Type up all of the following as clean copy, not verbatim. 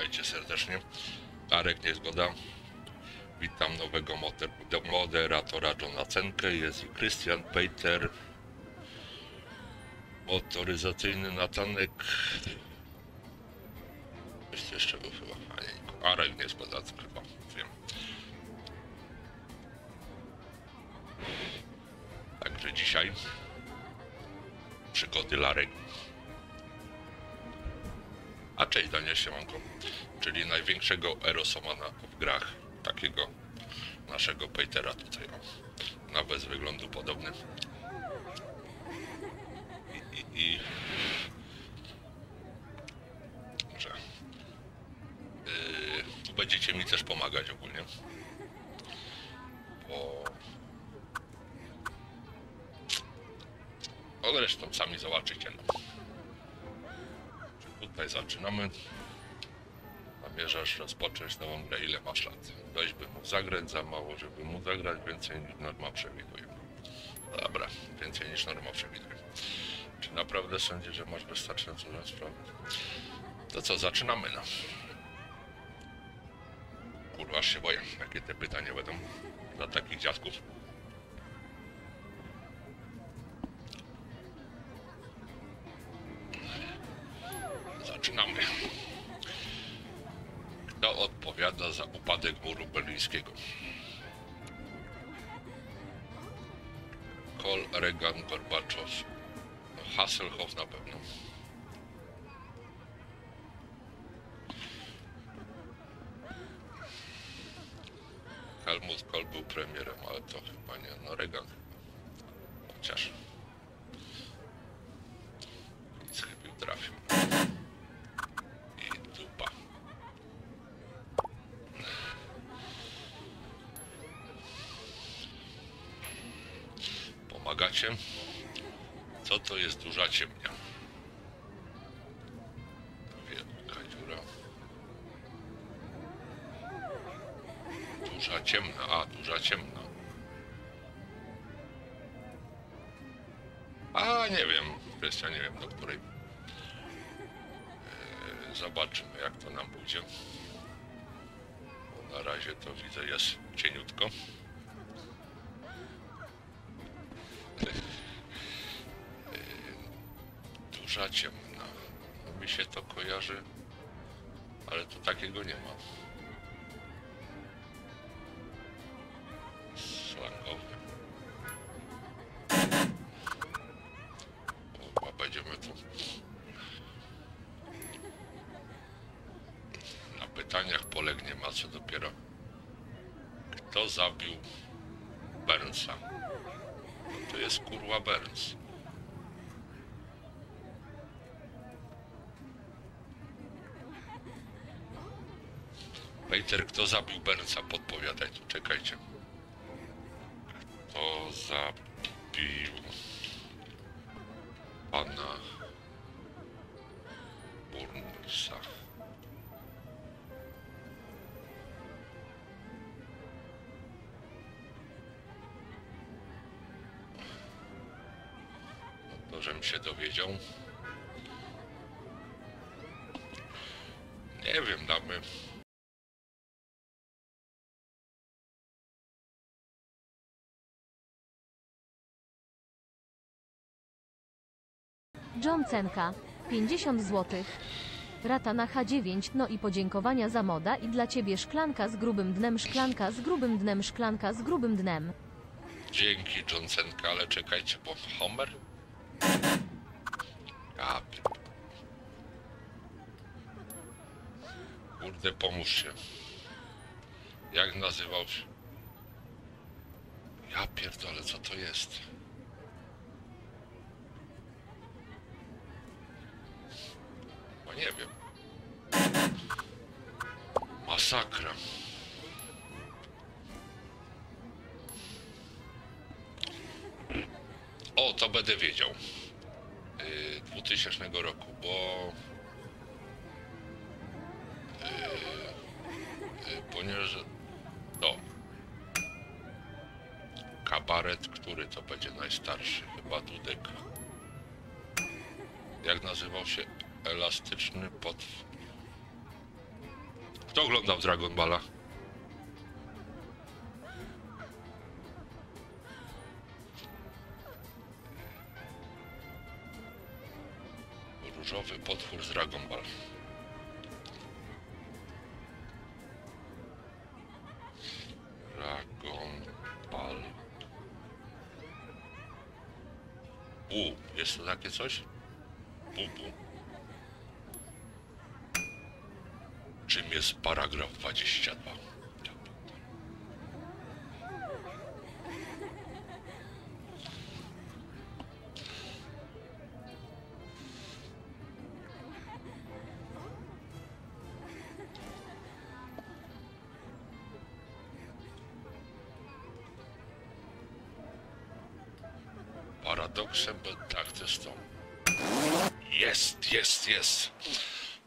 witajcie serdecznie. Darek Niezgoda. Witam nowego moderatora Johna Cenkę. Jest i Christian Peter. Motoryzacyjny Natanek. Jest jeszcze był chyba. A nie, Arek Niezgoda, to chyba wiem. Także dzisiaj przygody Larego. A cześć Daniel Siemanko, czyli największego erosomana w grach, takiego naszego Petera tutaj, o, nawet z wyglądu podobny. Że będziecie mi też pomagać ogólnie, bo no zresztą sami zobaczycie. No. Tutaj zaczynamy. Zamierzasz rozpocząć nową grę. Ile masz lat? Dość by mu zagrać, za mało, żeby mu zagrać. Więcej niż norma przewiduje. Dobra, więcej niż norma przewiduje. Czy naprawdę sądzisz, że masz wystarczająco dużą sprawę? To co, zaczynamy, no. Kurwa, aż się boję, jakie te pytania będą dla takich dziadków. Zaczynamy. Kto odpowiada za upadek muru berlińskiego? Kohl, Reagan, Gorbaczow, Hasselhoff na pewno. Helmut Kohl był premierem, ale to chyba nie, no Reagan chyba. Chociaż. Nic chybił trafił. Pomagacie? Co to jest duża ciemnia? Wielka dziura. Duża ciemna, a duża ciemna. A nie wiem, kwestia nie wiem do której. Zobaczymy jak to nam pójdzie. Bo na razie to widzę jest cieniutko. Duża ciemna. Mi się to kojarzy, ale to takiego nie ma. Slangowy. Chyba będziemy tu. Na pytaniach Polek nie ma, co dopiero. Kto zabił Bernsa? To jest kurwa Berns. Peter, kto zabił Bernsa? Podpowiadaj tu, czekajcie. Kto zabił pana Bernsa? To, żem się dowiedział. Nie wiem, damy. John Cenka, 50 zł. Rata na H9, no i podziękowania za moda i dla ciebie szklanka z grubym dnem, szklanka z grubym dnem, szklanka z grubym dnem. Dzięki John Cenka, ale czekajcie, bo Homer? A, kurde, pomóż się. Jak nazywał się? Ja pierdolę, co to jest? Bo nie wiem. Masakra. O, to będę wiedział. 2000 roku, bo... ponieważ... No. Kabaret, który to będzie najstarszy, chyba Dudek. Jak nazywał się elastyczny potwór? Kto oglądał Dragon Balla? Różowy potwór z Dragon Ball. Dragon Ball. Jest to takie coś? Bubu. Czym jest paragraf 22? Paradoksem będę artystą. Jest!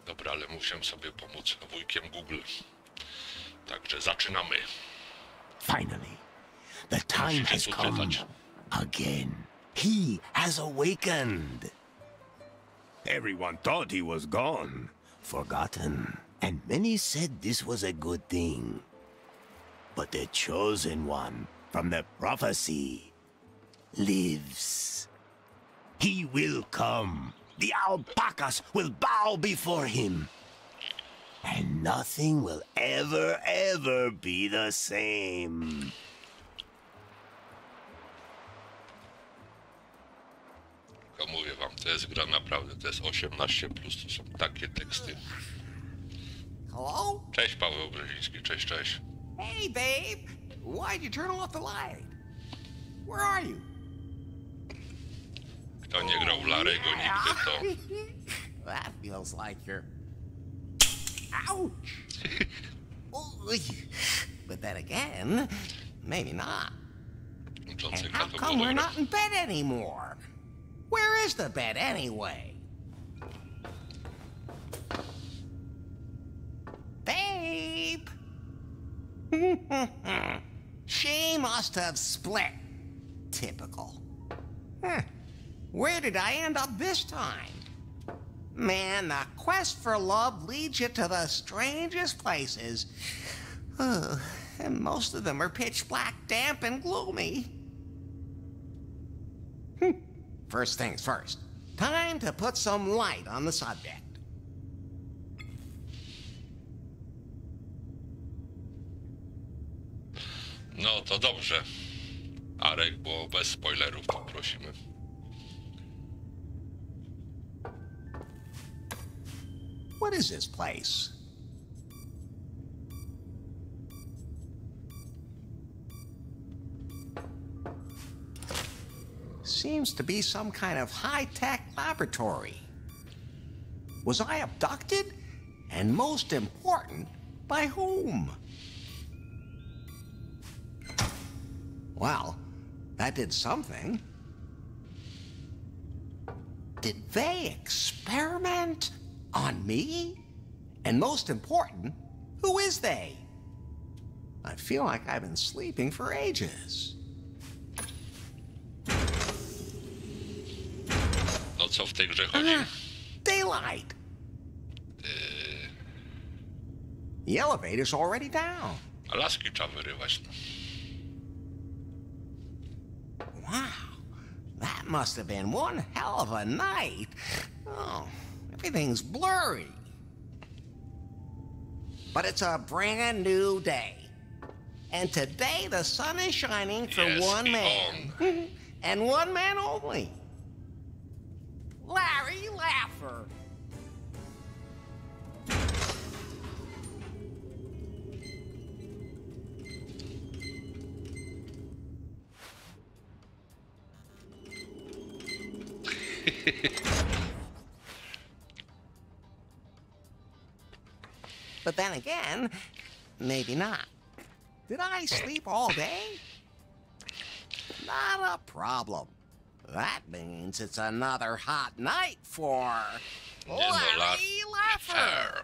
Dobra, ale musiałem sobie pomóc wujkiem Google. Także zaczynamy. Finally, the time has come again. He has awakened. Everyone thought he was gone, forgotten, and many said this was a good thing. But the chosen one from the prophecy lives. He will come. The alpacas will bow before him. And nothing will ever, ever be the same. Tylko mówię wam, to jest gra naprawdę, to jest 18+, to są takie teksty. Hello? Cześć, Paweł Obżarowicz, cześć. Hey babe, why did you turn off the light? Where are you? Kto nie grał w Larego nigdy, to... That feels like you're... Ouch! But then again, maybe not. And how come we're not in bed anymore? Where is the bed anyway? Babe! She must have split. Typical. Huh. Where did I end up this time? Man, the quest for love leads you to the strangest places. And most of them are pitch black, damp, and gloomy. First things first. Time to put some light on the subject. No to dobrze. Arek, bo bez spoilerów poprosimy. What is this place? Seems to be some kind of high-tech laboratory. Was I abducted? And most important, by whom? Well, that did something. Did they experiment on me? And most important, who is they? I feel like I've been sleeping for ages. No co w tej grze chodzi? Daylight! The elevator's already down. Alaski trzeba wyrywać. Wow, that must have been one hell of a night. Oh, everything's blurry. But it's a brand new day. And today the sun is shining for one man. And one man only. Larry Laffer. But then again, maybe not. Did I sleep all day? Not a problem. That means it's another hot night for Larry Laffer.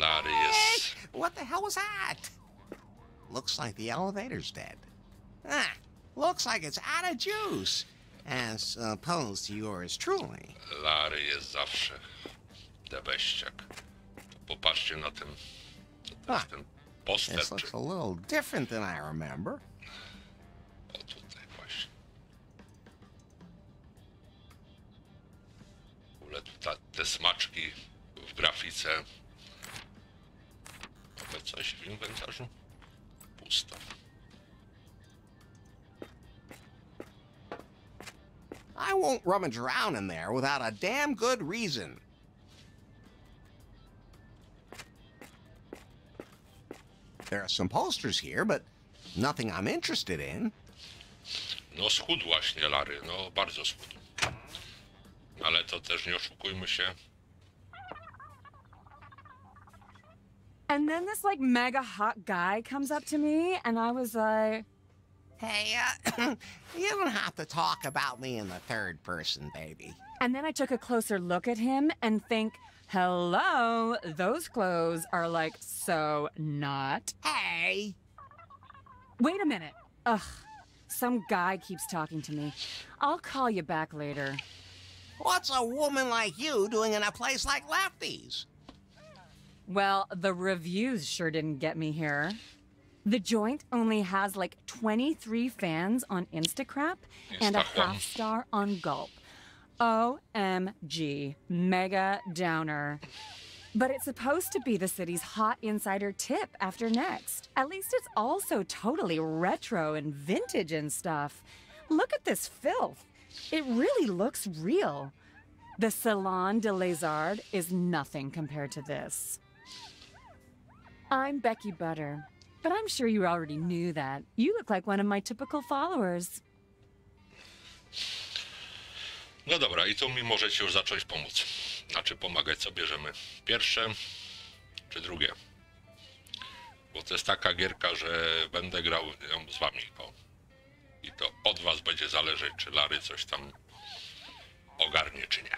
Larry is. What the hell was that? Looks like the elevator's dead. Ah, looks like it's out of juice. as opposed to yours truly. Larry jest zawsze debeściak. Popatrzcie na tym. Ten poster. This looks a little different than I remember. O, tutaj właśnie. W ogóle te smaczki w grafice. Mamy coś w inwentarzu? Pusto. I won't rummage around in there without a damn good reason. There are some posters here, but nothing I'm interested in. No schudł właśnie, Larry. No bardzo schudł. Ale to też nie oszukujmy się. And then this like mega hot guy comes up to me, and I was like, hey, you don't have to talk about me in the third person, baby. And then I took a closer look at him and think, hello, those clothes are like so not. Hey! Wait a minute. Ugh, some guy keeps talking to me. I'll call you back later. What's a woman like you doing in a place like Lefty's? Well, the reviews sure didn't get me here. The joint only has like 23 fans on Instacrap and a half star on Gulp. OMG, mega downer. But it's supposed to be the city's hot insider tip after next. At least it's also totally retro and vintage and stuff. Look at this filth. It really looks real. The Salon de Lazard is nothing compared to this. I'm Becky Butter, but I'm sure you already knew that. You look like one of my typical followers. No dobra, i tu mi możecie już zacząć pomóc. Znaczy pomagać, co bierzemy. Pierwsze czy drugie? Bo to jest taka gierka, że będę grał ją z wami. O. I to od was będzie zależeć, czy Larry coś tam ogarnie, czy nie.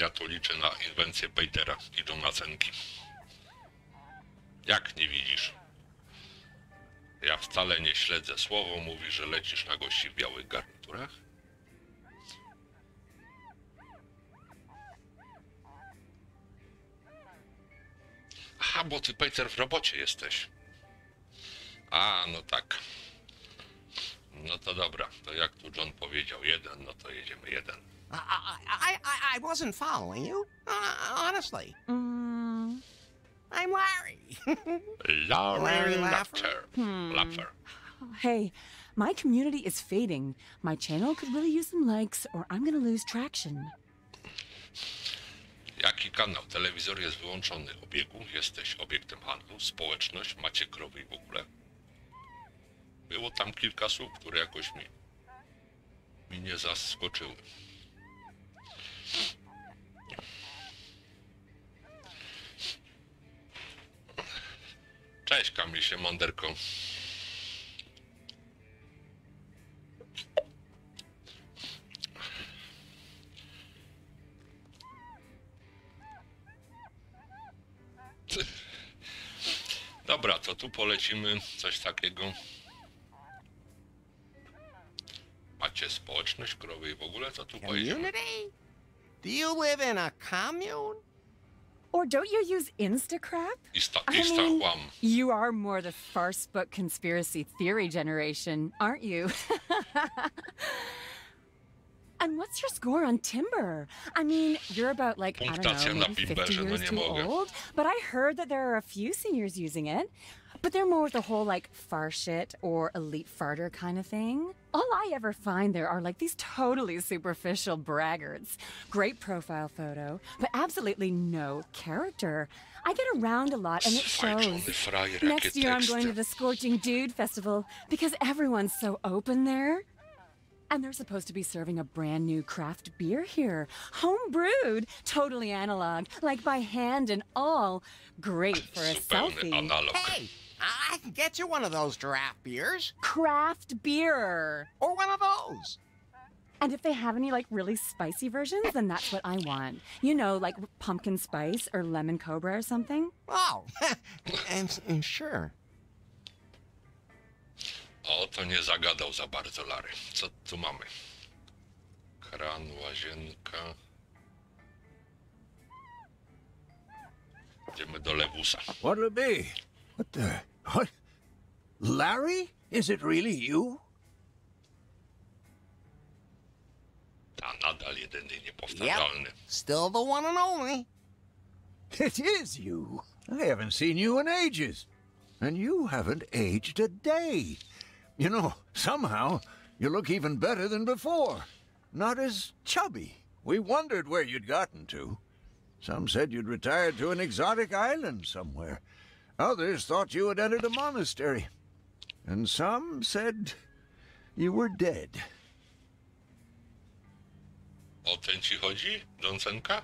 Ja tu liczę na inwencję Petera i do nacenki. Jak nie widzisz? Ja wcale nie śledzę. Słowo mówi, że lecisz na gości w białych garniturach. Aha, bo ty, Peter, w robocie jesteś. A, no tak. No to dobra. To jak tu John powiedział jeden, no to jedziemy jeden. I wasn't following you, honestly. I'm Larry. Larry Laffer. Hey, my community is fading. My channel could really use some likes, or I'm gonna lose traction. Jaki kanał? Telewizor jest wyłączony. Obiegu, jesteś obiektem handlu, społeczność, macie krowy i w ogóle. Było tam kilka słów, które jakoś mi nie zaskoczyły. Cześć, Kamilie, Manderko. Dobra, to tu polecimy coś takiego. Macie społeczność, krowy i w ogóle, co tu pojedziemy? Do you live in a commune? Or don't you use Instacrap? I mean, you are more the farce book conspiracy theory generation, aren't you? And what's your score on Timber? I mean, you're about like, I don't know, 50 years too old, but I heard that there are a few seniors using it, but they're more the whole like far shit or elite farter kind of thing. All I ever find there are like these totally superficial braggarts. Great profile photo, but absolutely no character. I get around a lot and it shows. Next year I'm going to the Scorching Dude Festival because everyone's so open there. And they're supposed to be serving a brand new craft beer here. Home-brewed, totally analog, like by hand and all. Great for a selfie. Analog. Hey, I can get you one of those giraffe beers. Craft beer. Or one of those. And if they have any, like, really spicy versions, then that's what I want. You know, like pumpkin spice or lemon cobra or something. Oh, and sure. O, to nie zagadał za bardzo Larry. Co tu mamy? Kran, łazienka. Idziemy do Lewusa. What'll it be? What the... What? Larry? Is it really you? Ta, nadal jedyny niepowtarzalny. Yep. Still the one and only. It is you. I haven't seen you in ages. And you haven't aged a day. You know, somehow, you look even better than before. Not as chubby. We wondered where you'd gotten to. Some said you'd retired to an exotic island somewhere. Others thought you had entered a monastery. And some said you were dead. O ten ci chodzi, Johnsenka?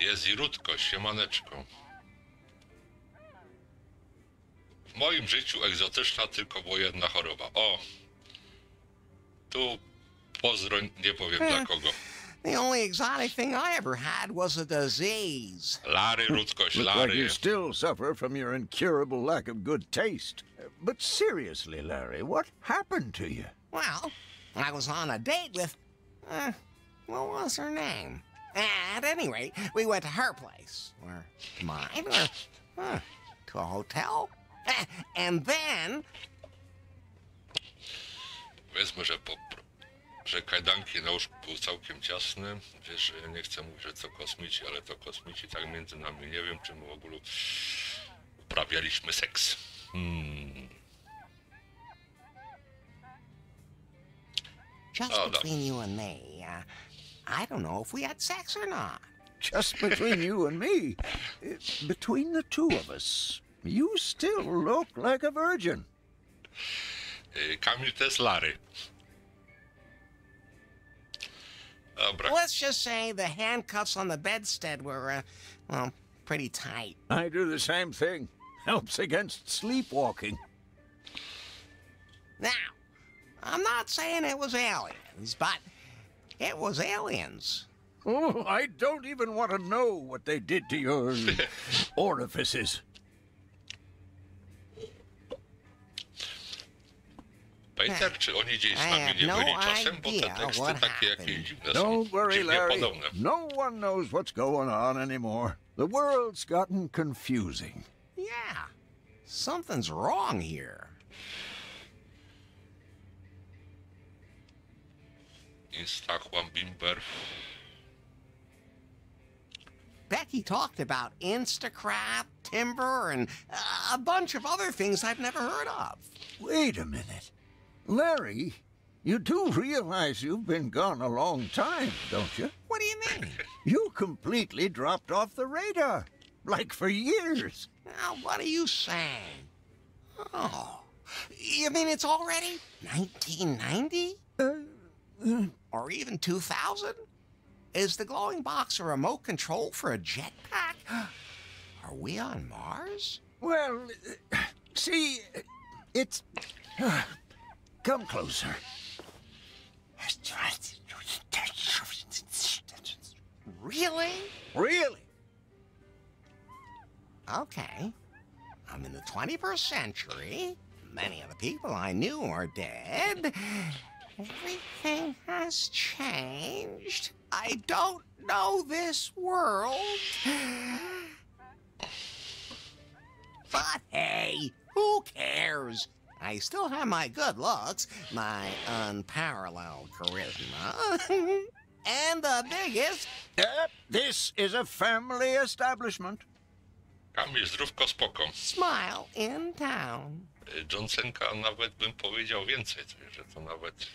Jest i Rutko, siemaneczko. W moim życiu egzotyczna tylko była jedna choroba. O! Tu pozdroń, nie powiem dla kogo. The only exotic thing I ever had was a disease. Larry, Rutkoś, Larry. Like you still suffer from your incurable lack of good taste. But seriously, Larry, what happened to you? Well, I was on a date with... what was her name? At any rate, we went to her place, or mine, or to a hotel, and then... Wezmę, że kajdanki na łóżku był całkiem ciasny. Wiesz, nie chcę mówić, że to kosmici, ale to kosmici, tak między nami, nie wiem, czy my w ogóle uprawialiśmy seks. Just between you and me, I don't know if we had sex or not. Just between you and me, between the two of us, you still look like a virgin. Kamil też Larry. Dobra. Let's just say the handcuffs on the bedstead were, well, pretty tight. I do the same thing. Helps against sleepwalking. Now, I'm not saying it was aliens, but... It was aliens. Oh, I don't even want to know what they did to your orifices. Peter, czy oni gdzieś z nami nie byli czasem, bo te teksty takie jakieś dziwne są. Don't worry, Larry. No one knows what's going on anymore. The world's gotten confusing. Yeah. Something's wrong here. Szechuan Timber. Becky talked about Instacrap, Timber, and a bunch of other things I've never heard of. Wait a minute. Larry, you do realize you've been gone a long time, don't you? What do you mean? You completely dropped off the radar. Like for years. Now, what are you saying? Oh. You mean it's already 1990? Or even 2000? Is the glowing box a remote control for a jetpack? Are we on Mars? Well, see, it's... come closer. Really? Really? Okay. I'm in the 21st century. Many of the people I knew are dead. Everything has changed. I don't know this world. But hey, who cares? I still have my good looks, my unparalleled charisma, and the biggest... this is a family establishment. Kamil, zdrówko, spoko. Smile in town. Johnsenka, nawet bym powiedział więcej, że to nawet...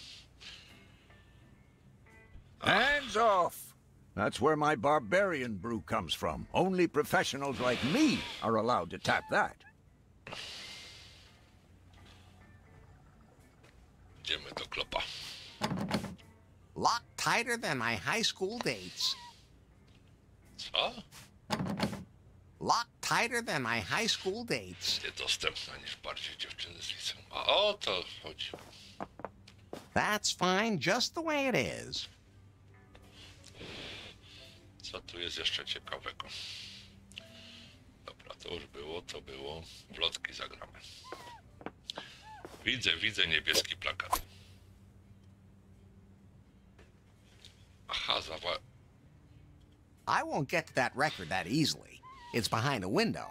Hands off! That's where my barbarian brew comes from. Only professionals like me are allowed to tap that. Idziemy do klopa. Locked tighter than my high school dates. Co? Locked tighter than my high school dates. Niedostępna niż bardziej dziewczyny z liceum. A o to chodzi. That's fine, just the way it is. Co tu jest jeszcze ciekawego? Dobra, to już było, to było. Plotki zagramy. Widzę, widzę niebieski plakat. Aha, zawa... I won't get to that record that easily. It's behind a window.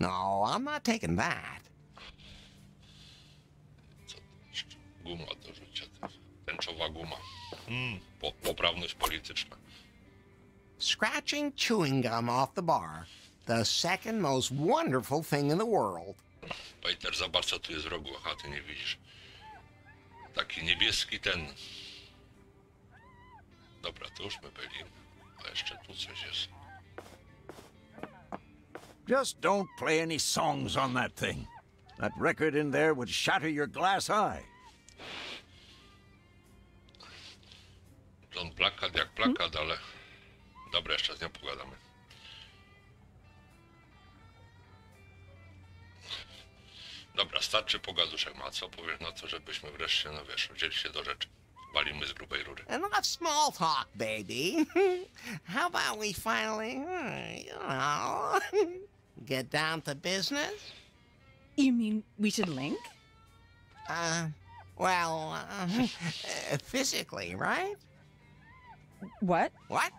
No, I'm not taking that. Co jeszcze? Guma do rzucia. Tęczowa guma. Poprawność polityczna. Scratching chewing gum off the bar. The second most wonderful thing in the world. Peter, zobacz co tu jest w rogu. Aha, ty nie widzisz. Taki niebieski ten. Dobra, to już my byli. A jeszcze tu coś jest. Just don't play any songs on that thing. That record in there would shatter your glass eye. Ten plakat jak plakat, ale... Dobra, jeszcze z nią pogadamy. Dobra, starczy pogaduszek, ma co powiesz na to, żebyśmy wreszcie, no wiesz, wzięli się do rzeczy. Walimy z grubej rury. Enough small talk, baby. How about we finally, you know, get down to business? You mean we should link? Well, physically, right? What? What?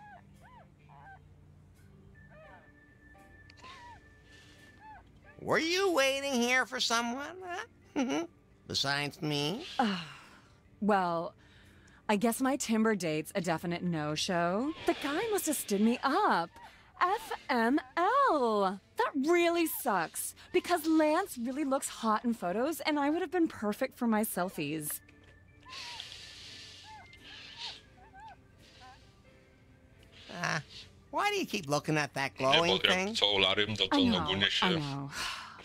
Were you waiting here for someone? Huh? Besides me? Well, I guess my Timber date's a definite no-show. The guy must have stood me up. FML. That really sucks, because Lance really looks hot in photos, and I would have been perfect for my selfies. Why do you keep looking at that glowing thing? I know.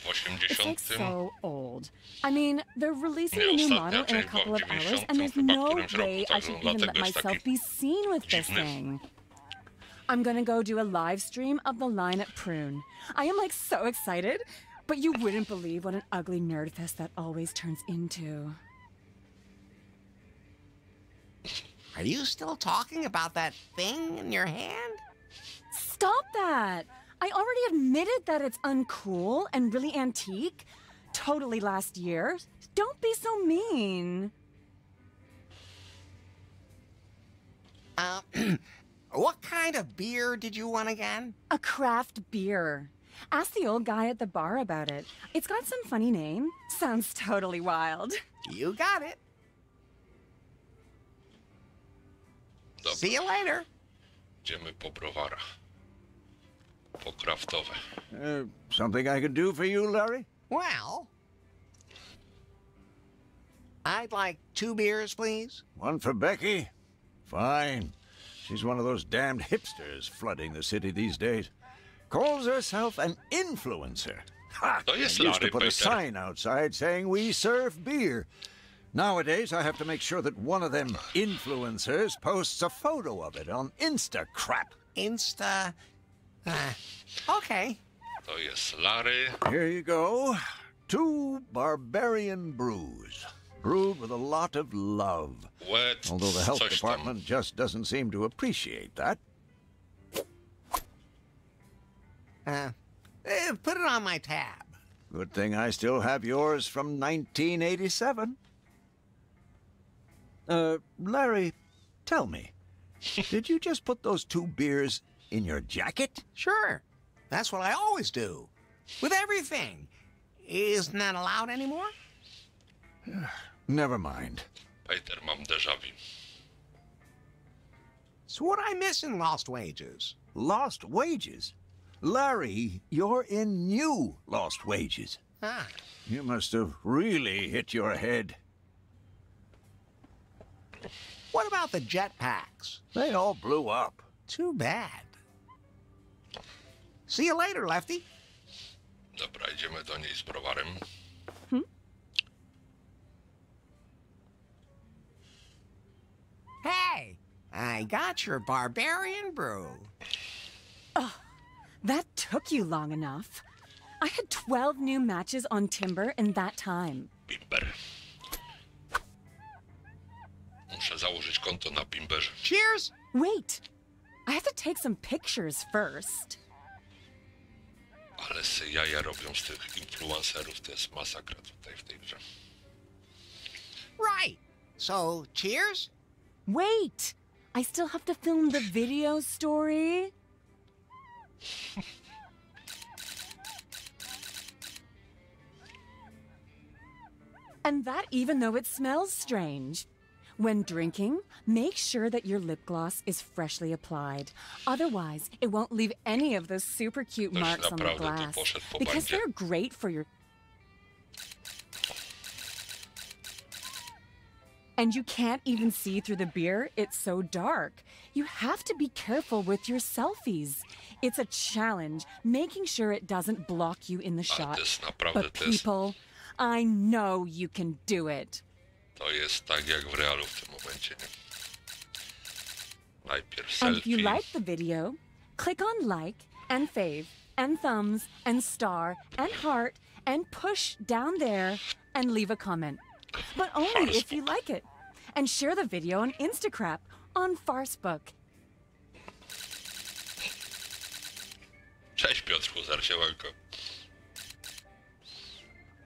It's like so old. I mean, they're releasing a new model in a couple of hours, and there's no way I should even let myself be seen with this thing. I'm gonna go do a live stream of the line at Prune. I am like so excited, but you wouldn't believe what an ugly nerd fest that always turns into. Are you still talking about that thing in your hand? Stop that! I already admitted that it's uncool and really antique. Totally last year. Don't be so mean. What kind of beer did you want again? A craft beer. Ask the old guy at the bar about it. It's got some funny name. Sounds totally wild. You got it. See you later. Jimmy Poprovara. Something I could do for you, Larry? Well, I'd like 2 beers, please. One for Becky? Fine. She's one of those damned hipsters flooding the city these days. Calls herself an influencer. Ha! I used to put a sign outside saying, "We serve beer." Nowadays, I have to make sure that one of them influencers posts a photo of it on Instacrap. Insta... okay. To jest Larry. Here you go. 2 barbarian brews. Brewed with a lot of love. Wet. Although the health department just doesn't seem to appreciate that. Put it on my tab. Good thing I still have yours from 1987. Larry, tell me, did you just put those 2 beers in your jacket? Sure. That's what I always do. With everything. Isn't that allowed anymore? Never mind. Peter, mam déjà vu. So what I miss in Lost Wages? Lost Wages? Larry, you're in new Lost Wages. Ah. You must have really hit your head. What about the jetpacks? They all blew up. Too bad. See you later, Lefty. Dobra, idziemy do niej z browarem. Hey, I got your barbarian brew. Oh, that took you long enough. I had 12 new matches on Timber in that time. Timber. Muszę założyć konto na Pimberze. Cheers! Wait! I have to take some pictures first. Ale se jaja robią z tych influencerów, to jest masakra tutaj w tej grze. Right! So, cheers? Wait! I still have to film the video story. And that even though it smells strange. When drinking, make sure that your lip gloss is freshly applied. Otherwise, it won't leave any of those super cute marks on the glass. Because they're great for your... And you can't even see through the beer, it's so dark. You have to be careful with your selfies. It's a challenge, making sure it doesn't block you in the shot. But people, I know you can do it. To jest tak jak w realu w tym momencie, nie? Najpierw selfie. And if you like the video, click on like and fave and thumbs and star and heart and push down there and leave a comment. But only if you like it. And share the video on Instagram, on Farsbook. Cześć Piotrku, Zarsiełanko.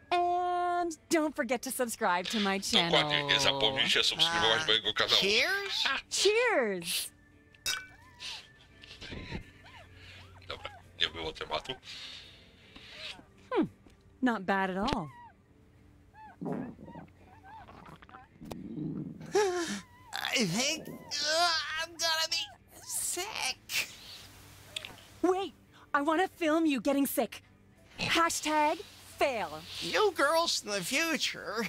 And don't forget to subscribe to my channel. Dokładnie, nie zapomnijcie subskrybować mojego kanału. Cheers! Cheers! Dobra, nie było tematu. Not bad at all. I think I'm gonna be sick. Wait, I want to film you getting sick. Hashtag fail. You girls in the future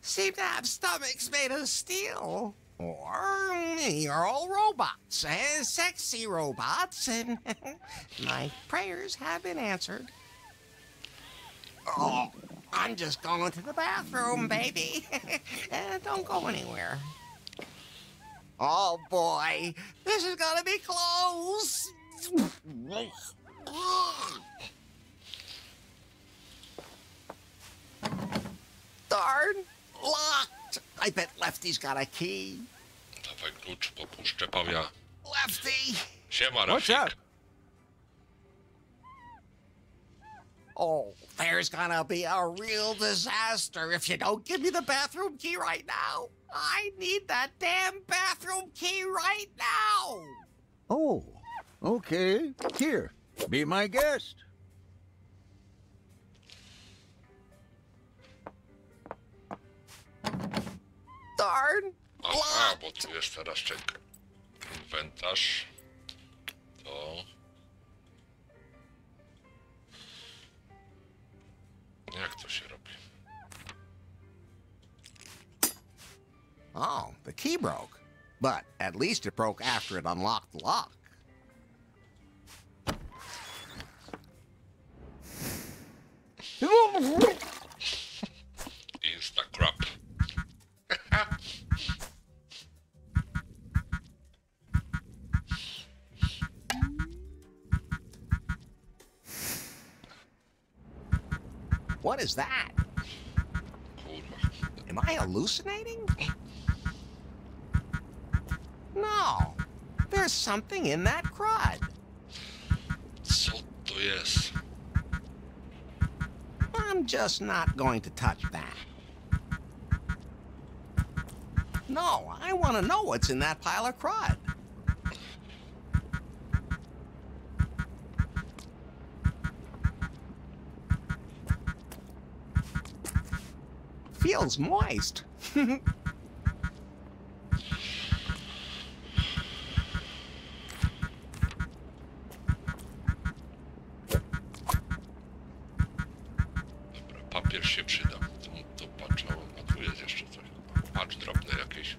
seem to have stomachs made of steel. Or you're all robots and sexy robots, and my prayers have been answered. Oh. I'm just going to the bathroom, baby. Don't go anywhere. Oh, boy. This is gonna be close. Darn. Locked. I bet Lefty's got a key. Lefty. What's up? Oh, there's gonna be a real disaster if you don't give me the bathroom key right now. I need that damn bathroom key right now. Oh, okay. Here, be my guest. Darn. Aha, bo tu jest teraz czek. Inwentarz. To. Jak to się robi? Oh, the key broke. But at least it broke after it unlocked the lock. Instacrap. What is that? Am I hallucinating? No. There's something in that crud. So yes. I'm just not going to touch that. No, I want to know what's in that pile of crud. Feels moist. Papier się przyda. To patrz, a tu jest jeszcze coś. Patrz drobne jakieś.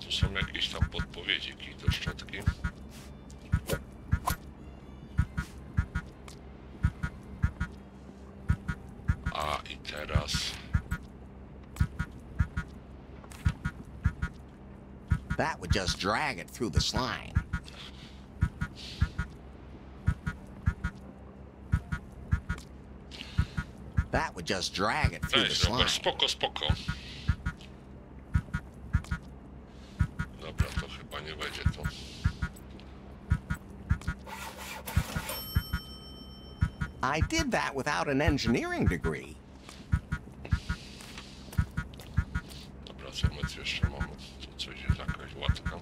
Tu są jakieś tam podpowiedzi, kij do szczotki. That would just drag it through the slime. That would just drag it through the slime. Spoko, spoko. I did that without an engineering degree. Dobra, co my tu jeszcze mamy? Tu coś jest jakaś łatka.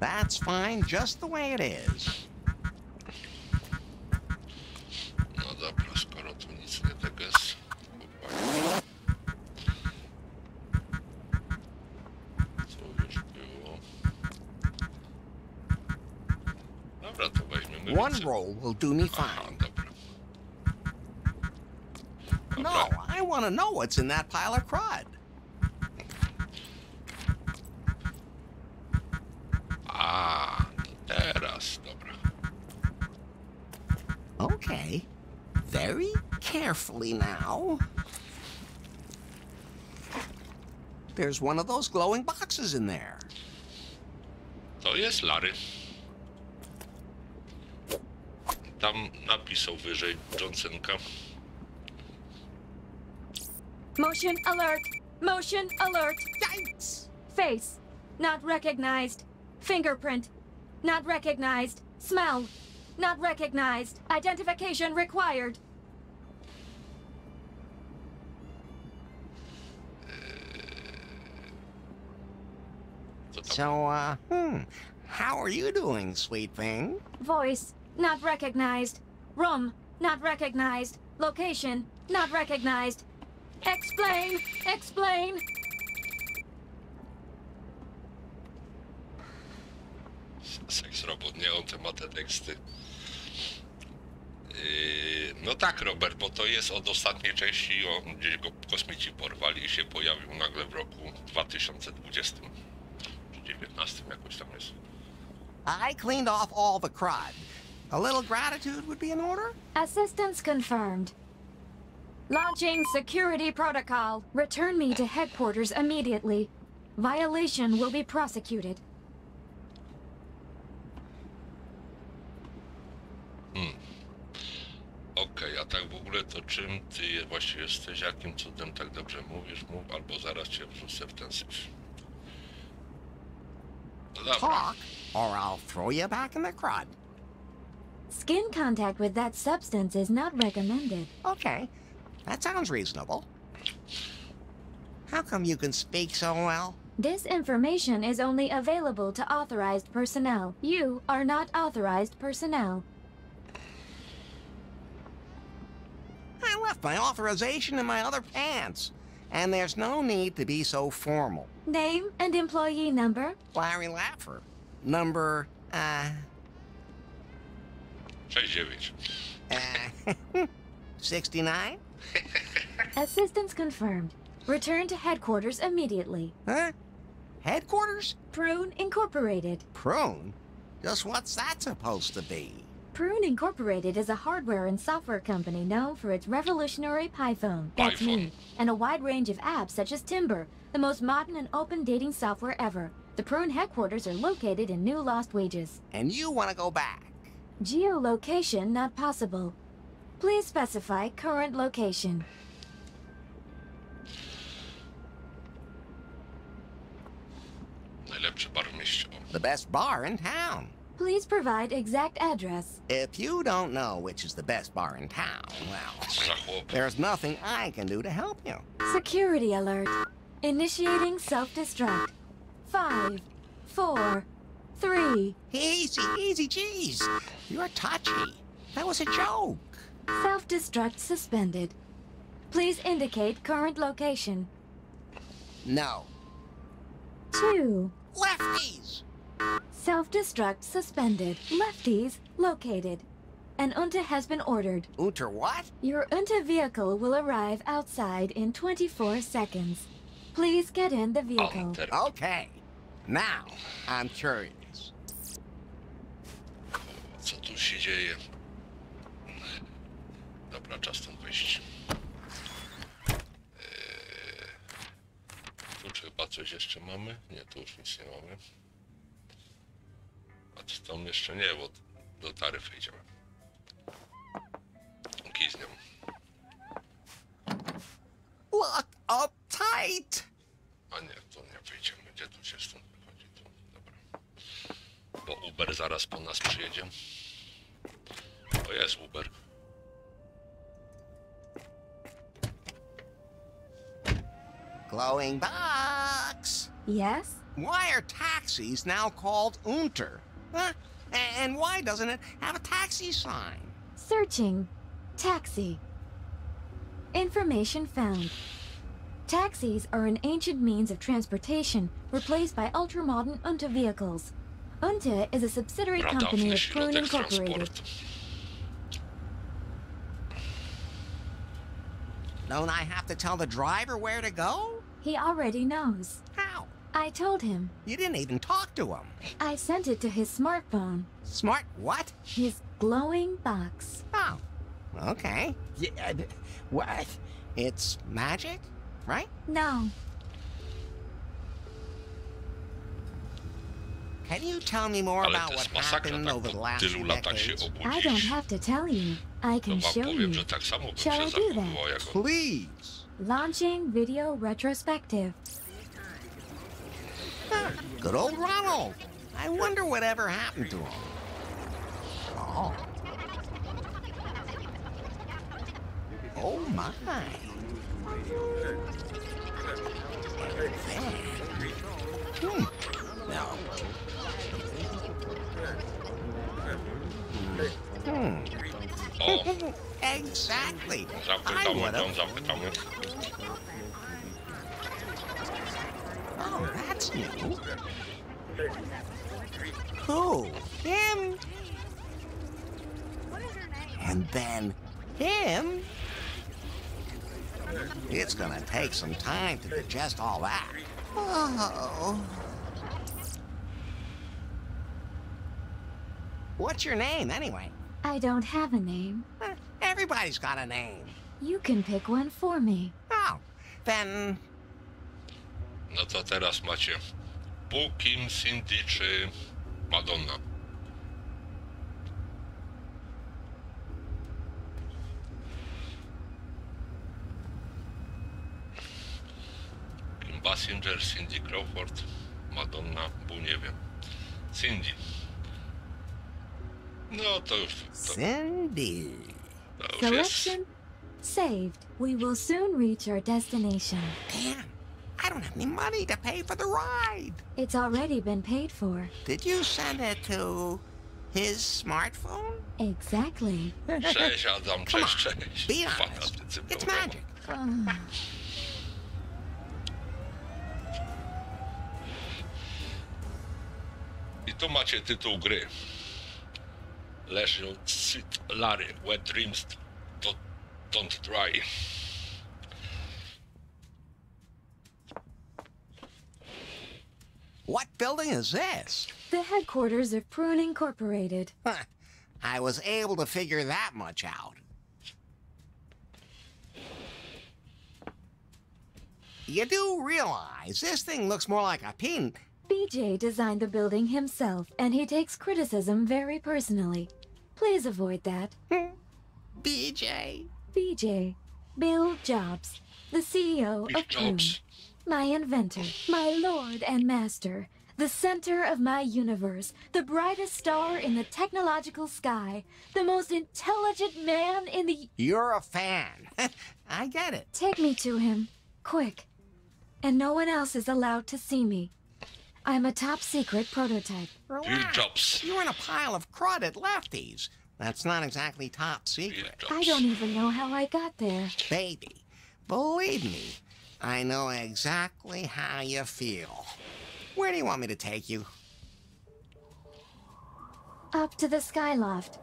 That's fine, just the way it is. No dobra, skoro tu nic nie tak jest. Co już było? Dobra, to weźmiemy więcej. One roll will do me fine. Dobra. Dobra. No, I want to know what's in that pile of crud. Very carefully now. There's one of those glowing boxes in there. To jest Larry. Tam napisał wyżej Johnsonka. Motion alert! Motion alert! Yikes. Face. Not recognized. Fingerprint. Not recognized. Smell. Not recognized. Identification required. So, how are you doing, sweet thing? Voice, not recognized. Room, not recognized. Location, not recognized. Explain, explain. Seks robot, nie, on te ma te teksty. No tak, Robert, bo to jest od ostatniej części, on gdzieś go kosmici porwali i się pojawił nagle w roku 2020. I cleaned off all the crud. A little gratitude would be in order? Assistance confirmed. Launching security protocol. Return me to headquarters immediately. Violation will be prosecuted. Okej, a tak w ogóle to czym ty właśnie jesteś? Jakim cudem tak dobrze mówisz? Mów, albo zaraz cię wrzucę w ten syf. Talk, or I'll throw you back in the crud. Skin contact with that substance is not recommended. Okay, that sounds reasonable. How come you can speak so well? This information is only available to authorized personnel. You are not authorized personnel. I left my authorization in my other pants. And there's no need to be so formal. Name and employee number? Larry Laffer. Number, 69? Assistance confirmed. Return to headquarters immediately. Huh? Headquarters? Prune Incorporated. Prune? Just what's that supposed to be? Prune Incorporated is a hardware and software company known for its revolutionary PyPhone, that's me, and a wide range of apps such as Timber, the most modern and open dating software ever. The Prune headquarters are located in New Lost Wages. And you want to go back? Geolocation not possible. Please specify current location. The best bar in town. Please provide exact address. If you don't know which is the best bar in town, well, there's nothing I can do to help you. Security alert. Initiating self-destruct. 5, 4, 3. Easy, easy, jeez. You're touchy. That was a joke. Self-destruct suspended. Please indicate current location. No. 2. Lefties. Self-destruct suspended. Lefties located. An UNTA has been ordered. UNTA what? Your UNTA vehicle will arrive outside in 24 seconds. Please get in the vehicle. Okay. Now, I'm curious. Co tu się dzieje? Dobra, czas tam wyjść. Tu czy chyba coś jeszcze mamy? Nie, tu już nic nie mamy. Tam jeszcze nie, bo do taryfy idziemy. Kij z nią. Lock up tight! A nie, to nie wyjdziemy. Gdzie tu się stąd wychodzi? To, dobra. Bo Uber zaraz po nas przyjedzie. To jest Uber. Glowing box! Yes? Why are taxis now called Unter? Huh? And why doesn't it have a taxi sign? Searching. Taxi. Information found. Taxis are an ancient means of transportation replaced by ultramodern Unter vehicles. Unter is a subsidiary company of Prune Incorporated. Don't I have to tell the driver where to go? He already knows. How? I told him. You didn't even talk to him. I sent it to his smartphone. Smart what? His glowing box. Oh, okay. Yeah, what? It's magic, right? No. Can you tell me more about what happened over the last few decades? I don't have to tell you. I can show you. Shall I do that? Please. Launching video retrospective. Ah, good old Ronald. I wonder whatever happened to him. Oh. Oh my. Hmm. No. Hmm. Oh. Exactly. Zapytamy. Oh, that's new. Who? Him. And then him. It's gonna take some time to digest all that. Oh. What's your name, anyway? I don't have a name. Everybody's got a name. You can pick one for me. Oh, then... No to teraz macie Boo, Kim, Cindy czy Madonna. Kim Basinger, Cindy Crawford, Madonna, Boo, nie wiem. Cindy. No, to już, to... Cindy. To już selection jest. Saved. We will soon reach our destination. Damn, I don't have any money to pay for the ride. It's already been paid for. Did you send it to his smartphone? Exactly. Cześć, Adam, cześć, cześć. Be honest. It's magic. I tu macie tytuł gry. Leisure Suit Larry, Wet Dreams Don't Dry. What building is this? The headquarters of Prune Incorporated. Huh. I was able to figure that much out. You do realize this thing looks more like a pin. B.J. designed the building himself, and he takes criticism very personally. Please avoid that. B.J. B.J. Bill Jobs, the CEO of Prune. My inventor, my lord and master, the center of my universe, the brightest star in the technological sky, the most intelligent man in the... You're a fan. I get it. Take me to him, quick. And no one else is allowed to see me. I'm a top-secret prototype. Relax. You're in a pile of crud at Lefty's. That's not exactly top-secret. I don't even know how I got there. Baby, believe me, I know exactly how you feel. Where do you want me to take you? Up to the Skyloft.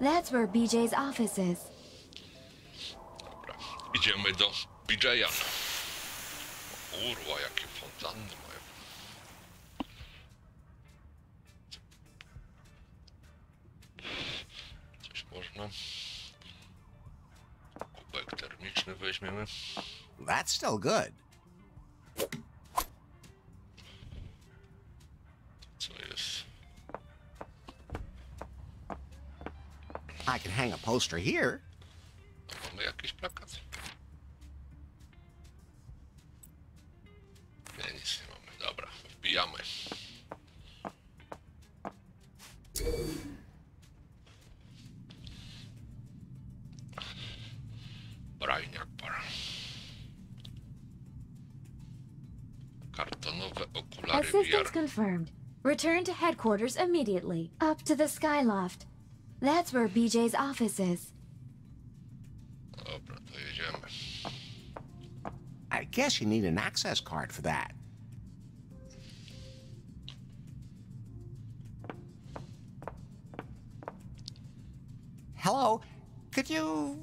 That's where BJ's office is. Dobra, idziemy do BJ'a. Kurwa, jakie fontanny. No. Kubek termiczny weźmiemy. That's still good. Co jest? I can hang a poster here. Mamy jakiś plakat? Nie, nic nie mamy. Dobra, wbijamy. Brajniak para. Kartonowe okulary VR. Assistance confirmed. Return to headquarters immediately. Up to the Skyloft. That's where BJ's office is. Dobra, to jedziemy. I guess you need an access card for that. Hello, could you...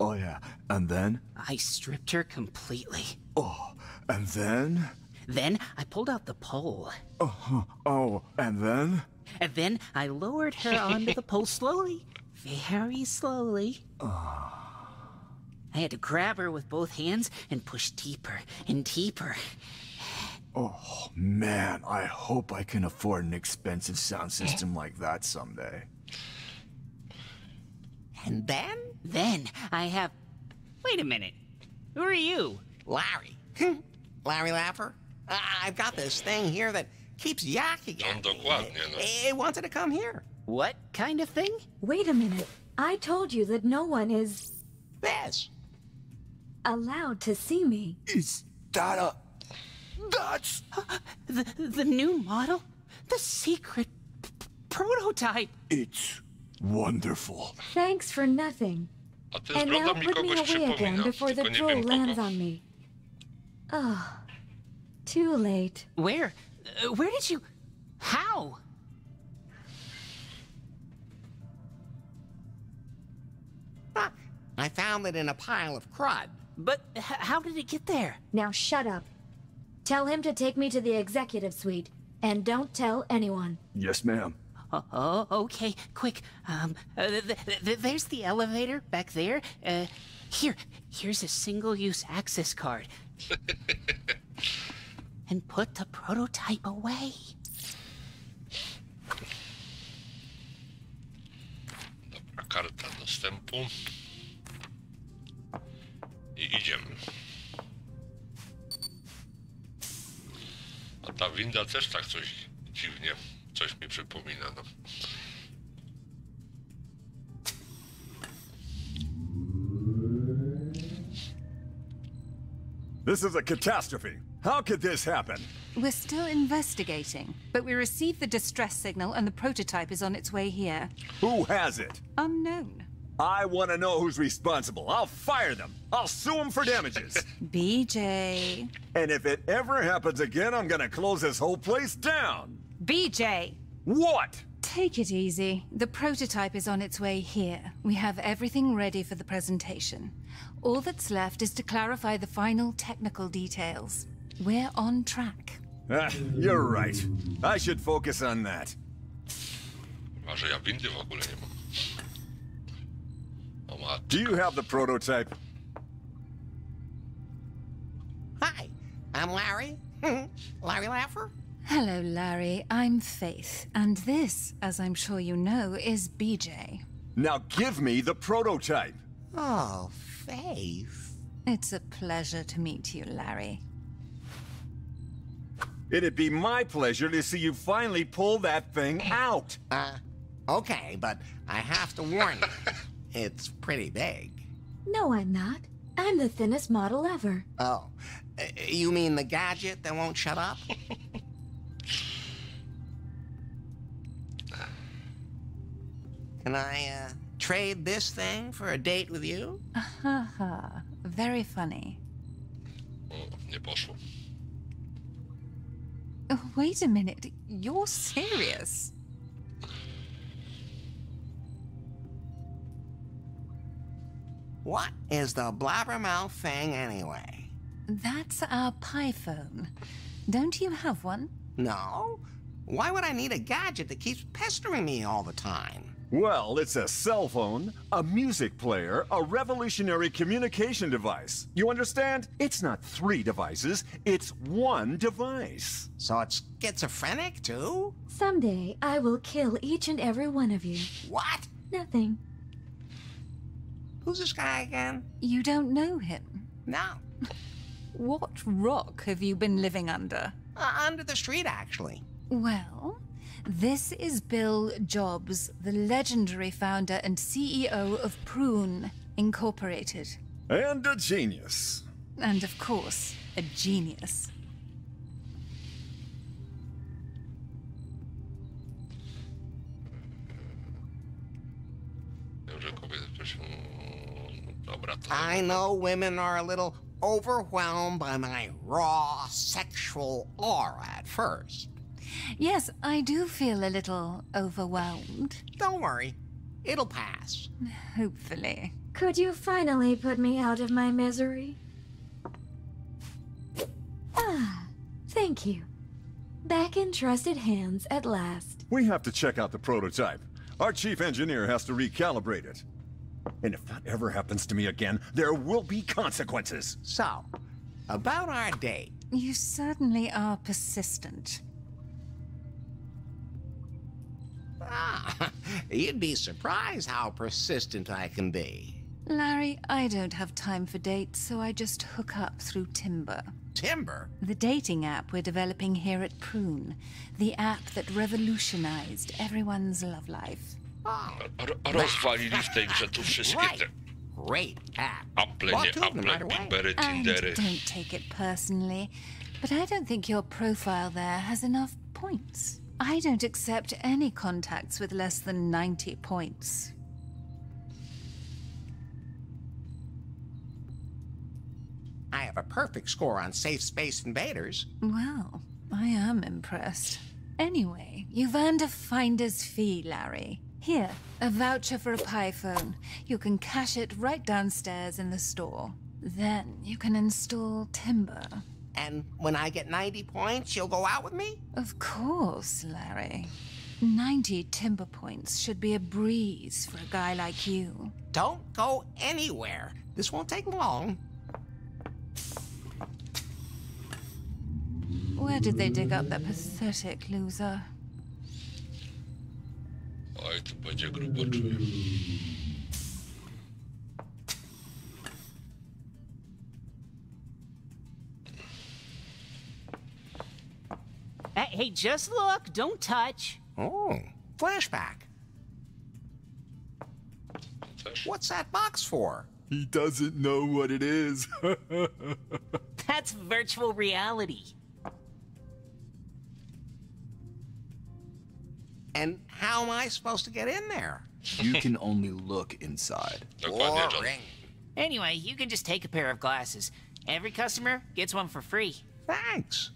Oh yeah, and then? I stripped her completely. Oh, and then? Then I pulled out the pole. Oh, and then? And then I lowered her onto the pole slowly, very slowly. I had to grab her with both hands and push deeper and deeper. Oh man, I hope I can afford an expensive sound system like that someday. And then? Then I have... Wait a minute. Who are you? Larry. Larry Laffer? I've got this thing here that keeps yakking at me. It wanted to come here. What kind of thing? Wait a minute. I told you that no one is... This. Allowed to see me. Is that a... That's... The new model? The secret prototype. It's... wonderful. Thanks for nothing. And now put me away again before the troll lands on me. Oh, too late. Where? Where did you... How? I found it in a pile of crud. But how did it get there? Now shut up. Tell him to take me to the executive suite. And don't tell anyone. Yes, ma'am. Oh, okay, quick. There's the elevator back there. Here's a single-use access card. And put the prototype away. Dobra, karta dostępu. I idziemy. A ta winda też tak coś dziwnie. Coś mi przypomina, no. This is a catastrophe. How could this happen? We're still investigating, but we received the distress signal and the prototype is on its way here. Who has it? Unknown. I want to know who's responsible. I'll fire them. I'll sue them for damages. BJ. And if it ever happens again, I'm going to close this whole place down. BJ! What? Take it easy. The prototype is on its way here. We have everything ready for the presentation. All that's left is to clarify the final technical details. We're on track. Ah, you're right. I should focus on that. Do you have the prototype? Hi, I'm Larry. Larry Laffer? Hello, Larry. I'm Faith, and this, as I'm sure you know, is BJ. Now give me the prototype! Oh, Faith... It's a pleasure to meet you, Larry. It'd be my pleasure to see you finally pull that thing out! Okay, but I have to warn you. It's pretty big. No, I'm not. I'm the thinnest model ever. Oh. You mean the gadget that won't shut up? Can I trade this thing for a date with you? Aha, very funny. Oh, nie poszło. Oh, wait a minute, you're serious? What is the blabbermouth thing anyway? That's our PyPhone. Don't you have one? No. Why would I need a gadget that keeps pestering me all the time? Well, it's a cell phone, a music player, a revolutionary communication device. You understand? It's not three devices, it's one device. So it's schizophrenic, too? Someday, I will kill each and every one of you. What? Nothing. Who's this guy again? You don't know him? No. What rock have you been living under? Under the street, actually. Well, this is Bill Jobs, the legendary founder and CEO of Prune Incorporated. And a genius. And of course, a genius. I know women are a little overwhelmed by my raw sexual aura at first. Yes, I do feel a little overwhelmed. Don't worry. It'll pass. Hopefully. Could you finally put me out of my misery? Ah, thank you. Back in trusted hands at last. We have to check out the prototype. Our chief engineer has to recalibrate it. And if that ever happens to me again, there will be consequences. So, about our date. You certainly are persistent. Ah, you'd be surprised how persistent I can be. Larry, I don't have time for dates, so I just hook up through Timber. Timber? The dating app we're developing here at Prune. The app that revolutionized everyone's love life. Rozwalili w tej grze tu wszystkie te Apple, nie Apple, Timbery, Tindery. Don't take it personally, but I don't think your profile there has enough points. I don't accept any contacts with less than 90 points. I have a perfect score on Safe Space Invaders. Well, I am impressed. Anyway, you've earned a finder's fee, Larry. Here, a voucher for a PyPhone. You can cash it right downstairs in the store. Then you can install Timber. And when I get 90 points, you'll go out with me? Of course, Larry. 90 Timber points should be a breeze for a guy like you. Don't go anywhere. This won't take long. Where did they dig up that pathetic loser? Oj, to będzie grubo, czuję. Hey, just look, don't touch. Oh, flashback. What's that box for? He doesn't know what it is. That's virtual reality. And how am I supposed to get in there? You can only look inside. Boring. Anyway, you can just take a pair of glasses. Every customer gets one for free. Thanks.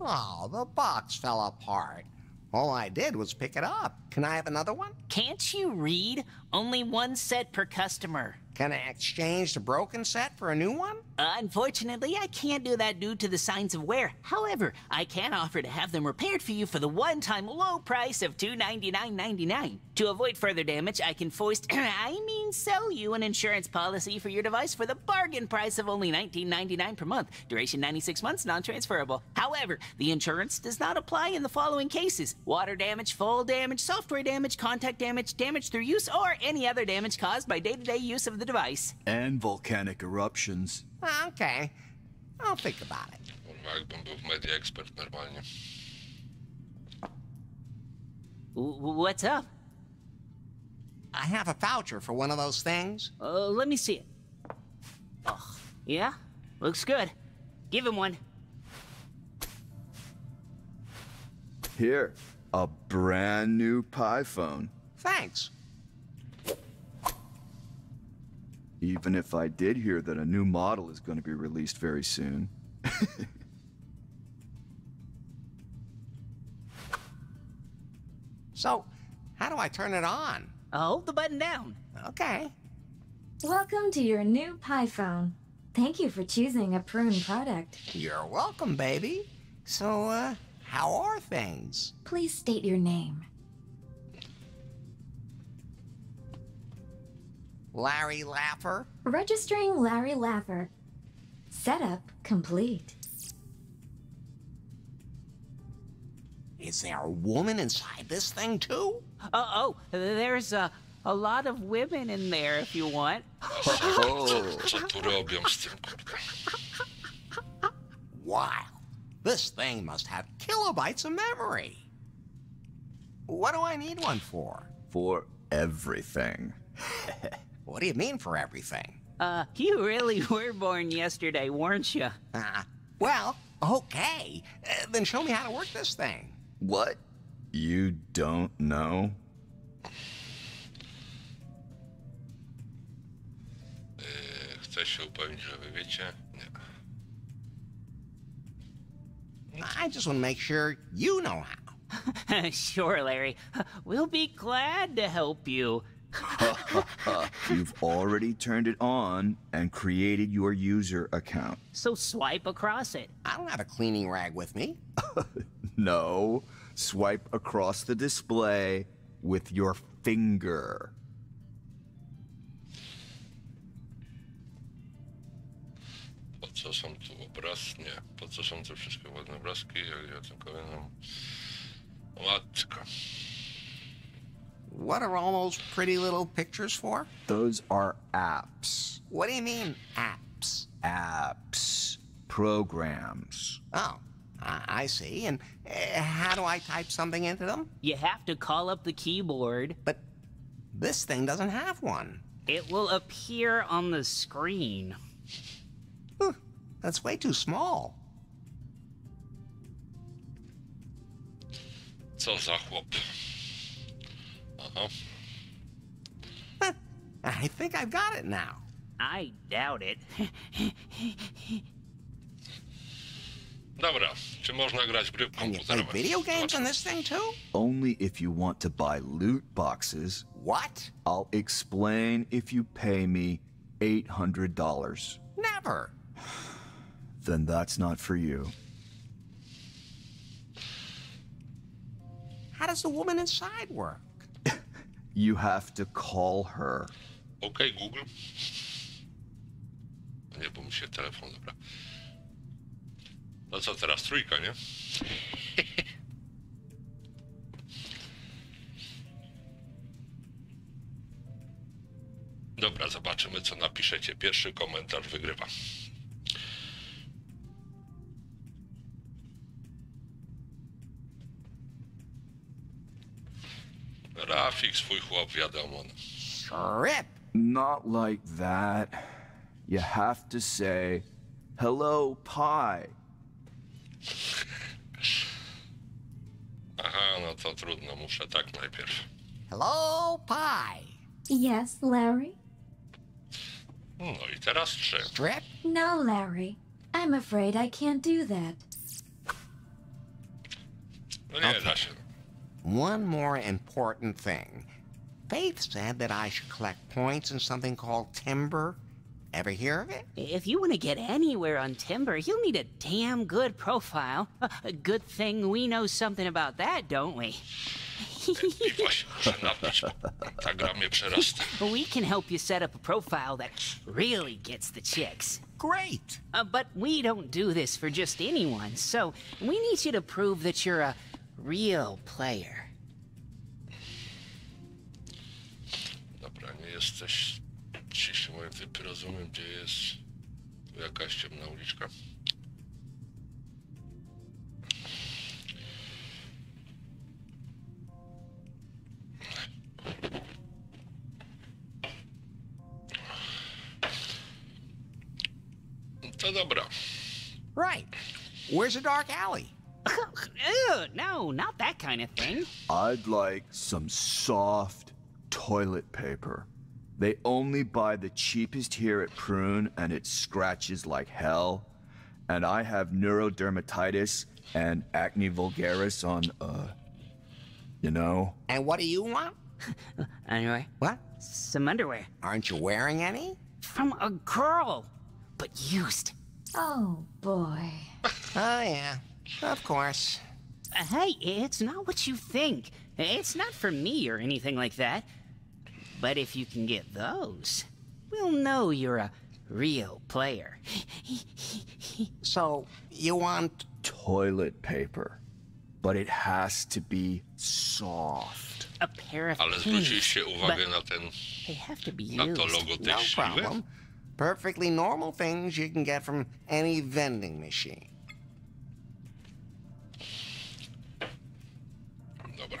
Oh, the box fell apart. All I did was pick it up. Can I have another one? Can't you read? Only one set per customer. Can I exchange the broken set for a new one? Unfortunately, I can't do that due to the signs of wear. However, I can offer to have them repaired for you for the one-time low price of $299.99. To avoid further damage, I can sell you an insurance policy for your device for the bargain price of only $19.99 per month. Duration 96 months, non-transferable. However, the insurance does not apply in the following cases: water damage, fall damage, software damage, contact damage, damage through use, or any other damage caused by day-to-day use of the device. And volcanic eruptions. Okay, I'll think about it. What's up? I have a voucher for one of those things. Let me see it. Oh, yeah? Looks good. Give him one. Here, a brand new PyPhone. Thanks. Even if I did hear that a new model is going to be released very soon. So, how do I turn it on? Hold the button down. Okay. Welcome to your new PyPhone. Thank you for choosing a Prune product. You're welcome, baby. So, how are things? Please state your name. Larry Laffer. Registering Larry Laffer. Setup complete. Is there a woman inside this thing, too? Oh, there's a lot of women in there, if you want. Wow. This thing must have kilobytes of memory. What do I need one for? For everything. What do you mean, for everything? You really were born yesterday, weren't you? Well, okay. Then show me how to work this thing. What? You don't know? Chcę się upewnić, że wy wiecie. I just want to make sure you know how. Sure, Larry. We'll be glad to help you. You've already turned it on and created your user account. So swipe across it. I don't have a cleaning rag with me. No. Swipe across the display with your finger. Po co są tu obrazki? Po co są te wszystkie ładne obrazki? Ja tylko jedną łatkę. What are all those pretty little pictures for? Those are apps. What do you mean, apps? Apps. Programs. Oh, I see. And how do I type something into them? You have to call up the keyboard. But this thing doesn't have one. It will appear on the screen. That's way too small. Co za chłop. But I think I've got it now. I doubt it. Dobra, czy można grać w gry komputerowe? Play video games on this thing too? Only if you want to buy loot boxes. What? I'll explain if you pay me $800. Never. Then that's not for you. How does the woman inside work? You have to call her. Okay, Google. Nie, bo mi się telefon, dobra. No co teraz, trójka, nie? Dobra, zobaczymy, co napiszecie. Pierwszy komentarz wygrywa. Rafik, swój chłop, wiadomo. Trip. Not like that. You have to say, hello, Pi. Aha, no to trudno, muszę tak najpierw. Hello, Pi. Yes, Larry. No I teraz trzy. Strip? No, Larry. I'm afraid I can't do that. No nie, da się. One more important thing. Faith said that I should collect points in something called Timber. Ever hear of it? If you want to get anywhere on Timber, you'll need a damn good profile. A good thing we know something about that, don't we? We can help you set up a profile that really gets the chicks. Great! But we don't do this for just anyone, so we need you to prove that you're a real player. Dobra, nie jesteś. Jeśli moim typy rozumiem, gdzie jest jakaś ciemna uliczka. To dobra. Right. Where's the dark alley? Ew, no, not that kind of thing. I'd like some soft toilet paper. They only buy the cheapest here at Prune, and it scratches like hell. And I have neurodermatitis and acne vulgaris on, you know. And what do you want? Underwear. What? Some underwear. Aren't you wearing any? From a girl, but used. Oh, boy. Oh, yeah. Of course. Hey, it's not what you think. It's not for me or anything like that. But if you can get those, we'll know you're a real player. So, you want toilet paper. but it has to be soft. A pair of ale zwróciliście uwagę na ten, na to logo tej siły? Perfectly normal things you can get from any vending machine. Dobra,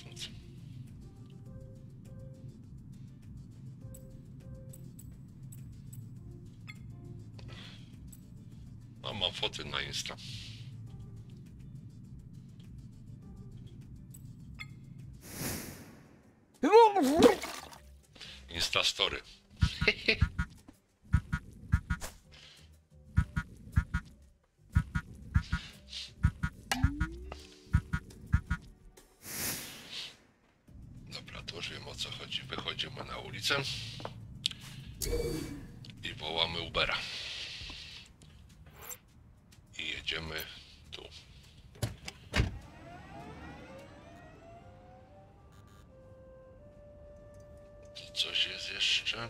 stąd. No, mam foty na Insta. Insta story. Dobra, to już wiem o co chodzi. Wychodzimy na ulicę i wołamy Ubera. I jedziemy tu. Tu coś jest jeszcze.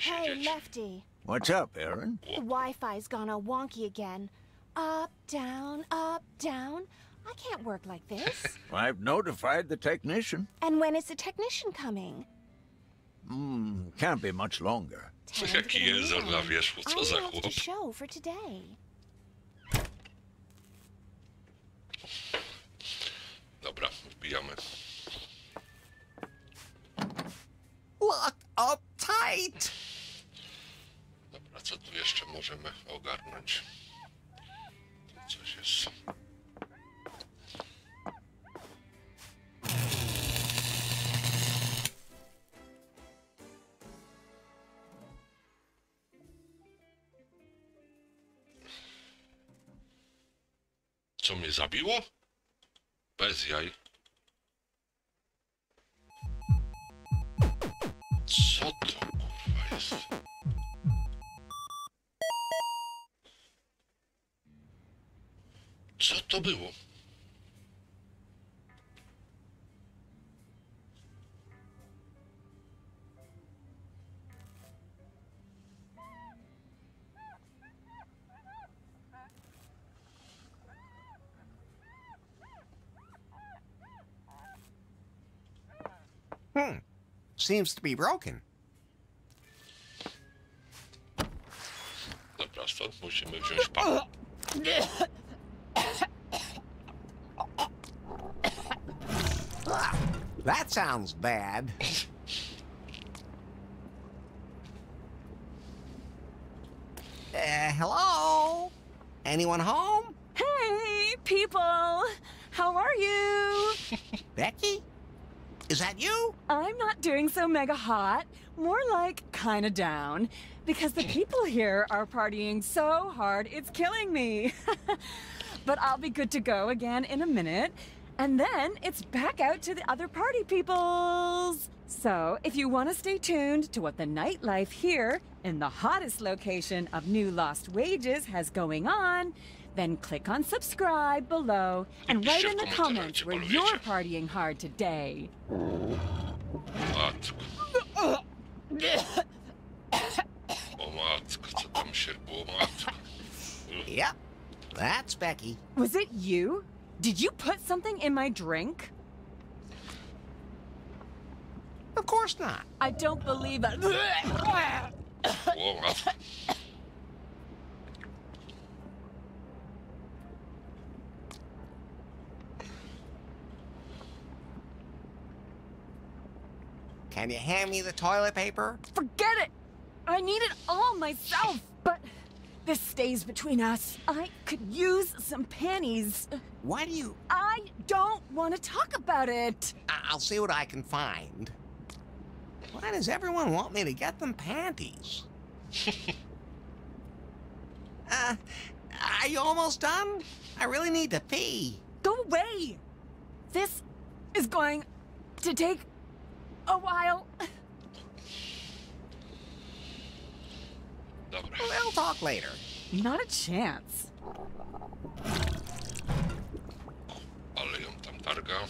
Hey, Lefty. What's up, Aaron? The Wi-Fi's gone all wonky again. Up, down, up, down. I can't work like this. I've notified the technician. And when is the technician coming? Can't be much longer. Jaki język na wierzchu, co za chłop. I have to show for today. Dobra, wbijamy. Locked up tight. Dobra, co tu jeszcze możemy ogarnąć? Tu coś jest. Co mnie zabiło? Bez jaj. Co to kurwa jest? Co to było? Seems to be broken. Dobra, stąd musimy wziąć pan. That sounds bad. Hello? Anyone home? Hey, people. How are you? Becky? Is that you? I'm not doing so mega hot. More like kinda down. Because the people here are partying so hard, it's killing me. But I'll be good to go again in a minute. And then it's back out to the other party peoples. So if you want to stay tuned to what the nightlife here in the hottest location of New Lost Wages has going on, then click on subscribe below and write in the comments where you're partying hard today. O matko, co tam się było, matko. Yep, that's Becky. Was it you? Did you put something in my drink? Of course not. I don't believe it. O matko. Can you hand me the toilet paper? Forget it! I need it all myself, but this stays between us. I could use some panties. Why do you... I don't want to talk about it. I'll see what I can find. Why does everyone want me to get them panties? Are you almost done? I really need to pee. Go away! This is going to take a while. We'll talk later. Not a chance. Ale ją tam targa.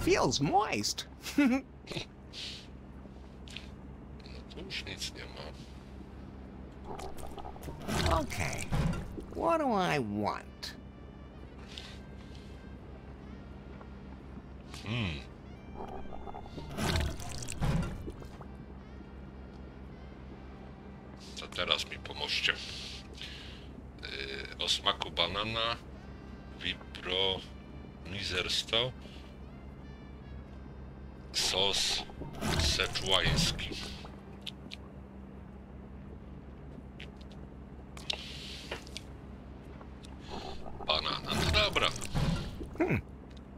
Feels moist. No, tu już nic nie ma. Okay, what do I want? To teraz mi pomóżcie. O smaku banana, Vibro Mizersto, sos seczuański.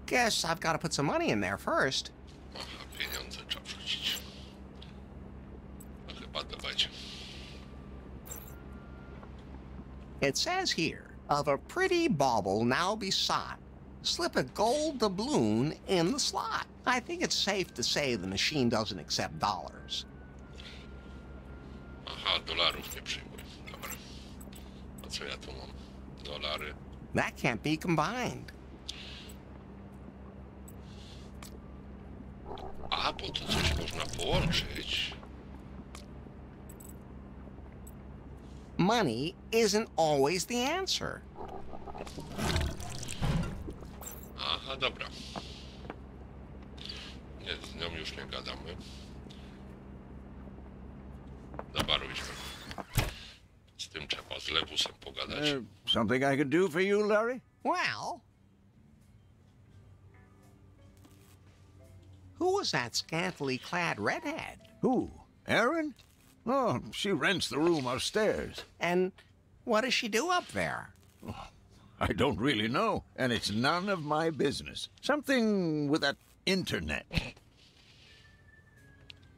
Guess I've got to put some money in there first. Pieniądze trzeba wrzucić. Chyba dawajcie. It says here, of a pretty bauble now besought, slip a gold doubloon in the slot. I think it's safe to say the machine doesn't accept dollars. Aha, dolarów nie przyjmuję. Dobra. A co ja tu mam? Dolary. That can't be combined. A, bo to coś można połączyć. Money isn't always the answer. Aha, dobra. Nie, z nią już nie gadamy. Zabarujmy. Z tym trzeba z lewusem pogadać. Something I could do for you, Larry? Well... Who was that scantily clad redhead? Who? Erin? Oh, she rents the room upstairs. And what does she do up there? Oh, I don't really know, and it's none of my business. Something with that internet.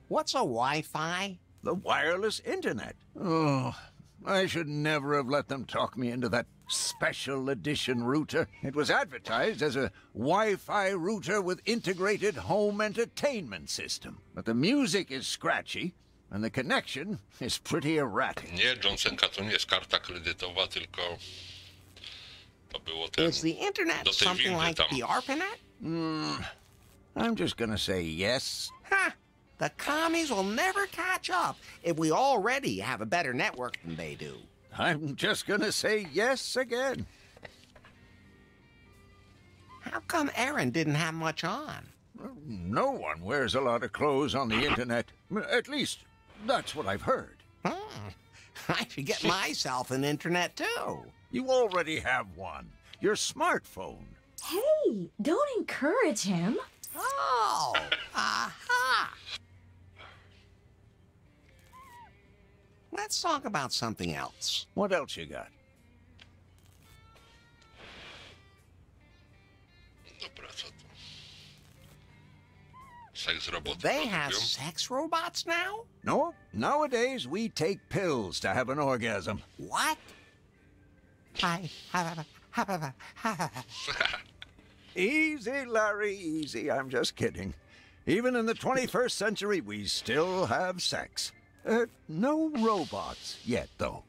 What's a Wi-Fi? The wireless internet. Oh, I should never have let them talk me into that special edition router. It was advertised as a Wi-Fi router with integrated home entertainment system. But the music is scratchy and the connection is pretty erratic. Nie, Johnsonka, to nie jest karta kredytowa, tylko to było ten... Is the internet something like the ARPANET? I'm just gonna say yes. Ha! The commies will never catch up if we already have a better network than they do. I'm just gonna say yes again. How come Erin didn't have much on? No one wears a lot of clothes on the internet. At least, that's what I've heard. I should get myself an internet, too. You already have one. Your smartphone. Hey, don't encourage him. Oh, aha! Let's talk about something else. What else you got? They have sex robots now? No. Nowadays, we take pills to have an orgasm. What? I have a... Easy, Larry, easy. I'm just kidding. Even in the 21st century, we still have sex. No robots yet, though.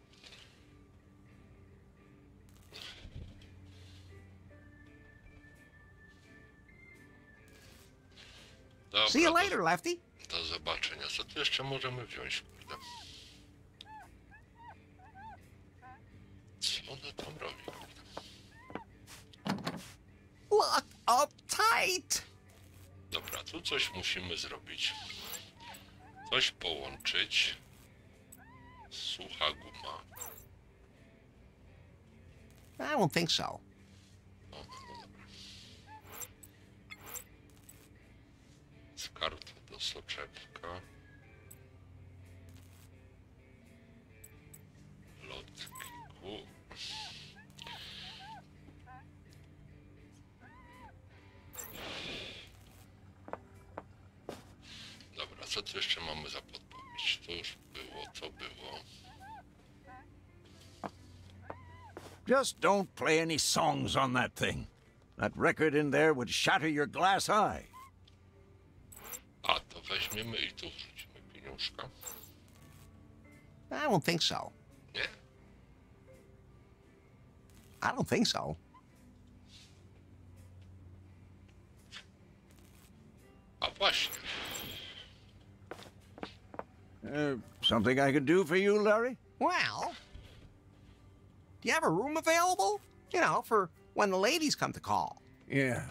Dobra, see you later, Lefty. Do zobaczenia. Co tu jeszcze możemy wziąć? Kurde? Co ona tam robi? Look up tight. Dobra, tu coś musimy zrobić. Coś połączyć. Sucha guma. I don't think so. O, no dobra. Z karty do soczewka. Lotki ku. Co tu jeszcze mamy za podpowiedź? To już było, co było. Just don't play any songs on that thing. That record in there would shatter your glass eye. A, to weźmiemy I tu wrzucimy pieniążka. I don't think so. Yeah. I don't think so. A właśnie. Something I could do for you, Larry? Well, do you have a room available? You know, for when the ladies come to call. Yeah,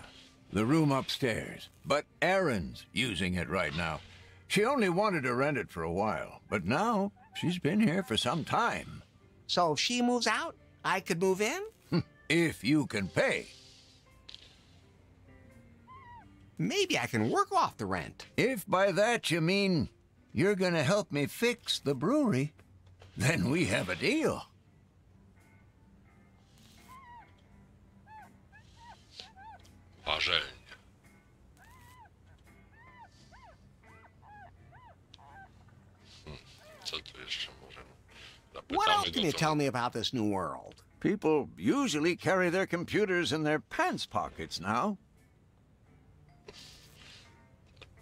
the room upstairs. But Erin's using it right now. She only wanted to rent it for a while, but now she's been here for some time. So if she moves out, I could move in? If you can pay. Maybe I can work off the rent. If by that you mean you're gonna help me fix the brewery, then we have a deal. Ważenie. Co tu jeszcze możemy? What else can you tell me about this new world? People usually carry their computers in their pants pockets now.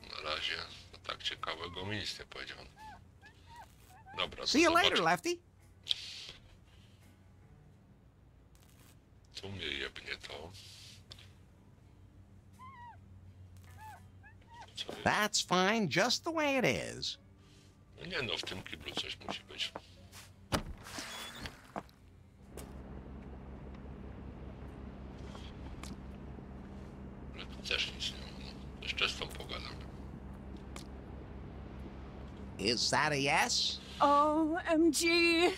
Na razie. Tak ciekawego mi nic nie powiedział. Dobra, see you later, Lefty. Tu mnie jebnie to. That's fine, just the way it is. No nie no, w tym kiblu coś musi być. Ale tu też nic nie ma. No. Jeszcze z tą pogadamy. Is that a yes? OMG!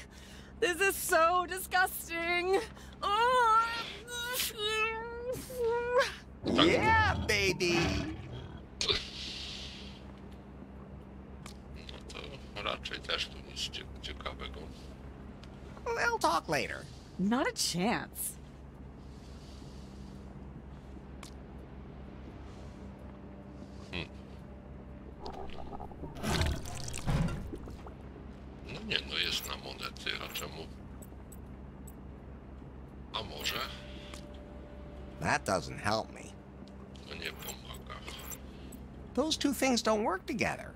This is so disgusting! Oh. Yeah, baby! No to raczej też tu nic ciekawego. We'll talk later. Not a chance. Nie no, jest na monety, a czemu? A może? That doesn't help me. No nie pomaga. Those two things don't work together.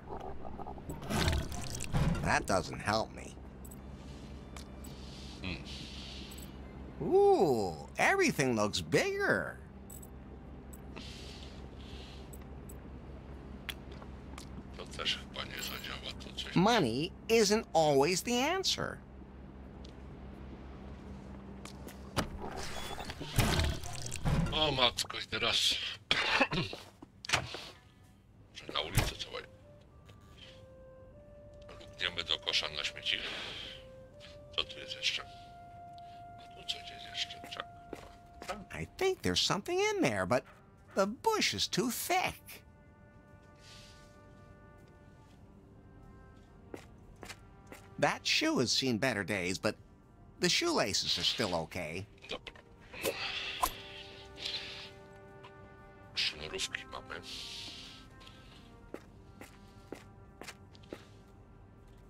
That doesn't help me. Ooh, everything looks bigger. To też chyba nie zadziała to coś. Money isn't always the answer. O matko, I teraz. Że na ulicy całej. Lukniemy do kosza na śmieci. Co tu jest jeszcze? A tu coś jest jeszcze. Czak. I think there's something in there, but the bush is too thick. That shoe has seen better days, but the shoelaces are still okay. Sznurówki mamy.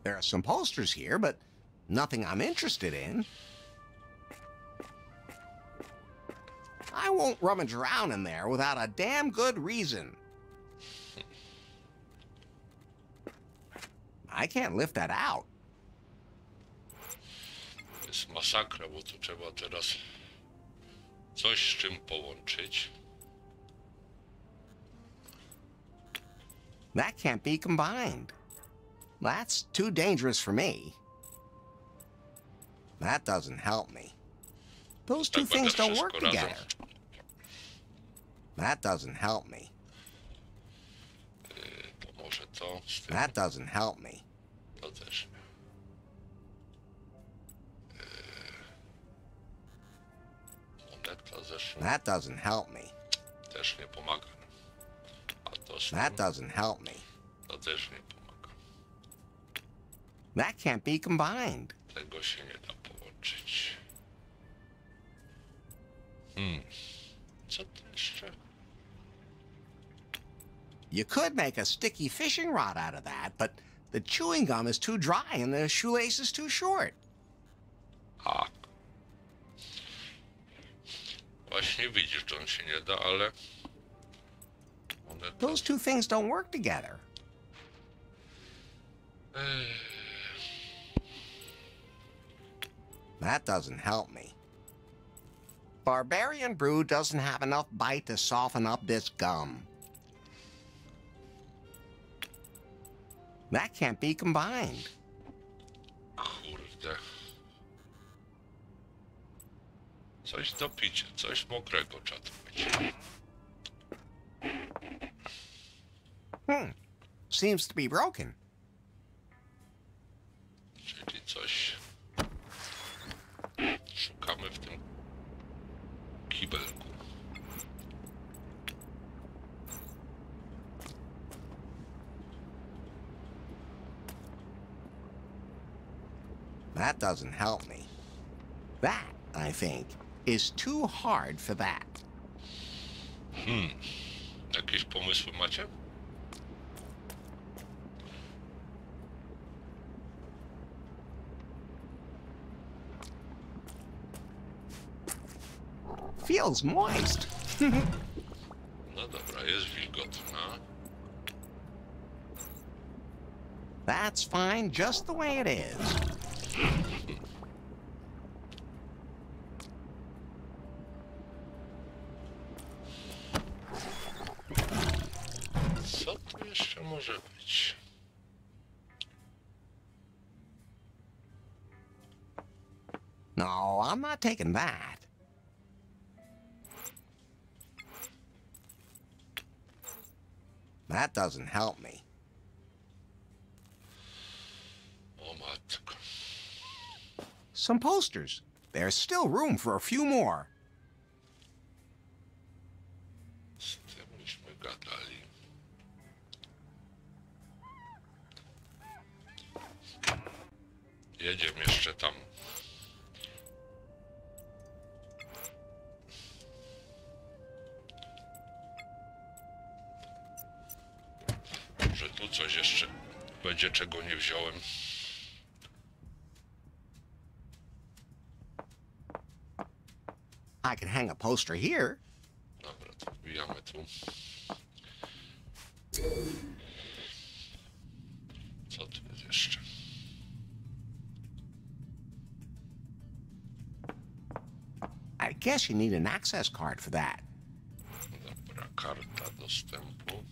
There are some posters here, but nothing I'm interested in. I won't rummage around in there without a damn good reason. I can't lift that out. Jest masakra, bo to trzeba teraz coś z czym połączyć. That can't be combined. That's too dangerous for me. That doesn't help me. Those two things don't work together. That doesn't help me. To może to z tym. That doesn't help me. To też. That doesn't help me. Też nie pomaga. A to that doesn't help me. To też nie pomaga. That can't be combined. Tego się nie da połączyć. Co to jeszcze? You could make a sticky fishing rod out of that, but the chewing gum is too dry and the shoelace is too short. Ah. Właśnie widzisz, że on się nie da, ale... Those two things don't work together. That doesn't help me. Barbarian Brew doesn't have enough bite to soften up this gum. That can't be combined. Kurde. Coś do picia, coś mokrego trzeba mieć. Seems to be broken. Czyli coś... Szukamy w tym kibelku. That doesn't help me. That, I think, is too hard for that. Jakieś pomysły macie? Feels moist. No dobra, jest wilgotna. That's fine just the way it is. Co tu jeszcze może być? No, I'm not taking that. That doesn't help me. Oh, matko. Some posters. There's still room for a few more. Z tym myśmy gadali. Jedziemy jeszcze tam. Że tu coś jeszcze będzie, czego nie wziąłem. I can hang a poster here. Dobra, to wbijamy tu. Co tu jest jeszcze? I guess you need an access card for that. Dobra, karta dostępu.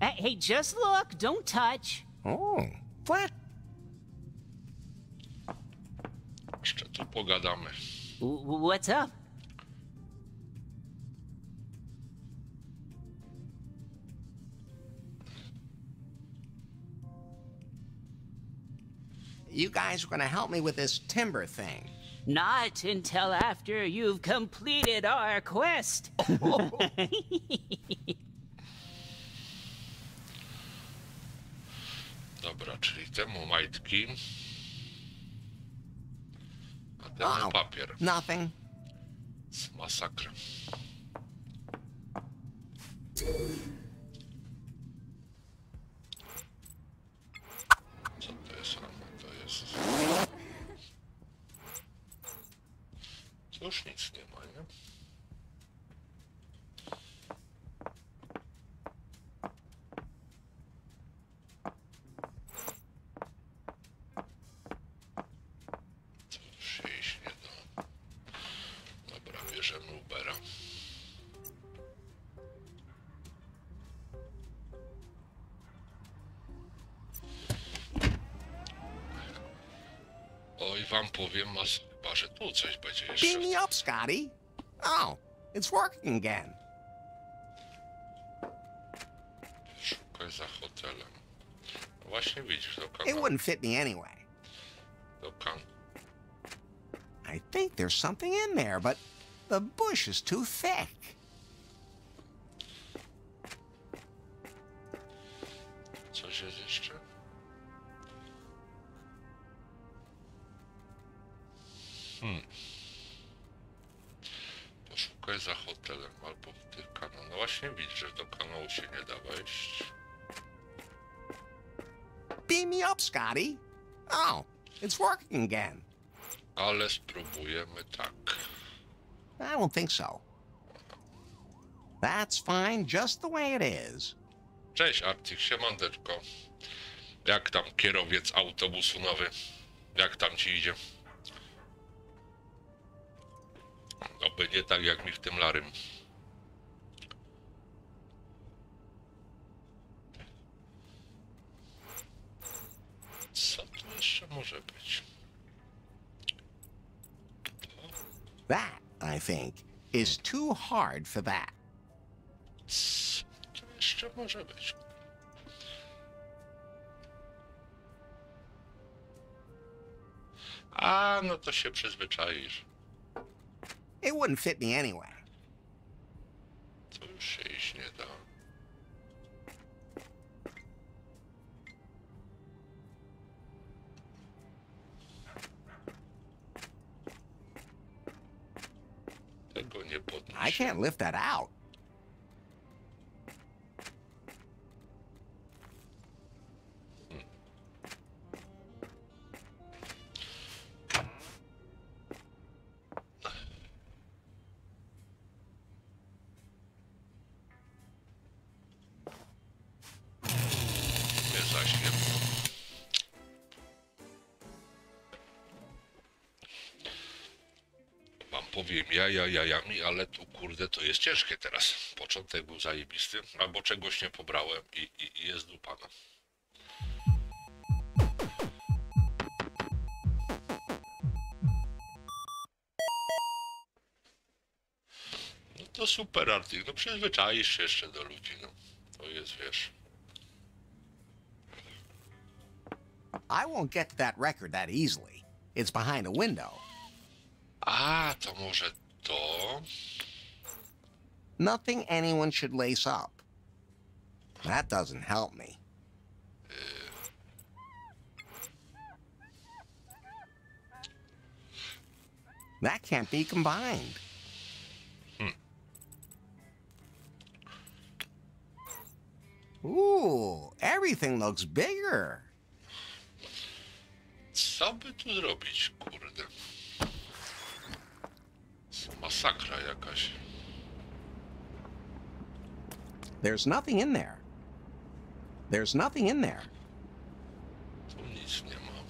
Hey, just look, don't touch. Oh, what? Jeszcze tu pogadamy. What's up? You guys are gonna help me with this timber thing. Not until after you've completed our quest. Oh. Dobra, czyli temu majtki, a temu papier. Nothing. Z masakra. Co to jest? To jest... To już nic nie ma, nie? Co już się iść nie da. Dobra, bierzemy Ubera. Oj, wam powiem, mas... Beam me up, Scotty. Oh, it's working again. Szukaj za hotelem. Właśnie widzisz, do kanału. It wouldn't fit me anyway. Do kanału. I think there's something in there, but the bush is too thick. Coś jest jeszcze? Poszukaj za hotelem albo w tych kanałach. No właśnie widzisz, że do kanału się nie da wejść. Beam me up, Scotty. Oh, it's working again. Ale spróbujemy tak. I don't think so. That's fine, just the way it is. Cześć, Artik, siemandeczko. Jak tam kierowiec autobusu nowy? Jak tam ci idzie? Oby nie tak jak mi w tym Larym. Co tu jeszcze może być? That, I think, is too hard for that. Co tu jeszcze może być? A, no to się przyzwyczaisz. It wouldn't fit me anyway. To już się iść nie da. Tego nie podnieś. I can't lift that out. Jajami, ale tu kurde to jest ciężkie teraz. Początek był zajebisty, albo czegoś nie pobrałem i jest dupana. No to super, Artik, no przyzwyczaisz się jeszcze do ludzi, no. To jest, wiesz. I won't get to that record that easily. It's behind a window. A, to może to. Nothing anyone should lace up. That doesn't help me. That can't be combined. Ooh, everything looks bigger. Co by tu zrobić, kurde? Masakra jakaś. There's nothing in there. There's nothing in there. Tu nic nie ma.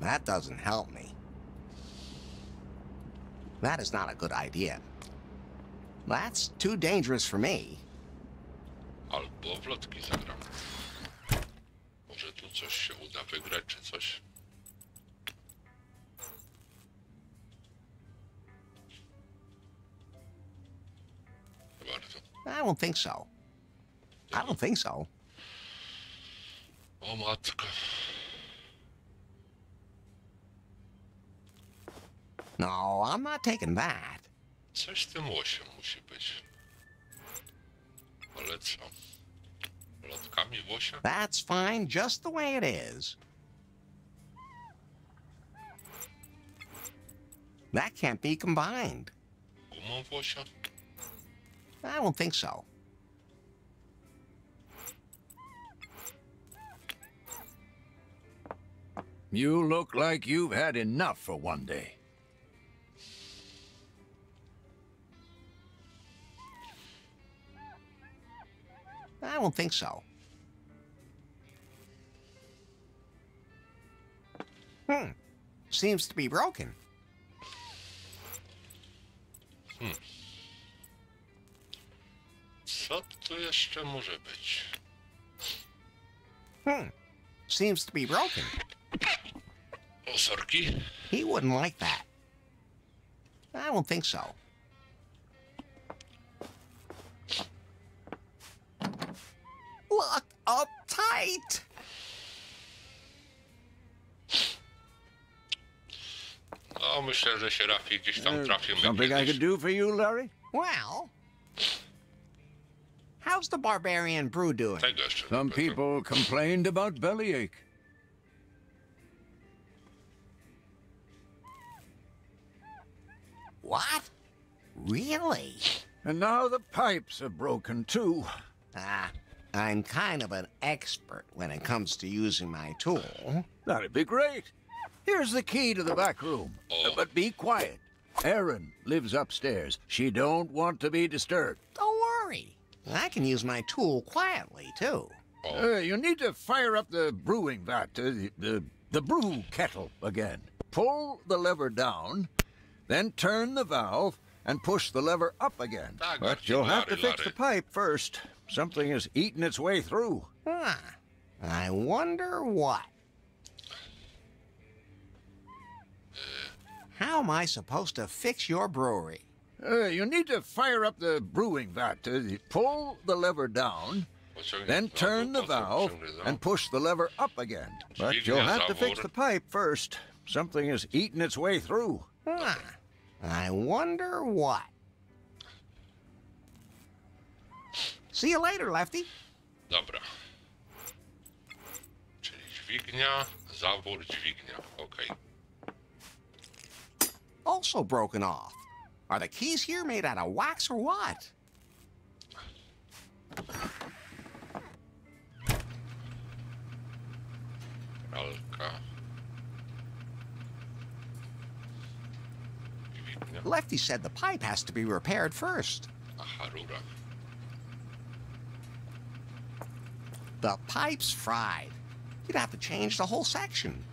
That doesn't help me. That is not a good idea. That's too dangerous for me. Albo wlotki zagram. Może tu coś się uda wygrać, czy coś. Warto. I don't think so. I don't think so. O matko. No, I'm not taking that. Coś z tym łosiem musi być. Ale co? That's fine, just the way it is. That can't be combined. I don't think so. You look like you've had enough for one day. I don't think so. Seems to be broken. Co tu jeszcze może być? Seems to be broken. O, sorki. He wouldn't like that. I don't think so. Look up tight. No, myślę, że się Rafi gdzieś tam trafimy. Something I could do for you, Larry? Well, how's the barbarian brew doing? Some people complained about bellyache. What? Really? And now the pipes are broken, too. Ah, I'm kind of an expert when it comes to using my tool. That'd be great. Here's the key to the back room. But be quiet. Erin lives upstairs. She don't want to be disturbed. Don't worry. I can use my tool quietly, too. You need to fire up the brewing vat, the brew kettle again. Pull the lever down, then turn the valve, and push the lever up again. But you'll have to fix the pipe first. Something has eaten its way through. Huh. I wonder what. How am I supposed to fix your brewery? You need to fire up the brewing vat. Pull the lever down, then turn the valve, and push the lever up again. But you'll have to fix the pipe first. Something has eaten its way through. Huh. I wonder what. See you later, Lefty. Dobra. Czyli dźwignia, zawór dźwignia. Okay. Also broken off. Are the keys here made out of wax or what? Rolka. Lefty said the pipe has to be repaired first. The pipe's fried. You'd have to change the whole section.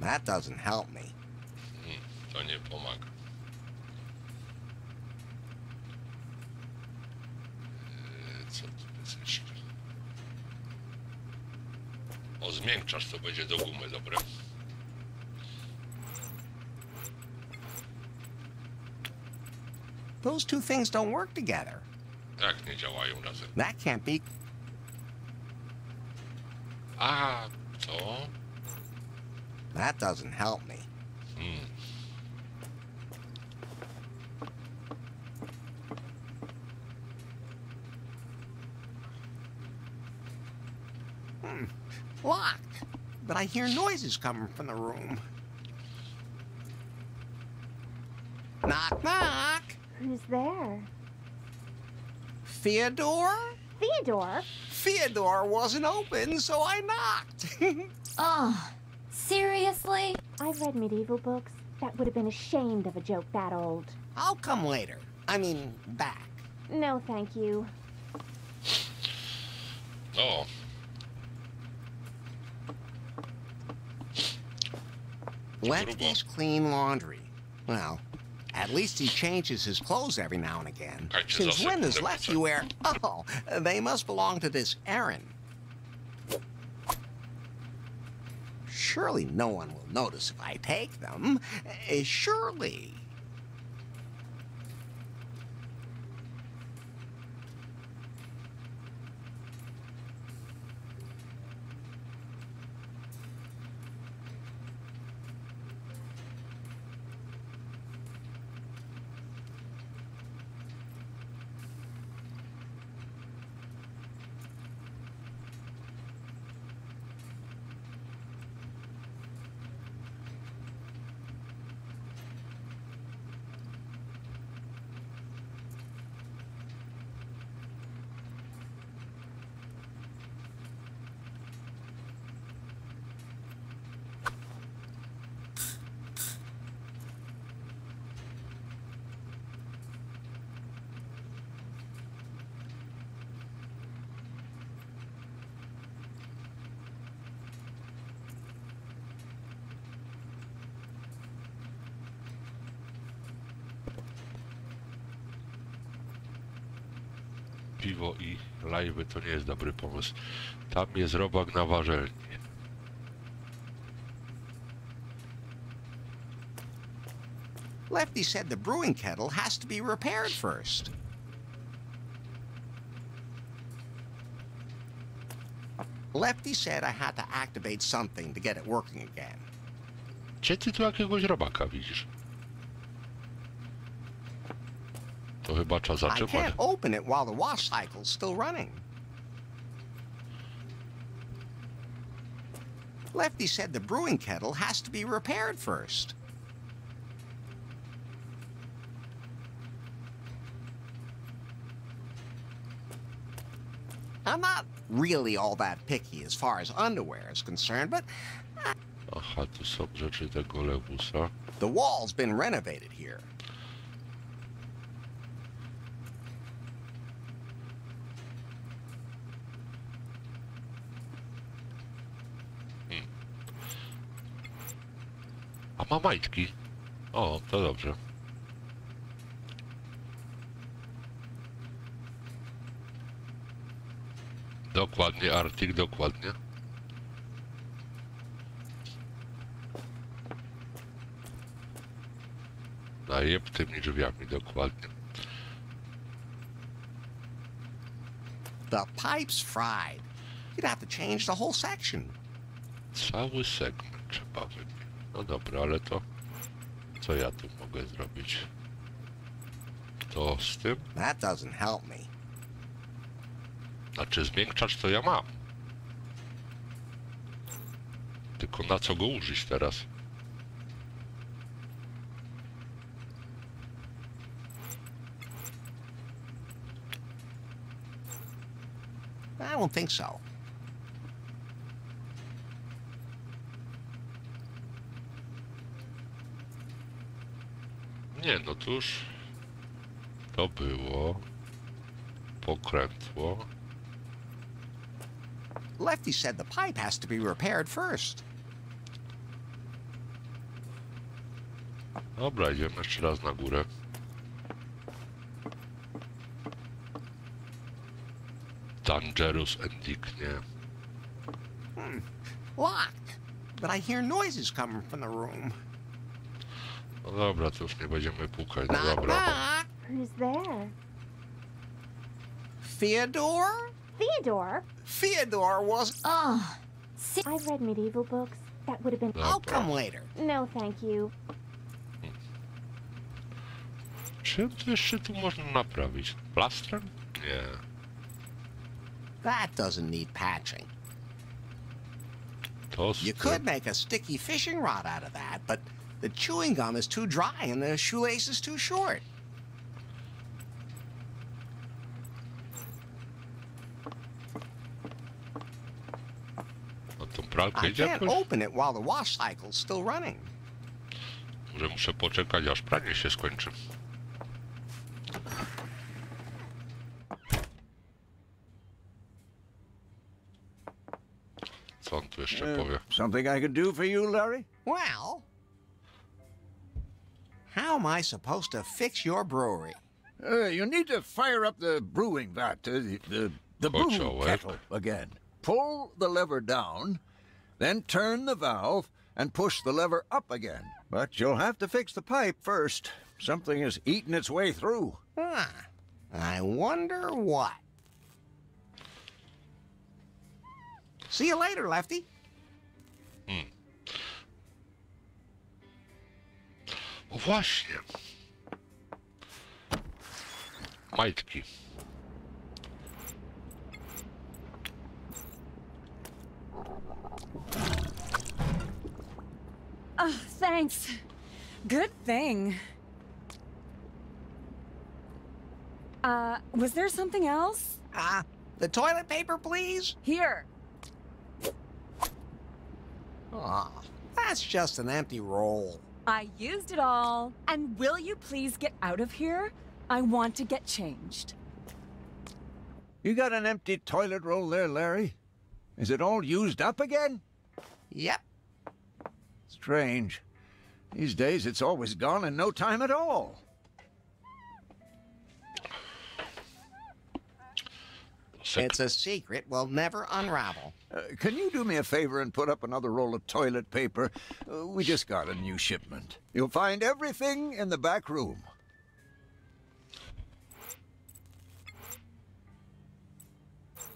That doesn't help me. To nie pomaga. Co to jest? O, zmiękczasz, to będzie do gumy, dobre. Those two things don't work together. Tak, nie działają razem. That can't be. A to. That doesn't help me. Hmm. Locked, but I hear noises coming from the room. Knock, knock. Who's there? Fyodor? Fyodor? Fyodor wasn't open, so I knocked. Oh, seriously? I've read medieval books. That would have been ashamed of a joke that old. I'll come later. I mean, back. No, thank you. Oh. Lefty's clean laundry. Well, at least he changes his clothes every now and again. Since when does Lefty wear... Oh, they must belong to this Erin. Surely no one will notice if I take them. Surely. Piwo I lajwy to nie jest dobry pomysł. Tam jest robak na warzelnie. Lefty said the brewing kettle has to be repaired first. Lefty said I had to activate something to get it working again. Czy ty tu jakiegoś robaka widzisz? I can't open it while the wash cycle's still running. Lefty said the brewing kettle has to be repaired first. I'm not really all that picky as far as underwear is concerned, but... Aha, tu są rzeczy tego lewusa. The wall's been renovated here. A ma majtki. O, to dobrze. Dokładnie, Artik, dokładnie. Najeb tymi drzwiami, dokładnie. The pipe's fried. You'd have to change the whole section. Cały segment trzeba wymienić. No dobra, ale to... Co ja tu mogę zrobić? To z tym? That doesn't help me. Znaczy zmiękczacz to ja mam. Tylko na co go użyć teraz? I don't think so. Nie, no cóż, to było pokrętło. Lefty said the pipe has to be repaired first. Dobra, idziemy jeszcze raz na górę. Dangerous Endic, nie. Locked, but I hear noises coming from the room. No dobra, to już nie będziemy pukać. No dobra. Who's there? Theodore? Theodore? Theodore was... Oh, I've read medieval books. That would have been... I'll come later. No, thank you. Czym to jeszcze tu można naprawić? Plastrem? Nie. That doesn't need patching. You could make a sticky fishing rod out of that, but... The chewing gum is too dry and the shoelace is too short. I can't open it while the wash cycle's still running. Może muszę poczekać, aż pranie się skończy. Co on tu jeszcze powie? Something I could do for you, Larry? Well. How am I supposed to fix your brewery? You need to fire up the brewing vat, the brew kettle again. Pull the lever down, then turn the valve and push the lever up again. But you'll have to fix the pipe first. Something is eating its way through. I wonder what. See you later, Lefty. O właśnie. Majtki. Oh, thanks. Good thing. Was there something else? The toilet paper, please? Here. Aw, that's just an empty roll. I used it all. And will you please get out of here? I want to get changed. You got an empty toilet roll there, Larry? Is it all used up again? Yep. Strange. These days it's always gone in no time at all. It's a secret we'll never unravel. Can you do me a favor and put up another roll of toilet paper? We just got a new shipment. You'll find everything in the back room.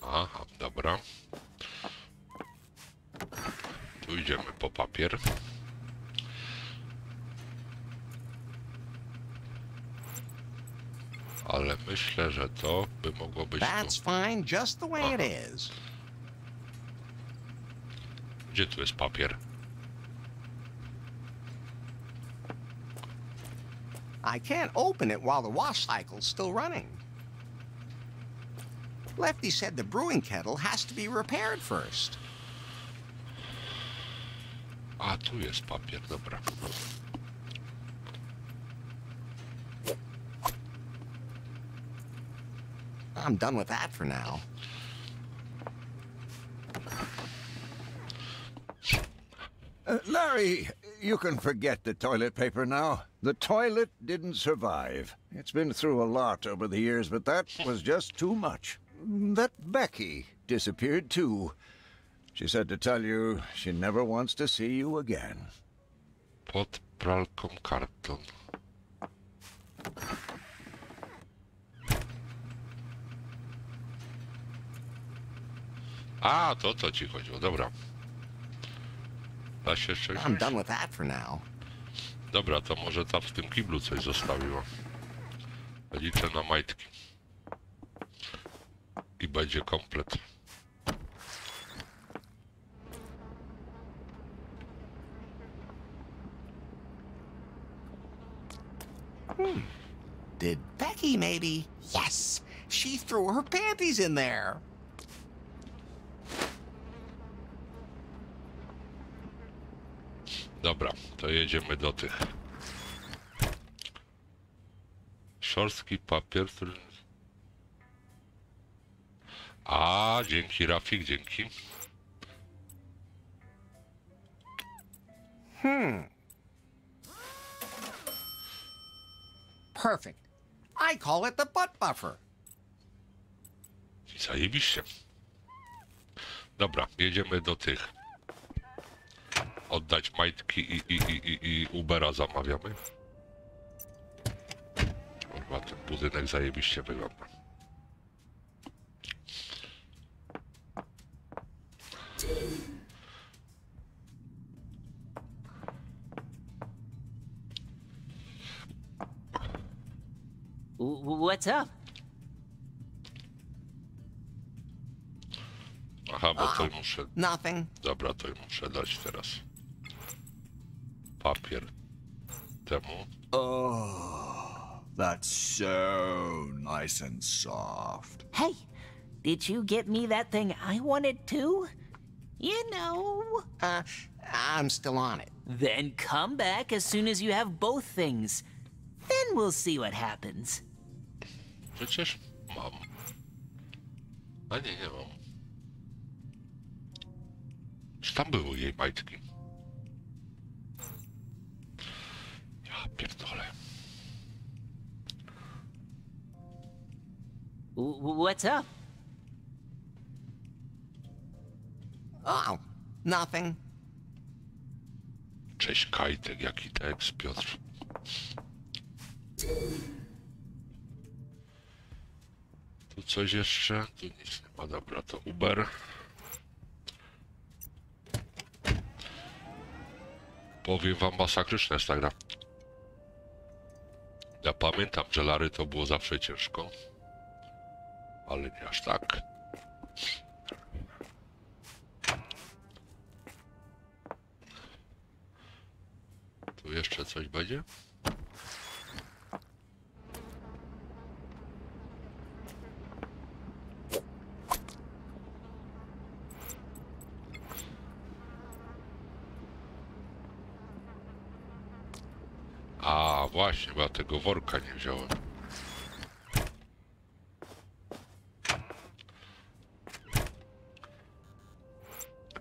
Aha, dobra. Tu idziemy po papier. Ale myślę, że to by mogło być. That's fine, just the way it is. Gdzie tu jest papier? I can't open it while the wash cycle's still running. Lefty said the brewing kettle has to be repaired first. A, tu jest papier, dobra. I'm done with that for now. Larry, you can forget the toilet paper now. The toilet didn't survive. It's been through a lot over the years, but that was just too much. That Becky disappeared too. She said to tell you she never wants to see you again. Pod pralką karton. A, to co ci chodziło, dobra. Da się jeszcze wziąć? I'm done with that for now. Dobra, to może tam w tym kiblu coś zostawiło. Liczę na majtki. I będzie komplet. Did Becky maybe? Yes! She threw her panties in there! Dobra, to jedziemy do tych. Szorstki papier, który... A, dzięki Rafik, dzięki. Perfect. I call it the butt buffer. I zajebiście. Dobra, jedziemy do tych. Oddać majtki i Ubera zamawiamy. Kurwa, ten budynek zajebiście wygląda. What's up? Aha, bo to muszę... Nothing. Dobra, to muszę dać teraz. Papier temu. Oh, that's so nice and soft. Hey, did you get me that thing I wanted too? You know. I'm still on it. Then come back as soon as you have both things. Then we'll see what happens. Przecież mam. A nie, nie mam. Czy tam były jej majtki? Ja pierdolę. What's up? Oh, nothing. Cześć Kajtek, jaki tekst, Piotr. Tu coś jeszcze? Tu nic nie ma, dobra, to Uber. Powiem wam, masakryczne jest ta gra. Ja pamiętam, że Larry to było zawsze ciężko. Ale nie aż tak. Tu jeszcze coś będzie? A właśnie, bo ja tego worka nie wziąłem.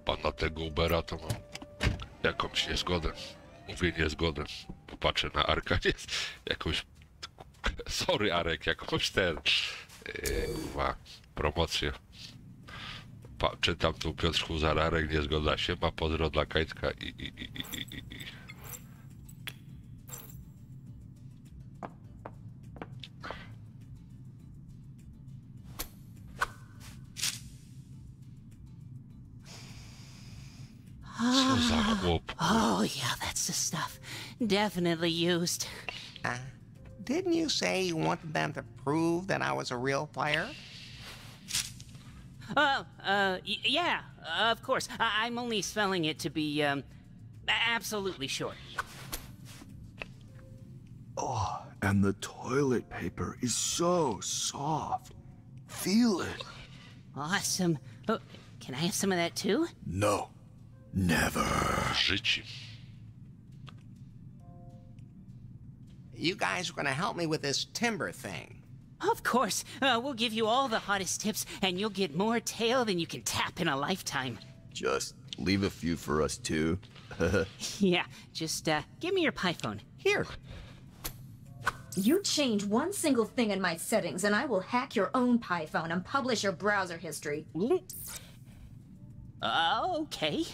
Pana tego Ubera to mam jakąś niezgodę. Mówię niezgodę, popatrzę na Arka, jest jakąś... Sorry Arek, jakąś ten... Kurwa, promocję. Czytam tu Piotr Huzar, Arek nie zgoda się, ma pozdro dla Kajtka i... Oh, yeah, that's the stuff. Definitely used. Didn't you say you wanted them to prove that I was a real player? Oh, yeah, of course. I'm only spelling it to be, absolutely sure. Oh, and the toilet paper is so soft. Feel it. Awesome. Oh, can I have some of that too? No. Never. You guys were gonna help me with this timber thing. Of course. We'll give you all the hottest tips, and you'll get more tail than you can tap in a lifetime. Just leave a few for us, too. Yeah, just give me your PyPhone. Here. You change one single thing in my settings, and I will hack your own PyPhone and publish your browser history. Okay.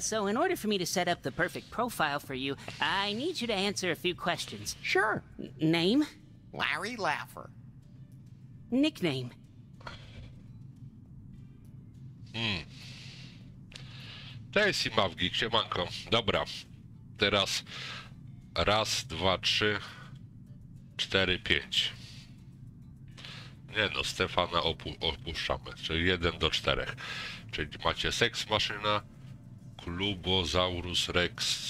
So in order for me to set up the perfect profile for you, I need you to answer a few questions. Sure. Name? Larry Laffer. Nickname? Cześć i Mawgik, siemanko. Dobra. Teraz raz, dwa, trzy, cztery, pięć. Nie no, Stefana opuszczamy, czyli 1 do 4. Czyli macie Seks Maszyna, Klubozaurus Rex,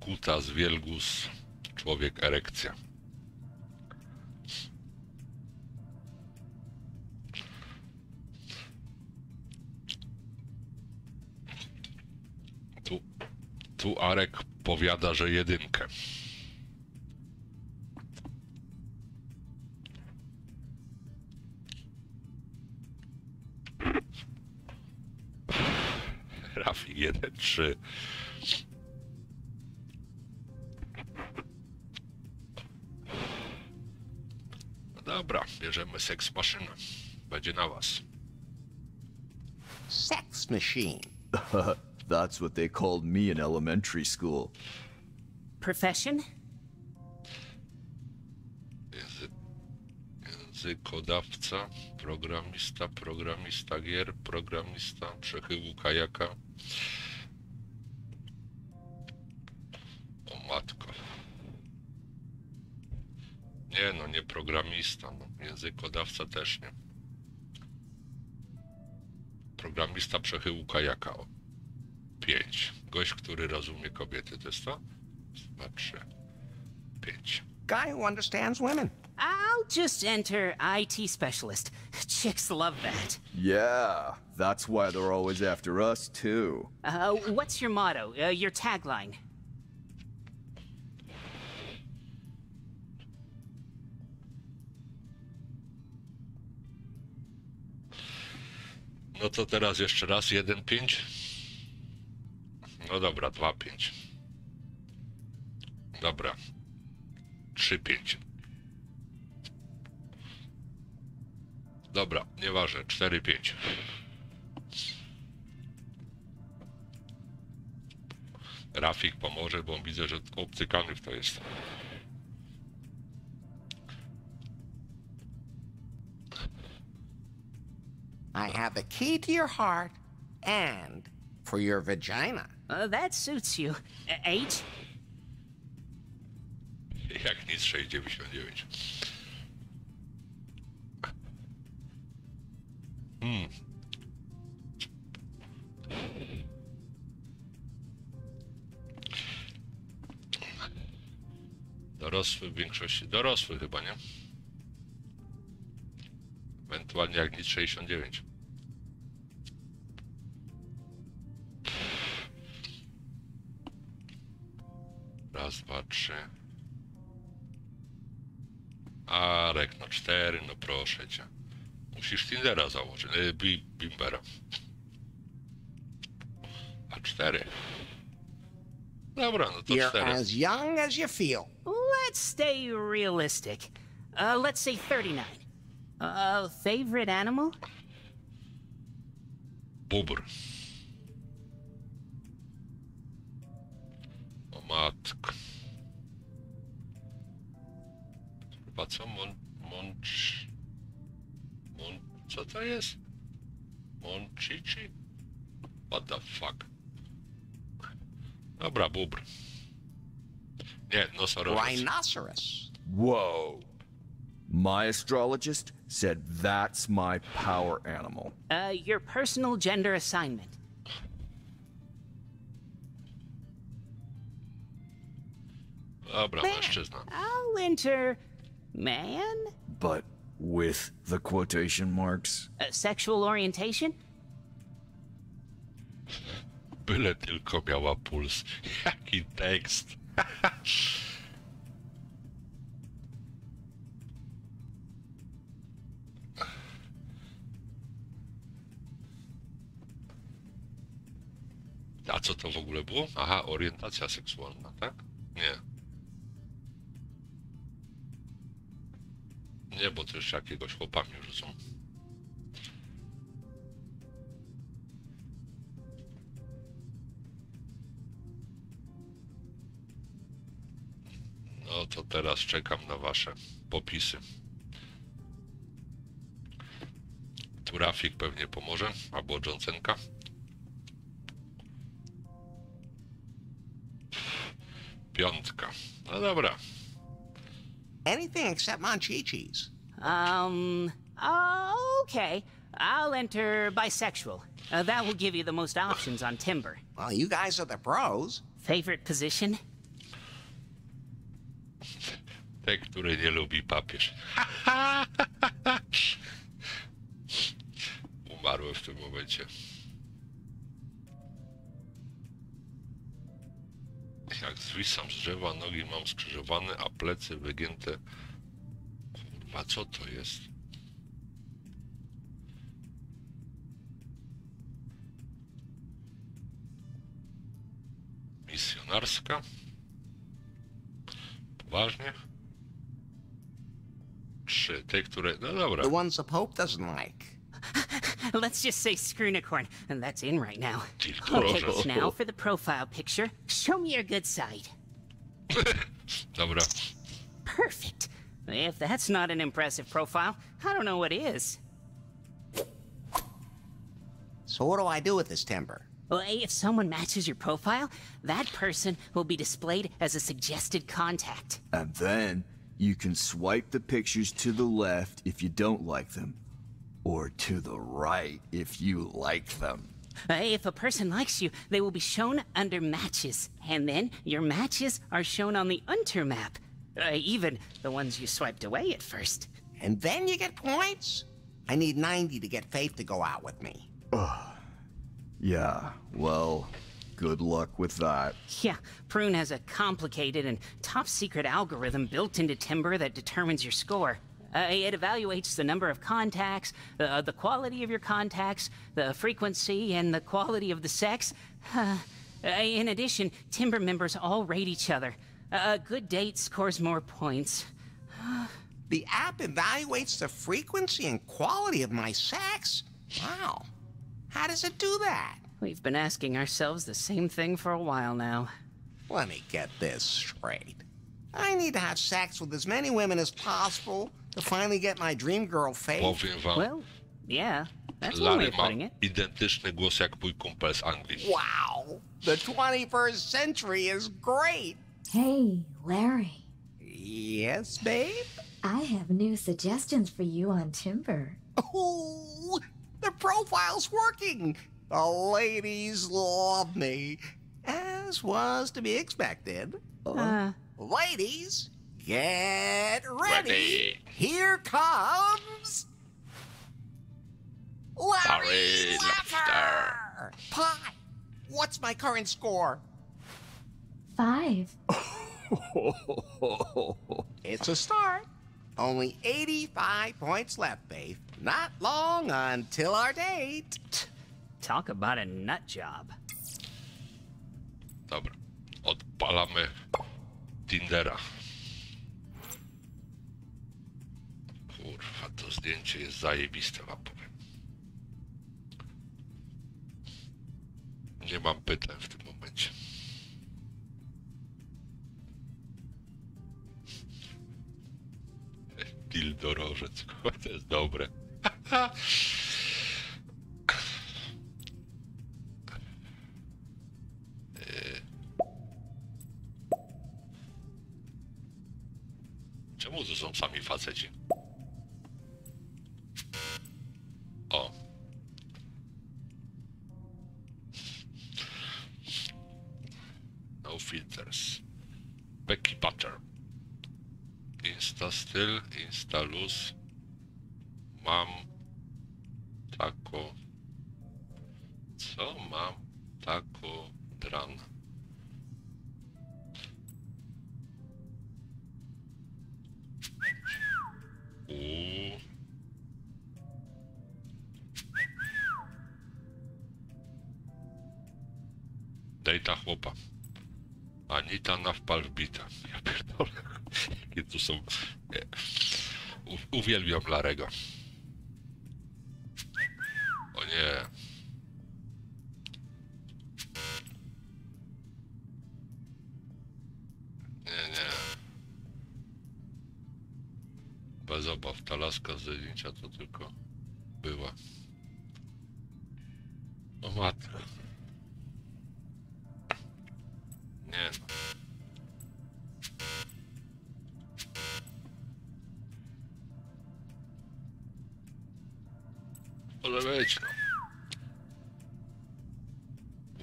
Kutas Wielgus, Człowiek Erekcja. Tu Arek powiada, że 1. Rafi 1-3. Dobra, bierzemy Seks Maszynę. Będzie na was. Sex machine. That's what they called me in elementary school. Profession? Językodawca, programista, programista gier, programista przechyłu kajaka. O matko. Nie no, nie programista, no. Językodawca też nie. Programista przechyłu kajaka. 5. Gość, który rozumie kobiety, to jest to? 2, 3, 5. Guy who understands women. I'll just enter IT specialist. Chicks love that. Yeah, that's why they're always after us, too. What's your motto, your tagline? No to teraz jeszcze raz, 1-5. No dobra, 2-5. Dobra. 3-5. Dobra, nieważne, 4-5. Rafik pomoże, bo widzę, że obcykany w to jest. I have the key to your heart and for your vagina. That suits you. 8? Jak nic, 6,99. Dorosły w większości. Dorosły chyba, nie? Ewentualnie jak nic, 69. Raz, dwa, trzy. Arek, no 4, no proszę cię. Musisz Tindera założyć, Bimbera. A 4. Dobra, no to 4. You're as young as you feel. Let's stay realistic. Let's say 39. Favorite animal? Bubr. Matko. Chyba co? Co to jest? Monchichi? What the fuck? Dobra, bubr. Nie, nosorożec. Rhinoceros. Whoa. My astrologist said that's my power animal. Your personal gender assignment. Dobra, mężczyzna. I'll enter man. But with the quotation marks. Sexual orientation? Byle tylko miała puls. Jaki tekst. A co to w ogóle było? Aha, orientacja seksualna, tak? Nie. Nie, bo też jakiegoś chłopami rzucą. No to teraz czekam na wasze popisy. Tu Rafik pewnie pomoże, albo Johnsenka. Piątka. No dobra. Anything except Monchichis. Okay. I'll enter bisexual. That will give you the most options on Timber. Well, you guys are the pros. Favorite position? Te, który nie lubi papież. Umarłem w tym momencie. Jak zwisam z drzewa, nogi mam skrzyżowane, a plecy wygięte. Kurwa, co to jest? Misjonarska? Poważnie? Trzy, te, które... No dobra. The ones the Pope doesn't like. Let's just say Screenicorn, and that's in right now. Okay, now for the profile picture, show me your good side. Dobra. Perfect. If that's not an impressive profile, I don't know what is. So what do I do with this Timber? Well, if someone matches your profile, that person will be displayed as a suggested contact. And then you can swipe the pictures to the left if you don't like them. Or to the right, if you like them. If a person likes you, they will be shown under matches. And then your matches are shown on the untermap. Even the ones you swiped away at first. And then you get points? I need 90 to get Faith to go out with me. Yeah, well, good luck with that. Yeah, Prune has a complicated and top-secret algorithm built into Timber that determines your score. It evaluates the number of contacts, the quality of your contacts, the frequency, and the quality of the sex. In addition, Timber members all rate each other. A good date scores more points. The app evaluates the frequency and quality of my sex? Wow. How does it do that? We've been asking ourselves the same thing for a while now. Let me get this straight. I need to have sex with as many women as possible to finally get my dream girl Faith. Powiem wam, well, yeah, that's one way of putting it. Identyczny głos jak mój kumpel z Anglii. Wow, the 21st century is great. Hey, Larry. Yes, babe? I have new suggestions for you on Timber. Oh, the profile's working. The ladies love me, as was to be expected. Ladies, get ready. Here comes Larry Laughter. Pi, what's my current score? 5. It's a start. Only 85 points left, babe. Not long until our date. Talk about a nut job. Dobra, odpalamy Tindera. Kurwa, to zdjęcie jest zajebiste, wam powiem. Nie mam pytań w tym momencie. Dildorożec, to jest dobre. Czemu to są sami faceci? O. No filters. Becky Butter. Insta styl, insta luz. mam taką... Co mam taką dran? Dejta chłopa. Anita na wpal wbita. Ja pierdolę. Jakie tu są... Uwielbiam Larego. O nie. Nie, nie. Bez obaw, ta laska z zdjęcia to tylko była. O matko. Nie no. Może być no.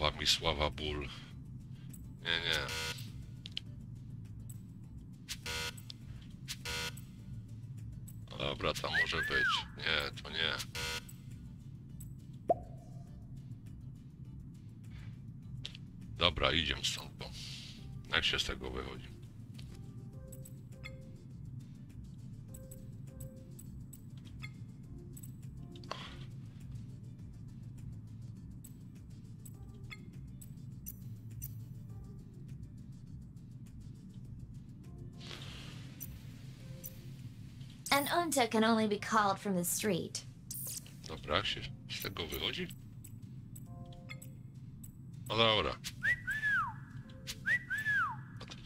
Łamisława Ból. Nie, nie. Dobra, tam może być. Nie, to nie. Dobra, idziemy stąd, bo jak się z tego wychodzi? An unta can only be called from the street. Dobra, jak się z tego wychodzi? No dobra.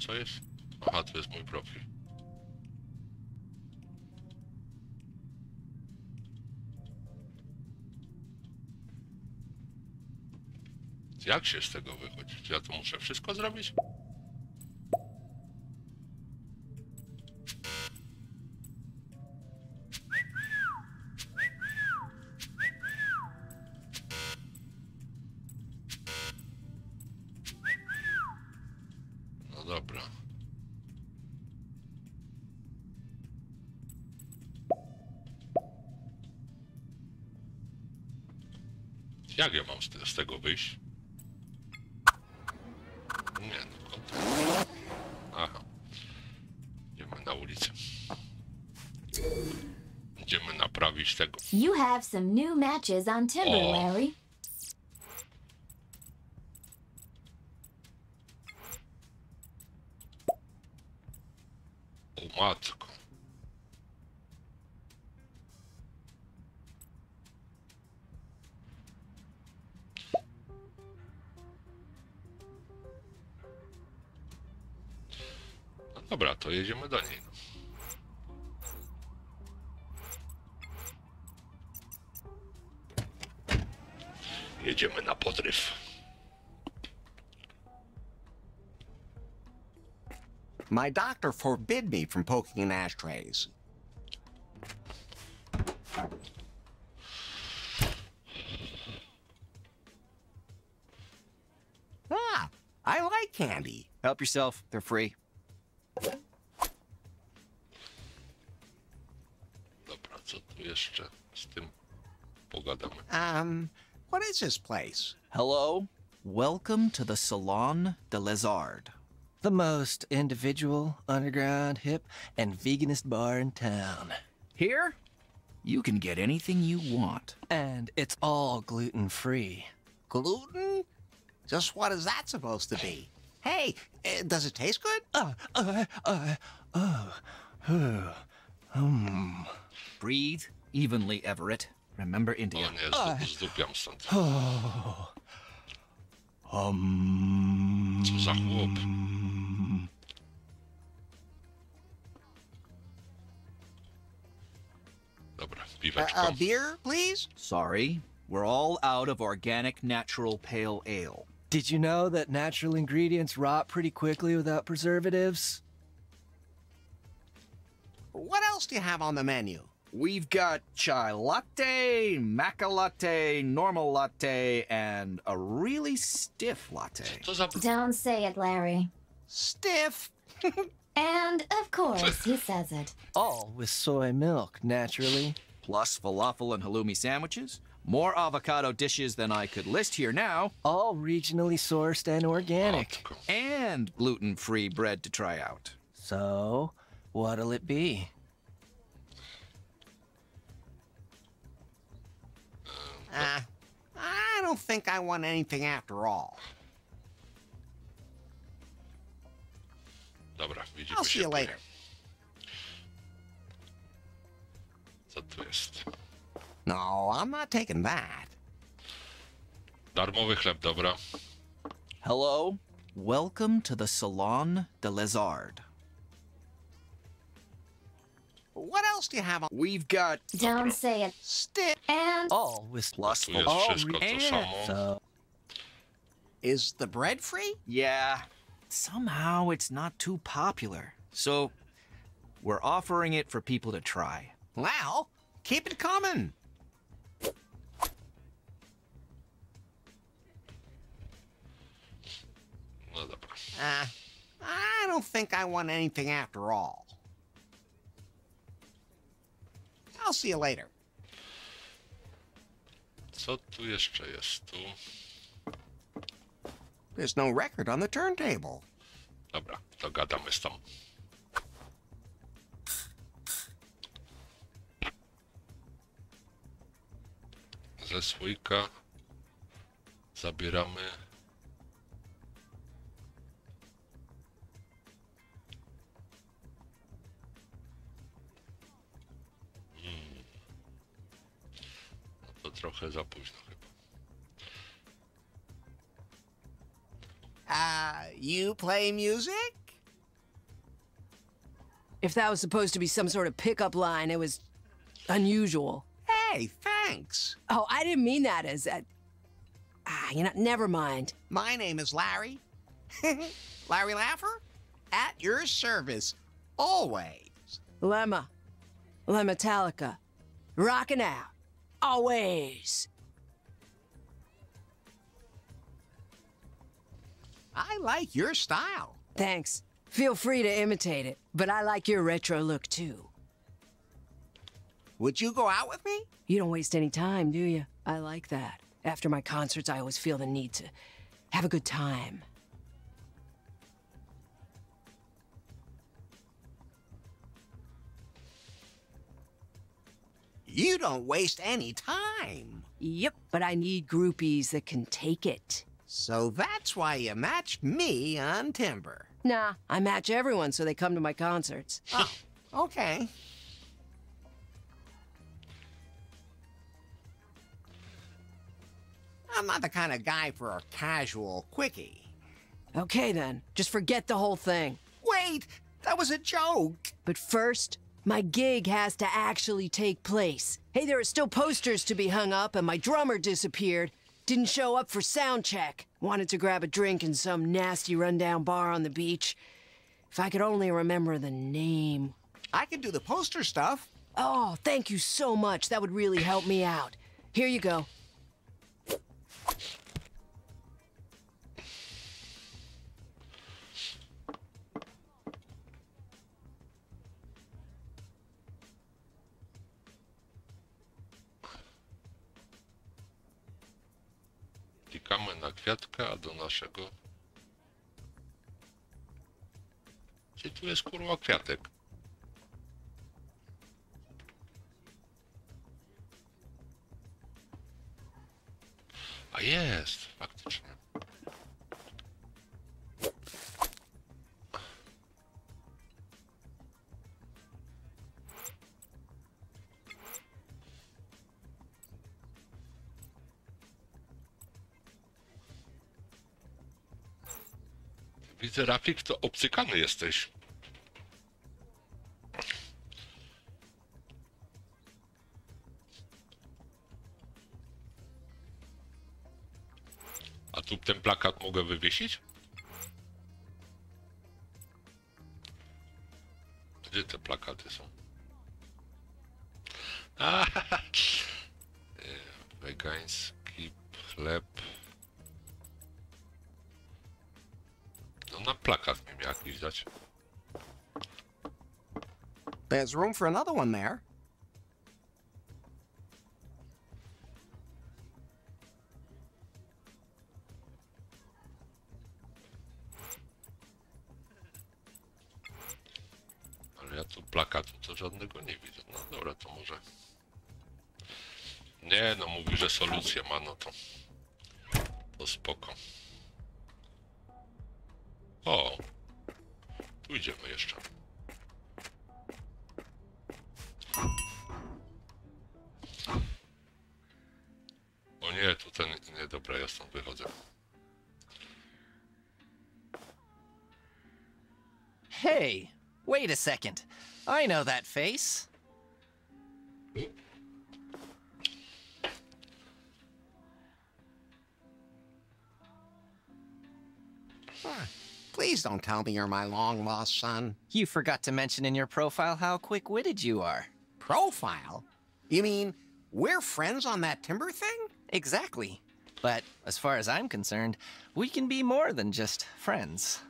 Co jest? Aha, to jest mój profil. Jak się z tego wychodzi? Czy ja to muszę wszystko zrobić? Jak ja mam z tego wyjść? Nie, no. Aha. Idziemy na ulicę. Idziemy naprawić tego. You have some new matches on Timber, Larry. O matko. Dobra, to jedziemy do niej. Jedziemy na podryw. My doctor forbid me from poking in ashtrays. Ah, I like candy. Help yourself, they're free. Dobra, co tu jeszcze z tym pogadamy? What is this place? Hello, welcome to the Salon de Lazard. The most individual, underground, hip, and veganist bar in town. Here, you can get anything you want. And it's all gluten-free. Gluten? Just what is that supposed to be? Hey, does it taste good? Breathe evenly, Everett. Remember India. Co za chłop. Dobra, piweczko. A beer, please? Sorry, we're all out of organic, natural, pale ale. Did you know that natural ingredients rot pretty quickly without preservatives? What else do you have on the menu? We've got chai latte, maca latte, normal latte, and a really stiff latte. Don't say it, Larry. Stiff? And, of course, he says it. All with soy milk, naturally. plus falafel and halloumi sandwiches, more avocado dishes than I could list here now. All regionally sourced and organic. And gluten-free bread to try out. So, what'll it be? I don't think I want anything after all. Dobra, widzimy I'll see you later. Co to jest? No, I'm not taking that. Darmowy chleb, dobra. Hello, welcome to the Salon de Lazard. What else do you have on? We've got... Don't say it. Stick. And... All with... Plus... All and... So... Is the bread free? Yeah. Somehow it's not too popular. So, we're offering it for people to try. Well, keep it coming. I don't think I want anything after all. I'll see you later. Co tu jeszcze jest tu? There's no record on the turntable. Dobra, to gadamy z tą. Ze słoika zabieramy trochę za późno chyba. You play music? If that was supposed to be some sort of pickup line, it was unusual. Hey, thanks. Oh, I didn't mean that as that. You know, never mind. My name is Larry. Larry Laffer, at your service, always. Lemma, Lemmatalica, rockin' out. Always. I like your style. Thanks. Feel free to imitate it, but I like your retro look too. Would you go out with me? You don't waste any time, do you? I like that. After my concerts, I always feel the need to have a good time. You don't waste any time. Yep, but I need groupies that can take it. So that's why you matched me on Timber. Nah, I match everyone so they come to my concerts. Oh, okay. I'm not the kind of guy for a casual quickie. Okay then, just forget the whole thing. Wait, that was a joke. But first... my gig has to actually take place. Hey, there are still posters to be hung up, and my drummer disappeared. Didn't show up for sound check. Wanted to grab a drink in some nasty rundown bar on the beach. If I could only remember the name. I could do the poster stuff. Oh, thank you so much. That would really help me out. Here you go. Klikamy na kwiatka, a do naszego... Gdzie tu jest kurwa kwiatek? A jest, faktycznie. Widzę, Rafik, to obcykany jesteś. A tu ten plakat mogę wywiesić? Gdzie te plakaty są? Wegański chleb. Na plakat mi miał jakiś dać. There's room for another one there. ja tu plakatu to żadnego nie widzę. No dobra, to może... Nie, no mówi, że solucja ma, no to... To spoko. O! Tu idziemy jeszcze. O nie, tu ten... Nie, dobra, ja stąd wychodzę. Hey, wait a second. I know that face. Please don't tell me you're my long-lost son. You forgot to mention in your profile how quick-witted you are. Profile? You mean we're friends on that Timber thing? Exactly. But as far as I'm concerned, we can be more than just friends.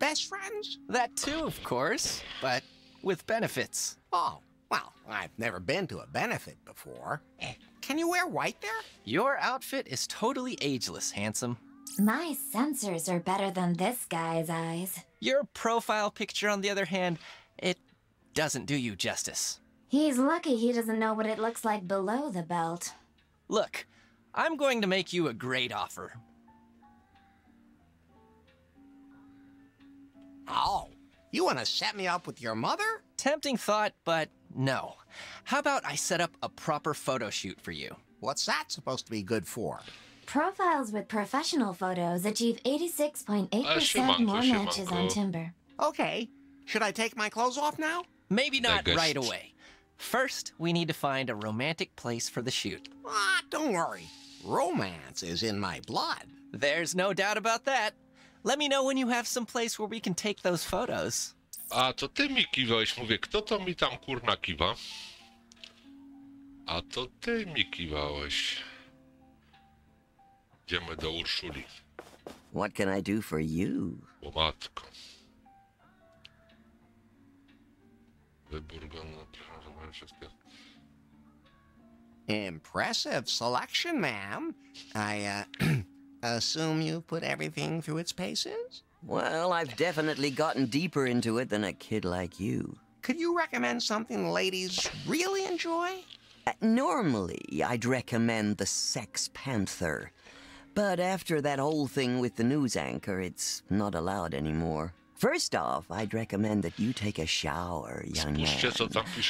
Best friends? That too, of course, but with benefits. Oh, well, I've never been to a benefit before. Can you wear white there? Your outfit is totally ageless, handsome. My sensors are better than this guy's eyes. Your profile picture, on the other hand, it doesn't do you justice. He's lucky he doesn't know what it looks like below the belt. Look, I'm going to make you a great offer. Oh, you want to set me up with your mother? Tempting thought, but no. How about I set up a proper photo shoot for you? What's that supposed to be good for? Profiles with professional photos achieve 86.8% more matches on Timber. Okay, should I take my clothes off now? Maybe not right away. First, we need to find a romantic place for the shoot. Ah, don't worry. Romance is in my blood. There's no doubt about that. Let me know when you have some place where we can take those photos. A to ty mi kiwałeś, mówię, kto to mi tam kurna kiwa? A to ty mi kiwałeś. Idziemy do Urszuli. What can I do for you? O matko. Wybór go na wszystkie. Impressive selection, ma'am. I assume you put everything through its paces? Well, I've definitely gotten deeper into it than a kid like you. Could you recommend something ladies really enjoy? Normally, I'd recommend the Sex Panther. But after that whole thing with the news anchor, it's not allowed anymore. First off, I'd recommend that you take a shower, young man.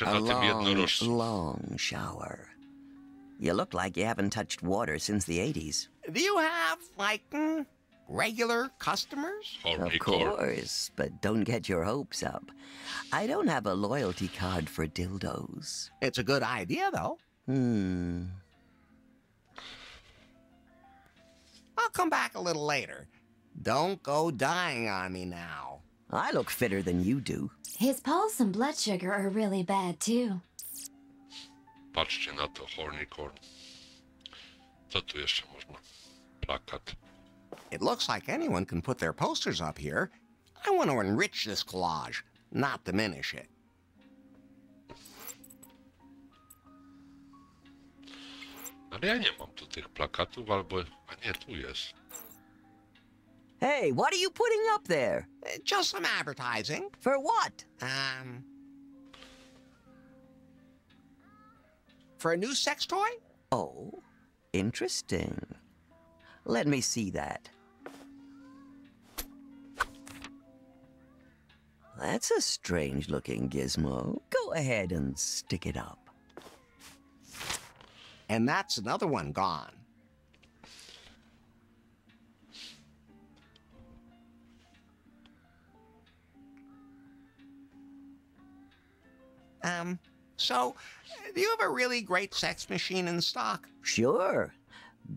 A long, long shower. You look like you haven't touched water since the 80s. Do you have, like, regular customers? Of course, but don't get your hopes up. I don't have a loyalty card for dildos. It's a good idea, though. I'll come back a little later. Don't go dying on me now. I look fitter than you do. His pulse and blood sugar are really bad, too. Patrzcie na to, horny corn. Co tu jeszcze można? Plakat. It looks like anyone can put their posters up here. I want to enrich this collage, not diminish it. Ale ja nie mam tu tych plakatów, albo... A nie, tu jest. Hey, what are you putting up there? Just some advertising. For what? For a new sex toy? Oh, interesting. Let me see that. That's a strange-looking gizmo. Go ahead and stick it up. And that's another one gone. So, do you have a really great sex machine in stock? Sure.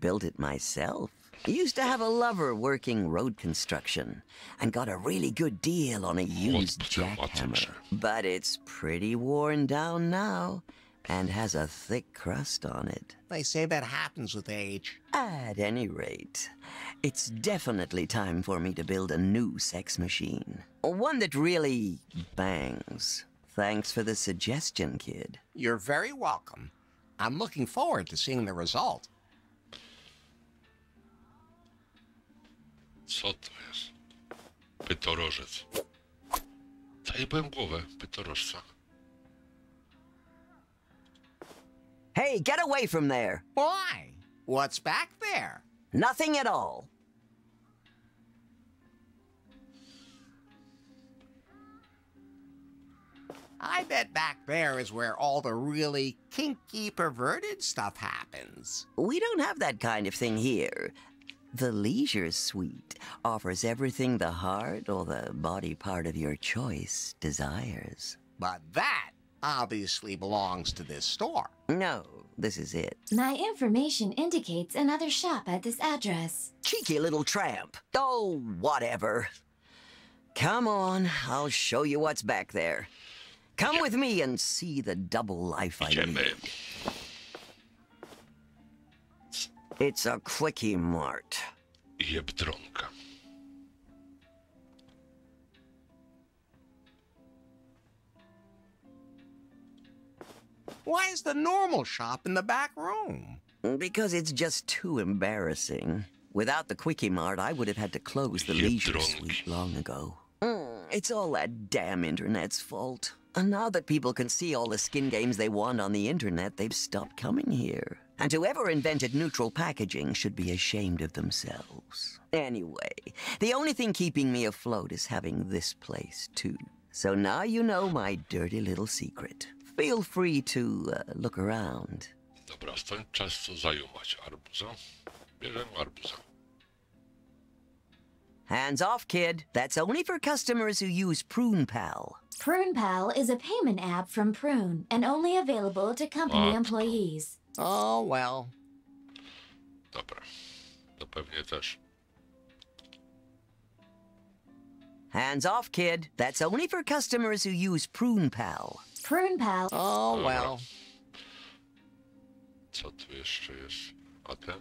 Built it myself. I used to have a lover working road construction and got a really good deal on a used jackhammer. But it's pretty worn down now and has a thick crust on it. They say that happens with age. At any rate, it's definitely time for me to build a new sex machine. One that really bangs. Thanks for the suggestion, kid. You're very welcome. I'm looking forward to seeing the result. Co to jest? Pytorożec. Zajebałem głowę pytorożca. Hey, get away from there! Why? What's back there? Nothing at all. I bet back there is where all the really kinky, perverted stuff happens. We don't have that kind of thing here. The Leisure Suite offers everything the heart or the body part of your choice desires. But that obviously belongs to this store. No, this is it. My information indicates another shop at this address. Cheeky little tramp. Oh, whatever. Come on, I'll show you what's back there. Come with me and see the double life I live. It's a quickie mart. Jebdronka. Why is the normal shop in the back room? Because it's just too embarrassing. Without the quickie mart, I would have had to close the Leisure Suite long ago. It's all that damn internet's fault. And now that people can see all the skin games they want on the internet, they've stopped coming here. And whoever invented neutral packaging should be ashamed of themselves. Anyway, the only thing keeping me afloat is having this place, too. So now you know my dirty little secret. Feel free to look around. Dobra, stań czas to zajumać arbuza. Bierzem arbuza. Hands off, kid. That's only for customers who use Prune Pal. Prune Pal is a payment app from Prune and only available to company employees. Oh, well. Dobra. To pewnie też. Hands off, kid. That's only for customers who use Prune Pal. Prune Pal. Oh, dobra. Well. Co tu jeszcze jest? A ten?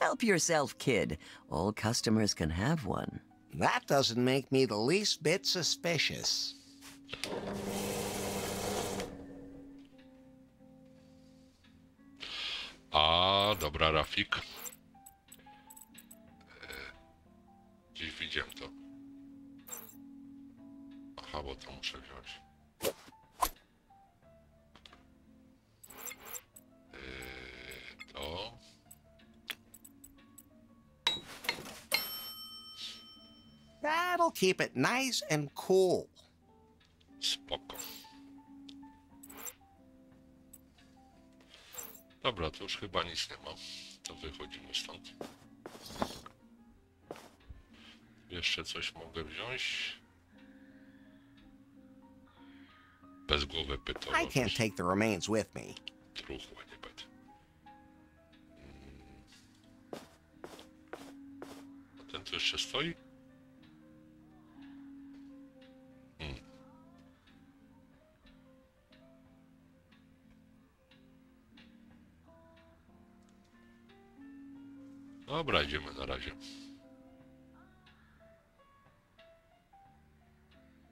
Help yourself, kid. All customers can have one. That doesn't make me the least bit suspicious. A, dobra, Rafik. Gdzieś widziałem to. Aha, bo to muszę wziąć. To... That'll keep it nice and cool. Spoko. Dobra, to już chyba nic nie ma. To wychodzimy stąd. Jeszcze coś mogę wziąć. Bez głowy pytał. I can't take the remains with me. Truchła nie będę. A ten tu jeszcze stoi? Dobra, idziemy na razie.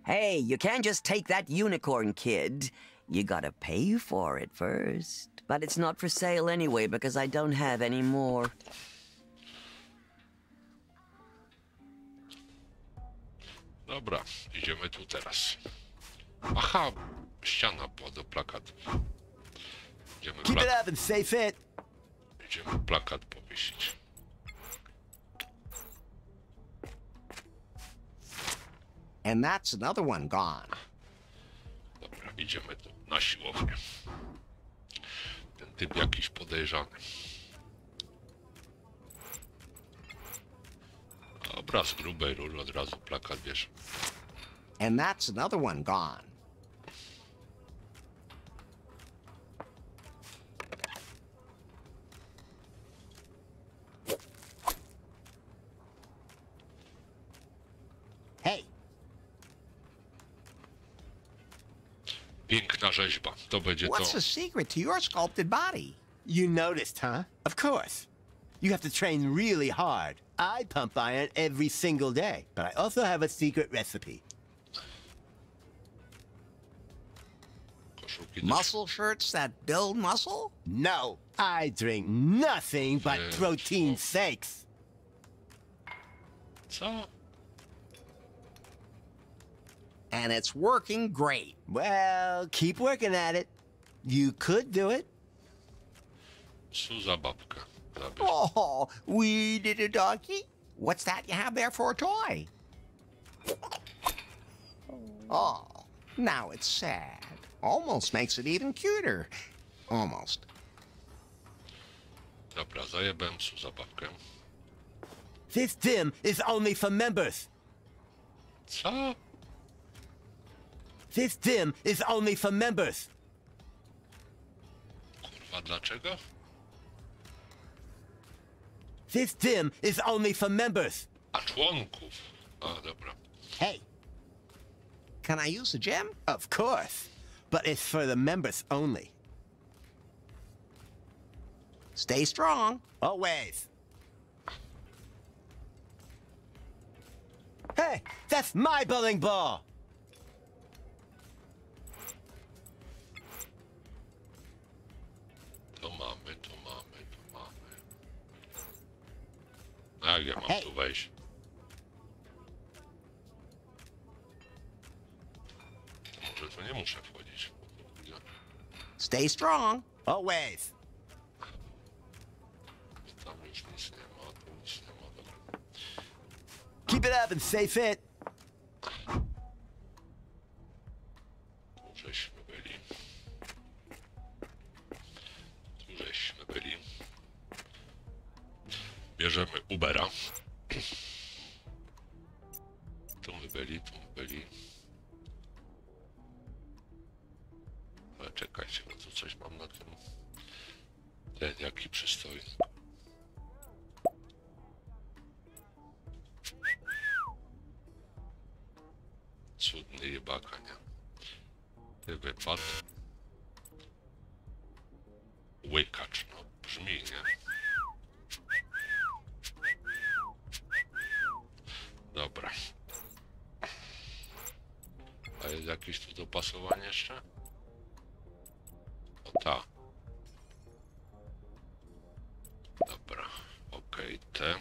Hey, you can't just take that unicorn, kid. You gotta pay for it first. But it's not for sale anyway because I don't have any more. Dobra, idziemy tu teraz. Aha, ściana pod plakat. Idziemy Keep it up and safe it. Idziemy plakat powiesić. And that's another one gone. Dobra, idziemy tu na siłownię. Ten typ jakiś podejrzany. Dobra, z grubej rury od razu plakat bierz. And that's another one gone. Piękna rzeźba. To będzie to. What's the secret to your sculpted body? You noticed, huh? Of course. You have to train really hard. I pump iron every single day, but I also have a secret recipe. Muscle shirts that build muscle? No, I drink nothing but protein shakes. Co? and it's working great. Well, keep working at it. You could do it. Co za babka? Oh, we did a doggy. What's that you have there for a toy? Oh, now it's sad. Almost makes it even cuter. Almost. Dobra, zajebałem psu zabawkę. This gym is only for members. Co? This gym is only for members. Kurwa, dlaczego? This gym is only for members. A członków. A, dobra. Hey. Can I use the gym? Of course. But it's for the members only. Stay strong. Always. Hey, that's my bowling ball. I get my observation. Stay strong. Always. Keep it up and stay fit. Bierzemy Ubera. Tu byli. Ale czekajcie, bo tu coś mam na tym. Ten jaki przystojny. Cudny jebaka, nie? Ty wypadł. Łykacz, no brzmi, nie? Dobra. A jest jakieś tu dopasowanie jeszcze? O ta. Dobra. Okej, te.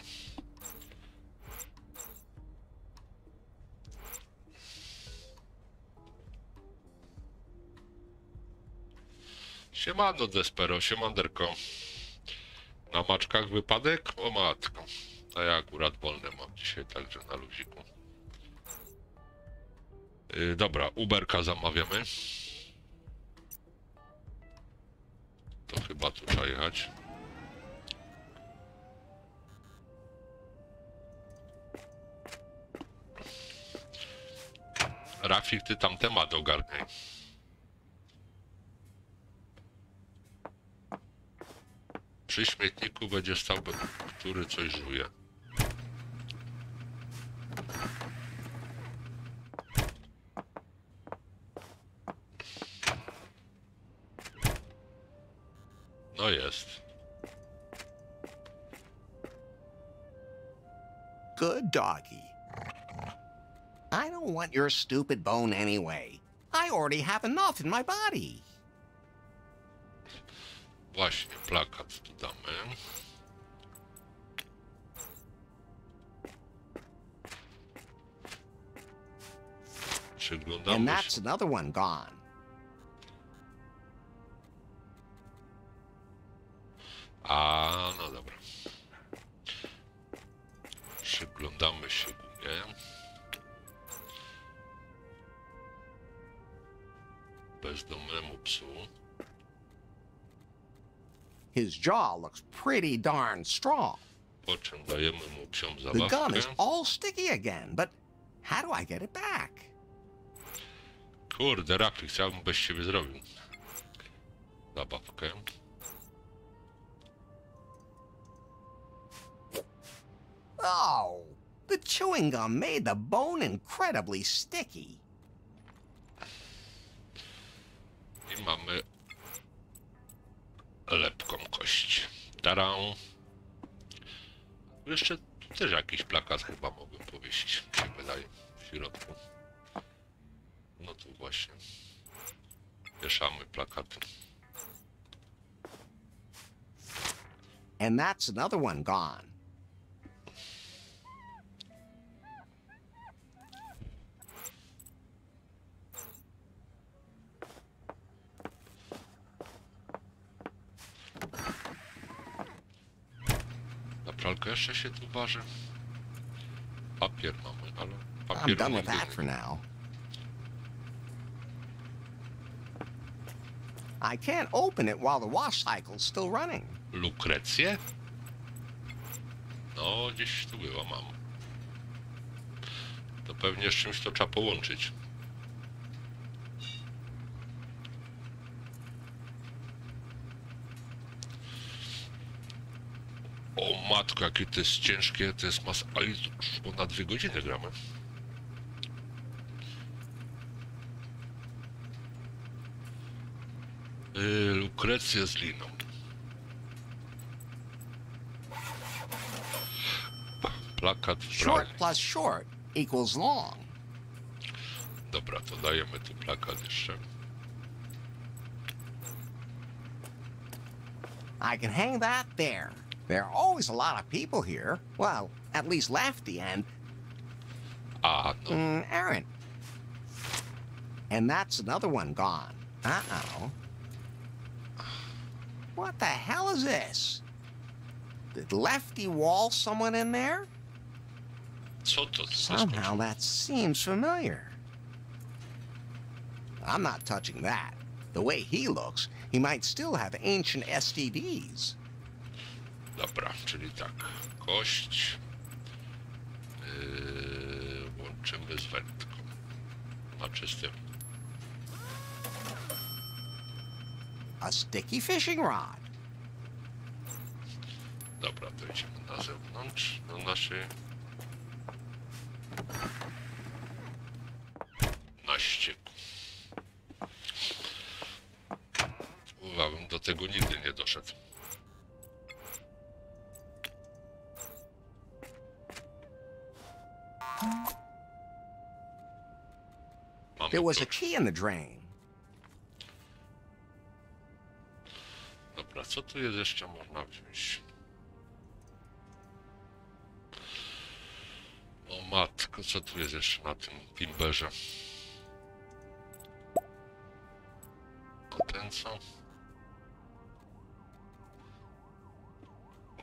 Siemano Despero, siemanderko. Na maczkach wypadek? O matko. A ja akurat wolne mam dzisiaj, także na luziku. Dobra, Uberka zamawiamy. To chyba tu trzeba jechać. Rafik, ty tam temat ogarniaj. Przy śmietniku będzie stał, który coś żuje. No jest. Good doggy. I don't want your stupid bone anyway. I already have enough in my body. Właśnie, plakat tu damy. Przyglądamy się. And that's another one gone. A, no dobra. Przyglądamy się górę. Bezdomnemu psu. His jaw looks pretty darn strong. The gum is all sticky again, but how do I get it back? Kurde, Rafik, chciałbym bez ciebie zrobił. Zabawkę. Oh, the chewing gum made the bone incredibly sticky. I mamy lepką kość. Taram. Jeszcze też jakiś plakat chyba mogłem powiesić, mi się wydaje, w środku. No tu właśnie. Wieszamy plakaty. And that's another one gone. pralka jeszcze się tu waży. Papier mamy, ale papier mamy. I can't open it while the wash cycle's still running. Lukrecję? No, gdzieś tu była, mam. To pewnie z czymś to trzeba połączyć. O matko, jakie to jest ciężkie, to jest masa, ale już ponad 2 godziny gramy. Lukrecja z liną. Plakat w Short plus short equals long. Dobra, to dajemy tu plakat jeszcze. I can hang that there. There are always a lot of people here. Well, at least Lefty and... Ah, no. Aaron. And that's another one gone. Uh-oh. What the hell is this? Did Lefty wall someone in there? Somehow that seems familiar. I'm not touching that. The way he looks, he might still have ancient STDs. Dobra, czyli tak. Kość. Łączymy z wędką. Znaczy z tym. A sticky fishing rod. Dobra, to idziemy na zewnątrz, do na ścieku. Uwa, bym do tego nigdy nie doszedł. There was a key in the drain. Dobra, co tu jest jeszcze można wziąć? O matko, co tu jest jeszcze na tym Timberze? Ten co?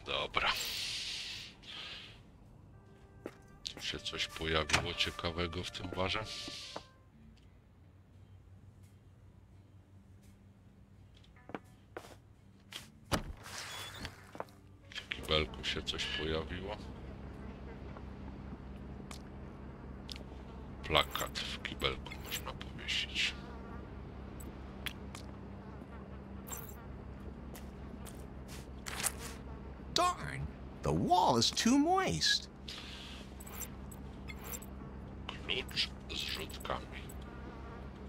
Dobra. Tu się coś pojawiło ciekawego w tym barze? Belku się coś pojawiło. Plakat w kibelku można powiesić. Darn, the wall is too moist. Klucz z rzutkami.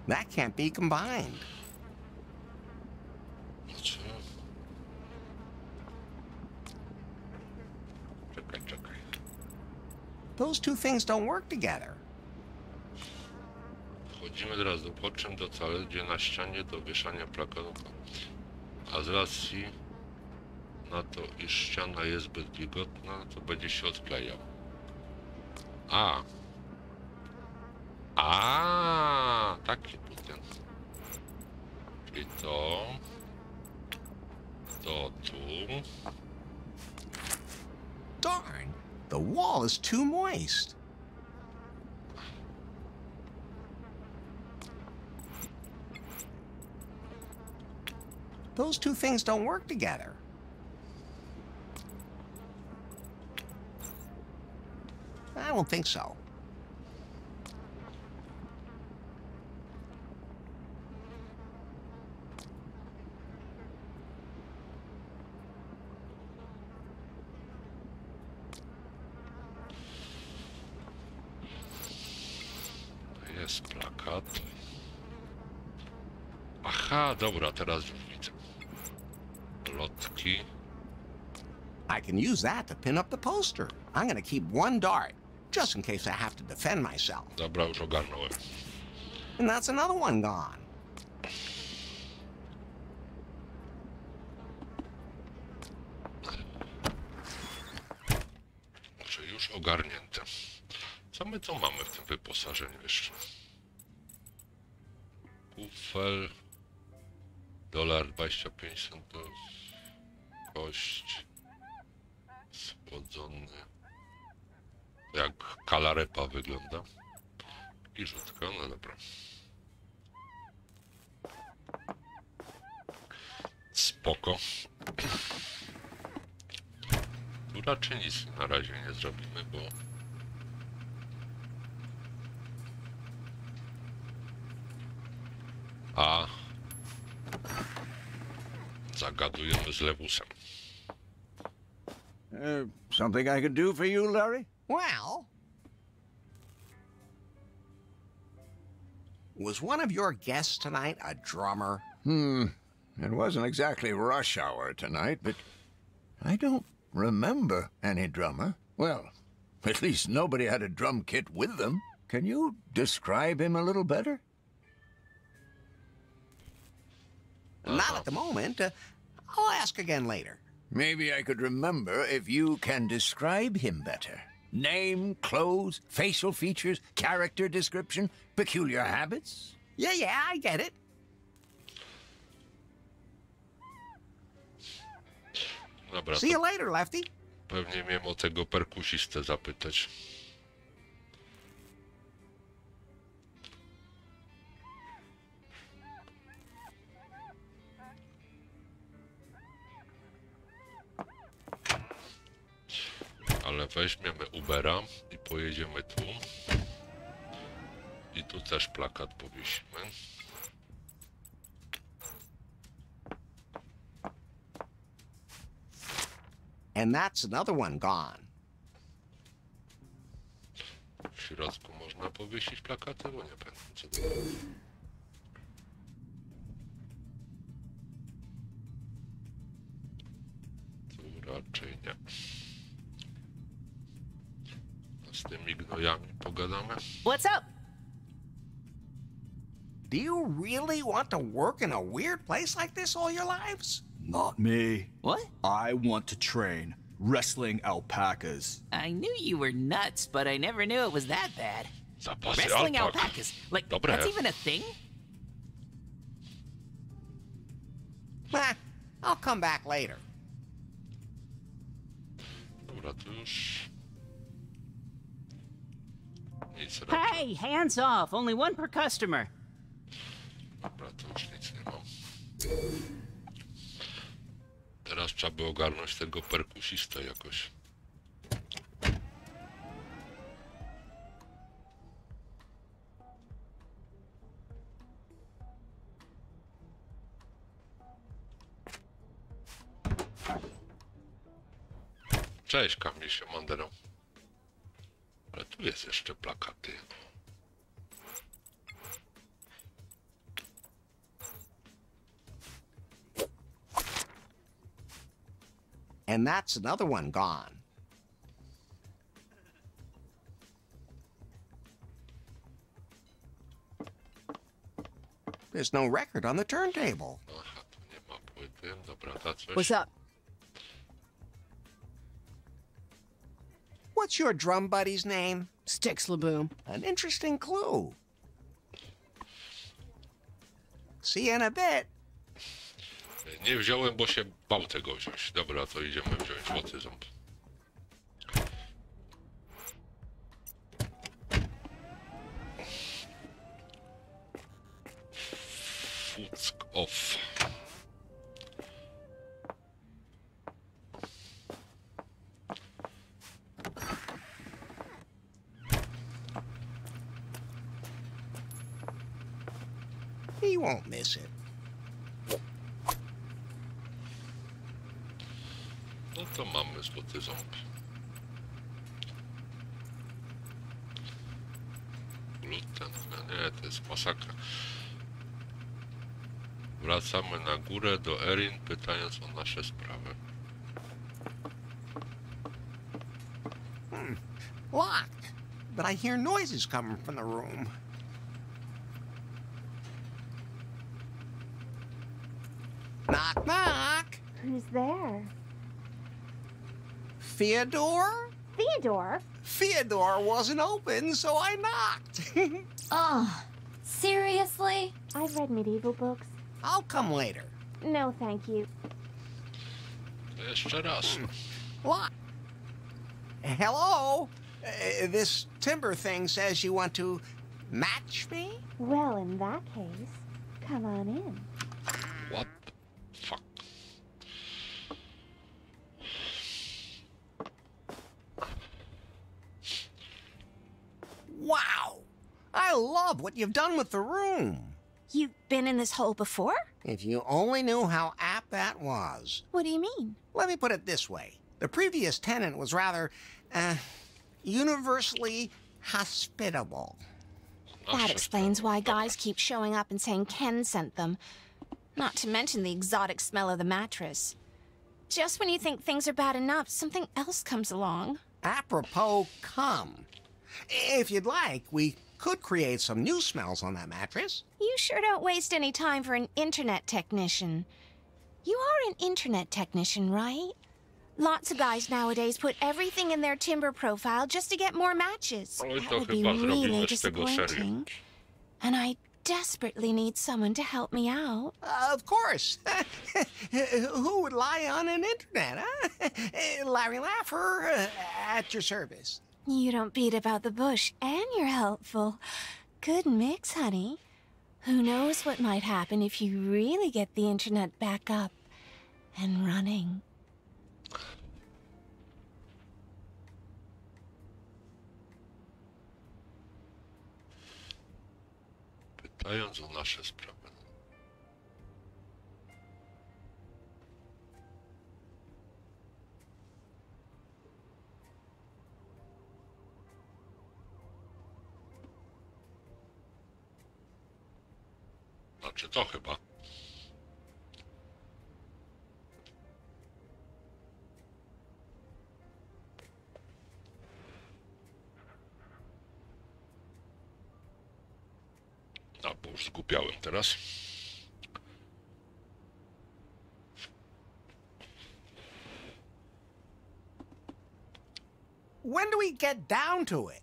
That can't be combined. Those two things don't work together. Wchodzimy teraz do poczem do celu, gdzie na ścianie do wieszania plakatu. A z racji na to, iż ściana jest zbyt wilgotna, to będzie się odklejał. A, taki butem. Czyli to tu. Darn. The wall is too moist. Those two things don't work together. I don't think so. Aha, dobra, teraz już widzę. Lotki. I can use that to pin up the poster. I'm gonna keep one dart, just in case I have to defend myself. Dobra, już ogarnąłem. And that's another one gone. Czy już ogarnięte. Co my tu mamy w tym wyposażeniu jeszcze? Kufel. $25 kość. Spod jak kalarepa wygląda. I rzutka, no dobra. Spoko. Tu raczej nic na razie nie zrobimy, bo... A... Zagadujemy z Lewusem. Something I could do for you, Larry? Well... Was one of your guests tonight a drummer? It wasn't exactly rush hour tonight, but I don't remember any drummer. Well, at least nobody had a drum kit with them. Can you describe him a little better? Not at the moment. I'll ask again later. Maybe I could remember if you can describe him better. Name, clothes, facial features, character description, peculiar habits. Yeah, I get it. Dobra, see you later, Lefty. Pewnie miałem o tego perkusistę zapytać. Ale weźmiemy Ubera i pojedziemy tu. I tu też plakat powiesimy. And that's another one gone. W środku można powiesić plakaty, bo nie pamiętam co to jest. Tu raczej nie. Z tymi gnojami pogadamy. What's up? Do you really want to work in a weird place like this all your lives? Not me. What? I want to train wrestling alpacas. I knew you were nuts, but I never knew it was that bad. Wrestling alpacas? Like, that's even a thing? Nah, I'll come back later. Hey, hands off. Only one per customer. Teraz trzeba by ogarnąć tego perkusistę jakoś. Cześć, Kamil się Mandero. Ale tu jest jeszcze plakaty. And that's another one gone. There's no record on the turntable. What's up? What's your drum buddy's name? Sticks Laboom. An interesting clue. See you in a bit. Nie wziąłem, bo się bał tego wziąć. Dobra, to idziemy wziąć złoty ząb. Fuck off. He won't miss it. To mamy złoty ząb. Gluten, nie, to jest masakra. Wracamy na górę do Erin, pytając o nasze sprawy. Locked, but I hear noises coming from the room. Knock, knock. Who's there? Fyodor? Fyodor? Fyodor wasn't open, so I knocked. Oh, seriously? I've read medieval books. I'll come later. No, thank you. Jeszcze raz. What? Hello? This Timber thing says you want to match me? Well, in that case, come on in. What the fuck? Wow! I love what you've done with the room. You've been in this hole before? If you only knew how apt that was. What do you mean? Let me put it this way. The previous tenant was rather, universally hospitable. That explains why guys keep showing up and saying Ken sent them. Not to mention the exotic smell of the mattress. Just when you think things are bad enough, something else comes along. Apropos come. If you'd like, we could create some new smells on that mattress. You sure don't waste any time for an internet technician. You are an internet technician, right? Lots of guys nowadays put everything in their Timber profile just to get more matches. That would be really disappointing. And I desperately need someone to help me out. Of course. Who would lie on an internet, huh? Larry Laffer, at your service. You don't beat about the bush, and you're helpful. Good mix, honey. Who knows what might happen if you really get the internet back up and running. Pytając o nasze sprawy. Znaczy to chyba. A, bo już zgubiałem teraz. When do we get down to it?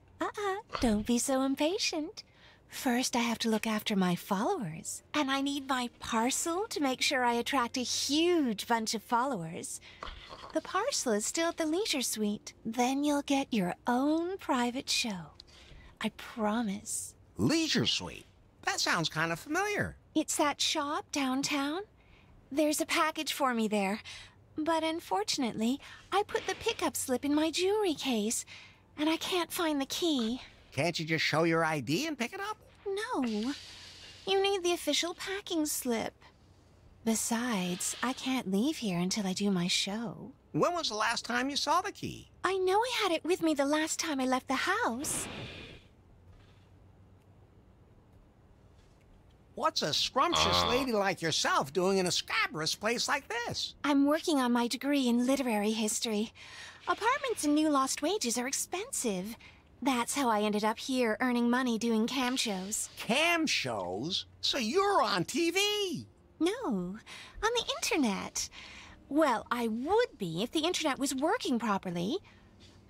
Don't be so impatient. First, I have to look after my followers. And I need my parcel to make sure I attract a huge bunch of followers. The parcel is still at the Leisure Suite. Then you'll get your own private show. I promise. Leisure Suite? That sounds kind of familiar. It's that shop downtown. There's a package for me there. But unfortunately, I put the pickup slip in my jewelry case. And I can't find the key. Can't you just show your ID and pick it up? No. You need the official packing slip. Besides, I can't leave here until I do my show. When was the last time you saw the key? I know I had it with me the last time I left the house. What's a scrumptious lady like yourself doing in a scabrous place like this? I'm working on my degree in literary history. Apartments and new lost wages are expensive. That's how I ended up here, earning money doing cam shows. Cam shows? So you're on TV? No, on the internet. Well, I would be if the internet was working properly.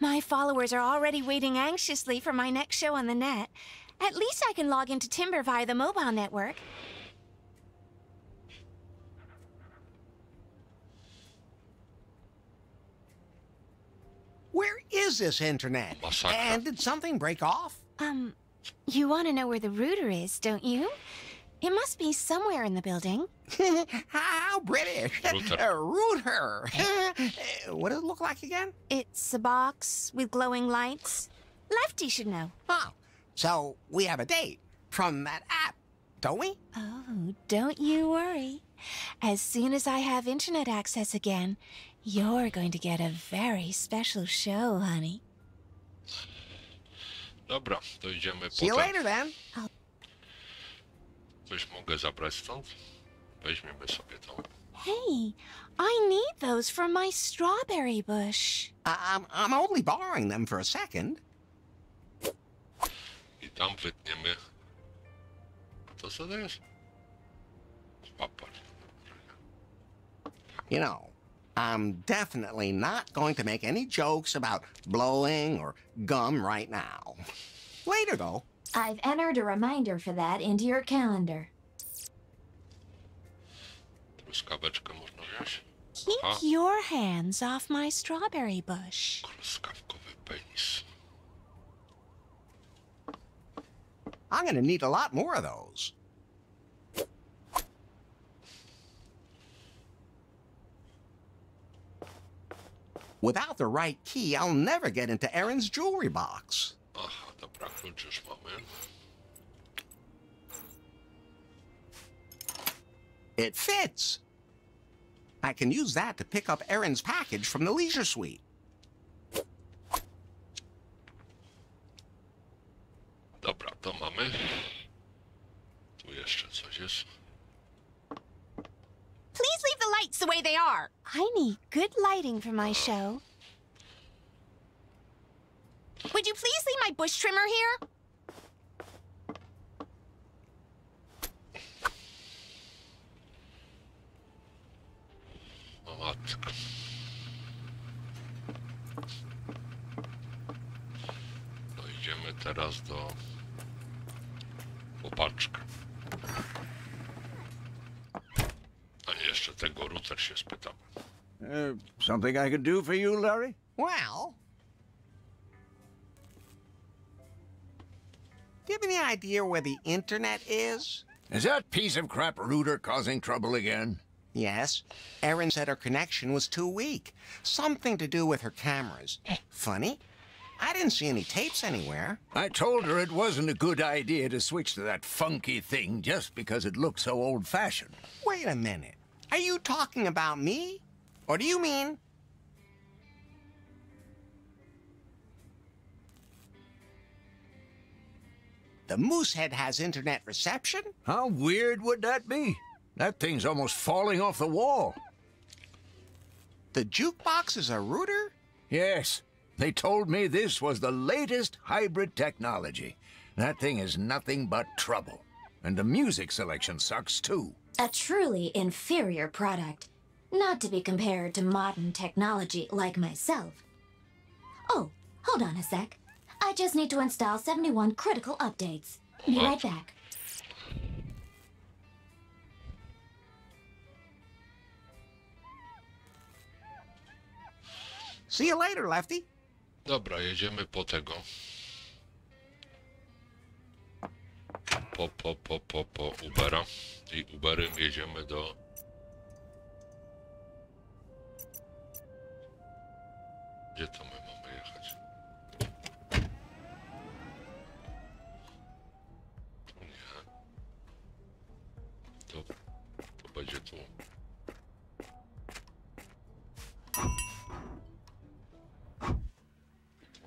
My followers are already waiting anxiously for my next show on the net. At least I can log into Timber via the mobile network. Where is this internet? And did something break off? You want to know where the router is, don't you? It must be somewhere in the building. How British! A router! What does it look like again? It's a box with glowing lights. Lefty should know. Oh, so we have a date from that app, don't we? Oh, don't you worry. As soon as I have internet access again, you're going to get a very special show, honey. Dobra, to idziemy po. See you later then. Coś mogę zabrać stąd? Weźmiemy sobie to. Hey, I need those from my strawberry bush. I'm only borrowing them for a second. I tam wytniemy. To co to jest? Papar. You know, I'm definitely not going to make any jokes about blowing or gum right now. Later, though. I've entered a reminder for that into your calendar. Keep your hands off my strawberry bush. I'm gonna need a lot more of those. Without the right key, I'll never get into Erin's jewelry box. Aha, dobra, klucz już mamy. It fits. I can use that to pick up Erin's package from the leisure suite. Dobra, to mamy. Tu jeszcze coś jest. Please leave the lights the way they are. I need good lighting for my show. Would you please leave my bush trimmer here? O matko. Dojdziemy teraz do chłopaczka. Jeszcze tego Ruter się spytam. Something I could do for you, Larry? Well, do you have any idea where the internet is? Is that piece of crap Ruter causing trouble again? Yes. Erin said her connection was too weak. Something to do with her cameras. Funny. I didn't see any tapes anywhere. I told her it wasn't a good idea to switch to that funky thing just because it looked so old-fashioned. Wait a minute. Are you talking about me? Or do you mean... the Moosehead has internet reception? How weird would that be? That thing's almost falling off the wall. The jukebox is a Ruter? Yes. They told me this was the latest hybrid technology. That thing is nothing but trouble. And the music selection sucks, too. A truly inferior product, not to be compared to modern technology like myself. Oh, hold on a sec. I just need to install 71 critical updates. Be right back. See you later, Lefty. Dobra, jedziemy po tego. Po Ubera. I Uberem jedziemy do... Gdzie to my mamy jechać? Nie. To będzie tu. Tu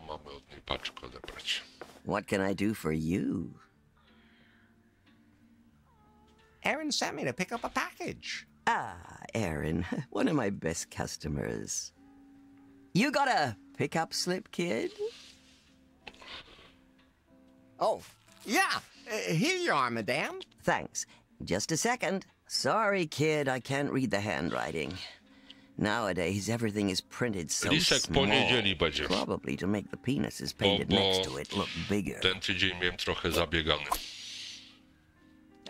mamy od niej paczkę odebrać. What can I do for you? Erin sent me to pick up a package. Ah, Erin, one of my best customers. You got a pickup slip, kid? Oh, yeah. Here you are, madame. Thanks. Just a second. Sorry, kid, I can't read the handwriting. Nowadays, everything is printed so small, probably to make the penises painted next to it look bigger. Ten tydzień miałem trochę zabiegany.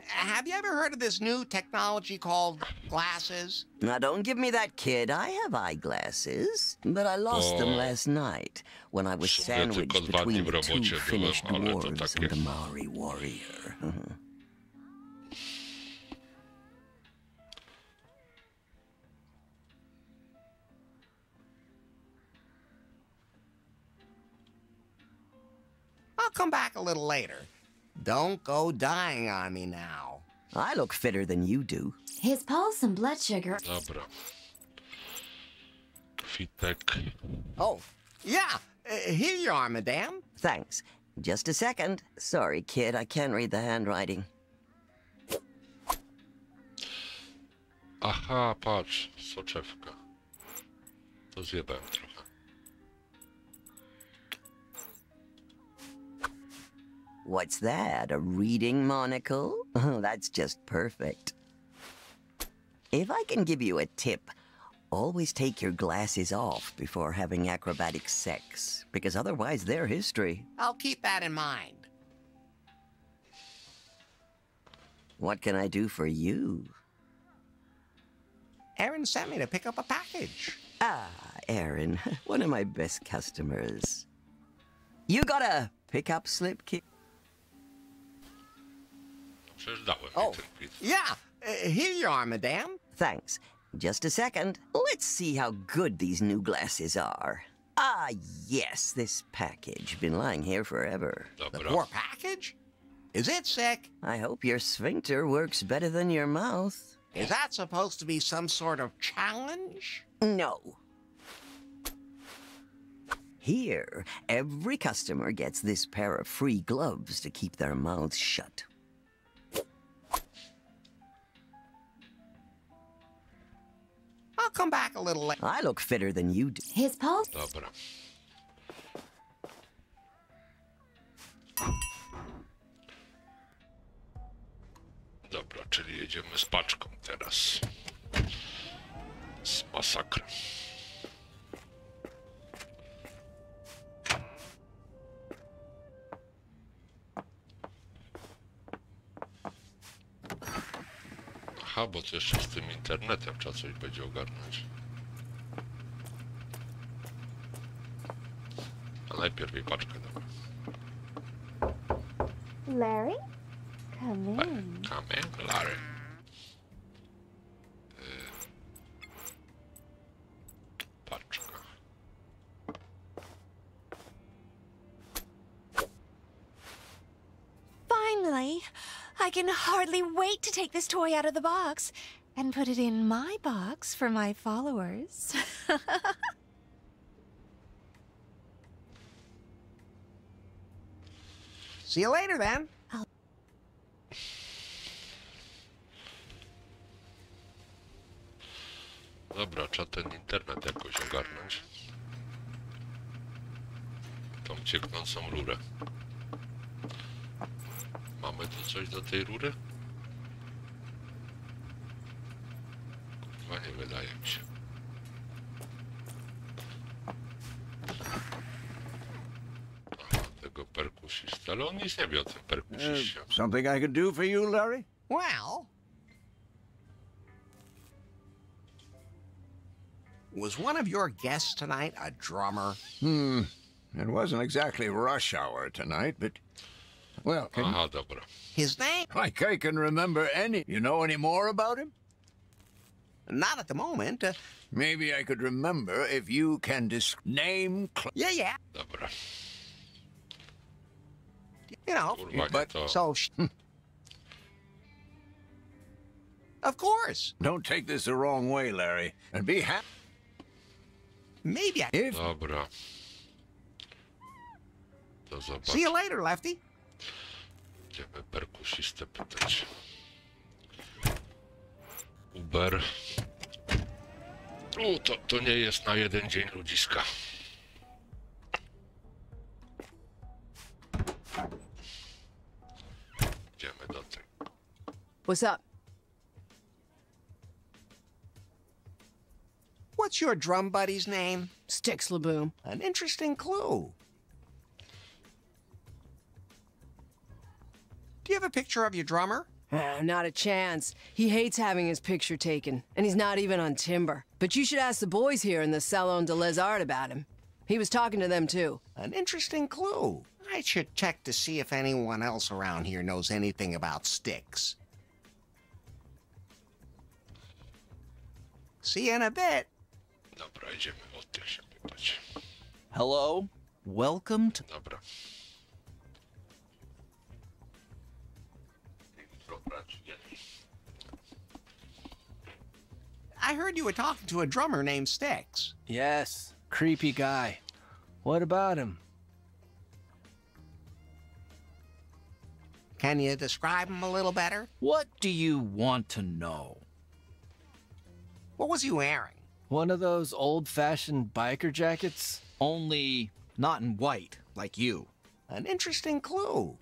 Have you ever heard of this new technology called glasses? Now, don't give me that, kid. I have eyeglasses, but I lost them last night when I was sandwiched between the two Finnish dwarves and the Maori warrior. I'll come back a little later. Don't go dying on me now. I look fitter than you do. His pulse and blood sugar. Dobra. Feedback. Oh, yeah. Here you are, madame. Thanks. Just a second. Sorry, kid, I can't read the handwriting. Aha, patrz, soczewka. To zjebałem trochę. What's that, a reading monocle? Oh, that's just perfect. If I can give you a tip, always take your glasses off before having acrobatic sex, because otherwise they're history. I'll keep that in mind. What can I do for you? Erin sent me to pick up a package. Ah, Erin, one of my best customers. You got a pickup slip, kid? przeczytałem. Oh, yeah. Here you are, madame. Thanks. Just a second. Let's see how good these new glasses are. Ah, yes, this package. Been lying here forever. Dobra. The poor package? Is it sick? I hope your sphincter works better than your mouth. Is that supposed to be some sort of challenge? No. Here, every customer gets this pair of free gloves to keep their mouths shut. I'll come back a little later. I look fitter than you do. His pulse? Dobra. Dobra, czyli jedziemy z paczką teraz. Z masakrą. Aha, bo to jeszcze z tym internetem trzeba coś będzie ogarnąć. A najpierw jej paczkę, dobra. Larry? Come in. Come in, Larry. Paczka. Finally! I can hardly wait to take this toy out of the box and put it in my box for my followers. See you later, then. Dobra, trzeba ten internet jakoś ogarnąć. Tą cieknącą rurę. Mamy tu coś do tej rury? Chyba nie wydaje mi się. Aha, tego perkusista, ale on nic nie wie o tym perkusiście. Something I can do for you, Larry? Well, was one of your guests tonight a drummer? It wasn't exactly rush hour tonight, but... Well, aha, dobra. His name? Like I can remember any. You know any more about him? Not at the moment. Maybe I could remember if you can name. Yeah, yeah. Dobra. You know, kurwa, but to... so. Of course. Don't take this the wrong way, Larry, and be happy. Maybe I. If... Dobra. See you later, Lefty. Będziemy perkusistę pytać. Uber. To nie jest na jeden dzień ludziska. Idziemy do tej. What's up? What's your drum buddy's name? Sticks Laboom. An interesting clue. Do you have a picture of your drummer? Not a chance. He hates having his picture taken, and he's not even on Timber. But you should ask the boys here in the Salon de Lazard about him. He was talking to them, too. An interesting clue. I should check to see if anyone else around here knows anything about Sticks. See you in a bit. Hello? Welcome to... I heard you were talking to a drummer named Sticks. Yes, creepy guy. What about him? Can you describe him a little better? What do you want to know? What was he wearing? One of those old-fashioned biker jackets, only not in white, like you. An interesting clue.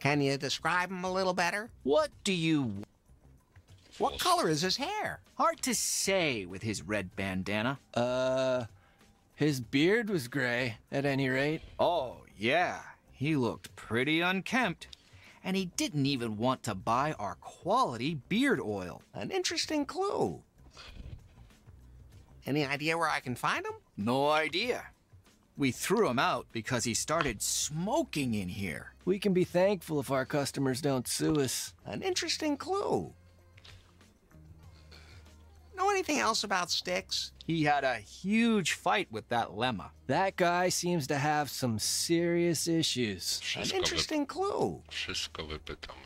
Can you describe him a little better? What do you... What color is his hair? Hard to say with his red bandana. His beard was gray, at any rate. Oh, yeah. He looked pretty unkempt. And he didn't even want to buy our quality beard oil. An interesting clue. Any idea where I can find him? No idea. We threw him out because he started smoking in here. We can be thankful if our customers don't sue us. An interesting clue. Know anything else about Sticks? He had a huge fight with that Lemma. That guy seems to have some serious issues. An interesting clue. Wszystko wypytamy.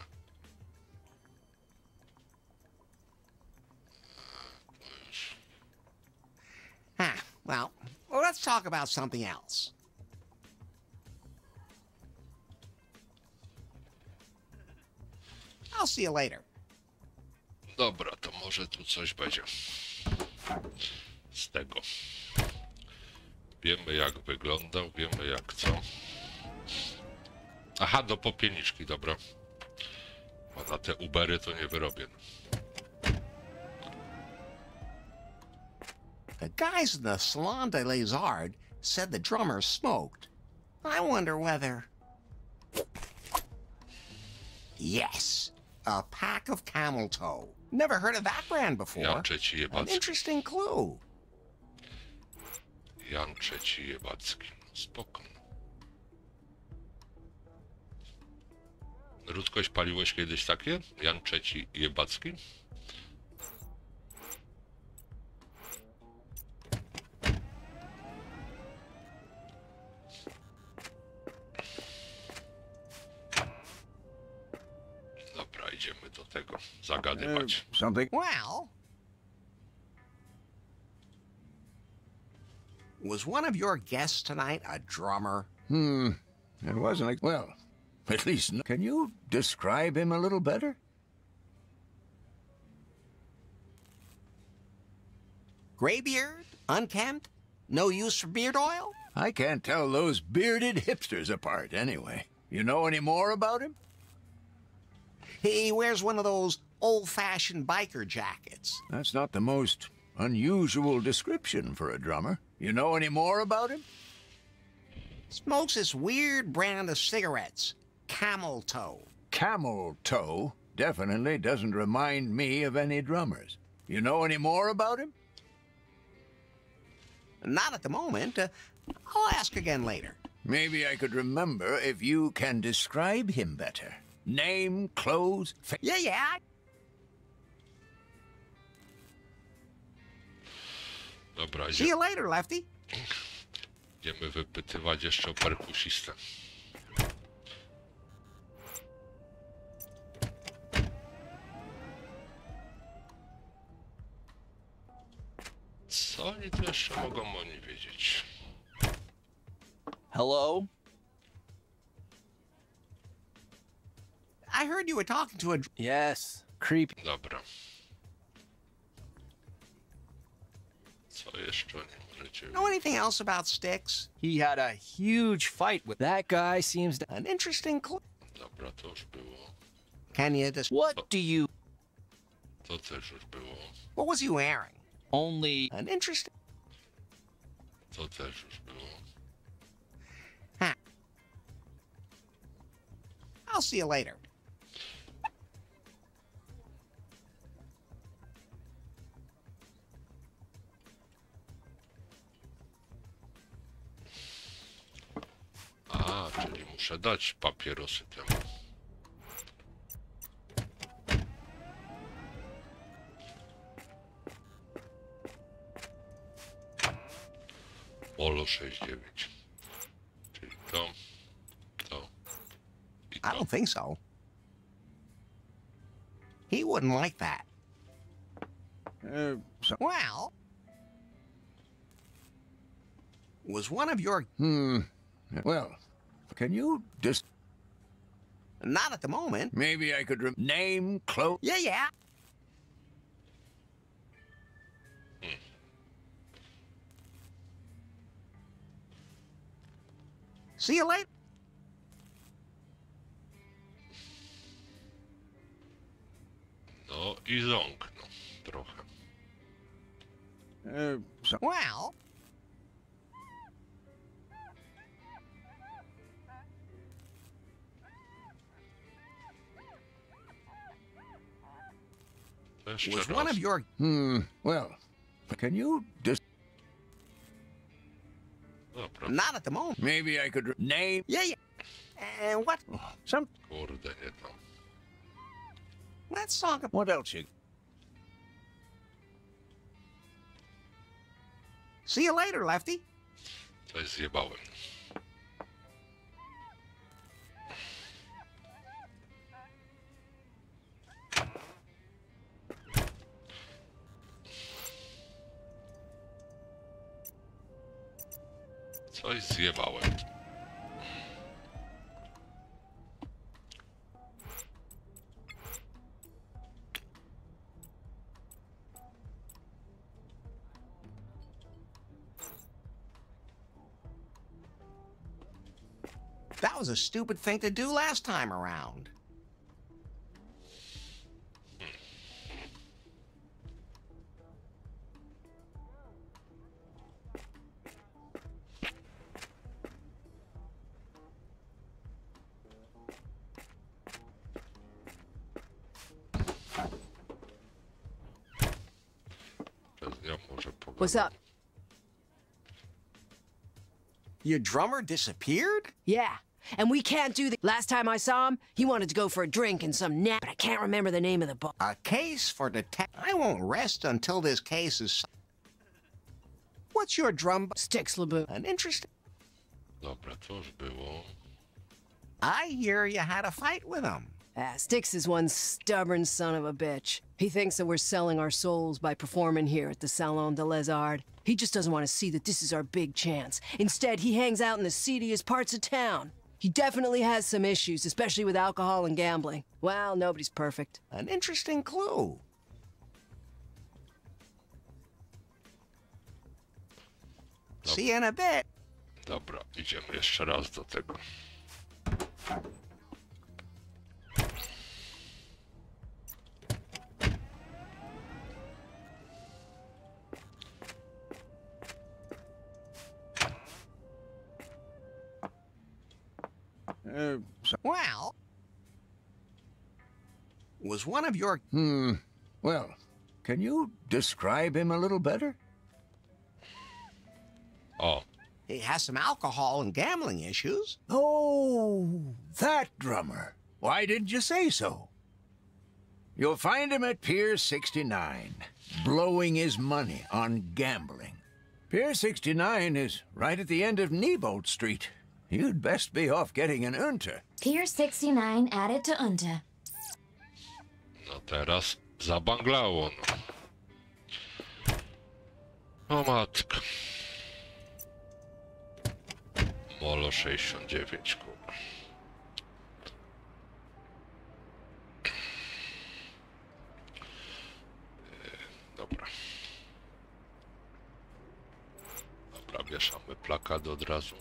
Ah, well... Well, let's talk about something else. I'll see you later. Dobra, to może tu coś będzie. Z tego. Wiemy jak wyglądał, wiemy jak co. Aha, do popielniczki, dobra. Bo na te Ubery to nie wyrobię. The guys in the Salon de Lazard said the drummer smoked. I wonder whether... Yes, a pack of camel toe. Never heard of that brand before. An interesting clue. Jan Trzeci Jebacki. Spoko. Rudkoś, paliłeś kiedyś takie? Jan Trzeci Jebacki? Zagadywać. Something. Well, was one of your guests tonight a drummer? It wasn't. Well, at least no. Can you describe him a little better? Graybeard, unkempt, no use for beard oil. I can't tell those bearded hipsters apart. Anyway, you know any more about him? He wears one of those old-fashioned biker jackets. That's not the most unusual description for a drummer. You know any more about him? Smokes this weird brand of cigarettes, Camel Toe. Camel Toe definitely doesn't remind me of any drummers. You know any more about him? Not at the moment. I'll ask again later. Maybe I could remember if you can describe him better. Name, clothes, face. Yeah, yeah. Dobra, see you later, Lefty. Idziemy wypytywać jeszcze o perkusistę. Co oni tu jeszcze mogą oni wiedzieć? Hello? I heard you were talking to a... Yes, creepy. Dobra. Co jeszcze nie możecie... Know anything else about Sticks? He had a huge fight with... That guy seems to... An interesting clue. Dobra, to już było. Can you just... What do you... To też już było. What was he wearing? Only... An interesting... To też już było. Ha. I'll see you later. A, czyli muszę dać papierosy temu. Polo 69. Czyli to, to I to. I don't think so. He wouldn't like that. So. Well, was one of your... Well... Can you just... Not at the moment. Maybe I could name close... Yeah, yeah. See you later. No I ząknął trochę. So... Well... Was one of your... Well, can you just... Not at the moment. Maybe I could name. Yeah, yeah. And what? Oh, some. Order the head off. Let's talk about what else you. See you later, Lefty. I see about it. Coś zjebałem. That was a stupid thing to do last time around. What's up? Your drummer disappeared? Yeah, and we can't do the. Last time I saw him, he wanted to go for a drink and some nap, but I can't remember the name of the bar. A case for detect. I won't rest until this case is. What's your drum? Sticks Laboom. An interesting. I hear you had a fight with him. Sticks is one stubborn son of a bitch. He thinks that we're selling our souls by performing here at the Salon de Lazard. He just doesn't want to see that this is our big chance. Instead, he hangs out in the seediest parts of town. He definitely has some issues, especially with alcohol and gambling. Well, nobody's perfect. An interesting clue. Dobra. See you in a bit. Dobra, idziemy jeszcze raz do tego. Well, was one of your... Well, can you describe him a little better? Oh. He has some alcohol and gambling issues. Oh, that drummer. Why didn't you say so? You'll find him at Pier 69, blowing his money on gambling. Pier 69 is right at the end of Niebolt Street. You'd best be off getting an Unter. Pier 69 added to Unter. No teraz zabanglało. O matko. Molo 69, kurwa. Dobra. Dobra, wieszamy plakat od razu.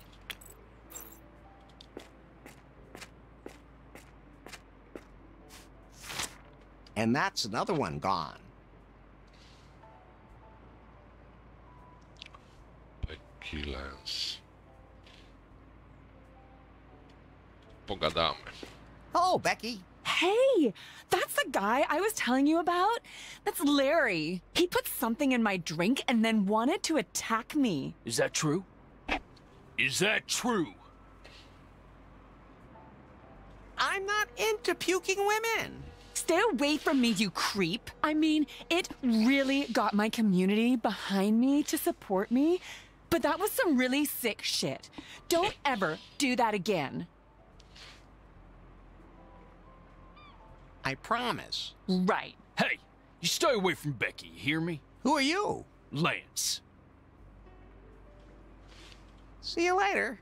And that's another one gone. Becky Lance. Pogadamy. Oh, Becky. Hey, that's the guy I was telling you about. That's Larry. He put something in my drink and then wanted to attack me. Is that true? Is that true? I'm not into puking women. Stay away from me, you creep. I mean, it really got my community behind me to support me, but that was some really sick shit. Don't ever do that again. I promise. Right. Hey, you stay away from Becky, you hear me? Who are you? Lance. See you later.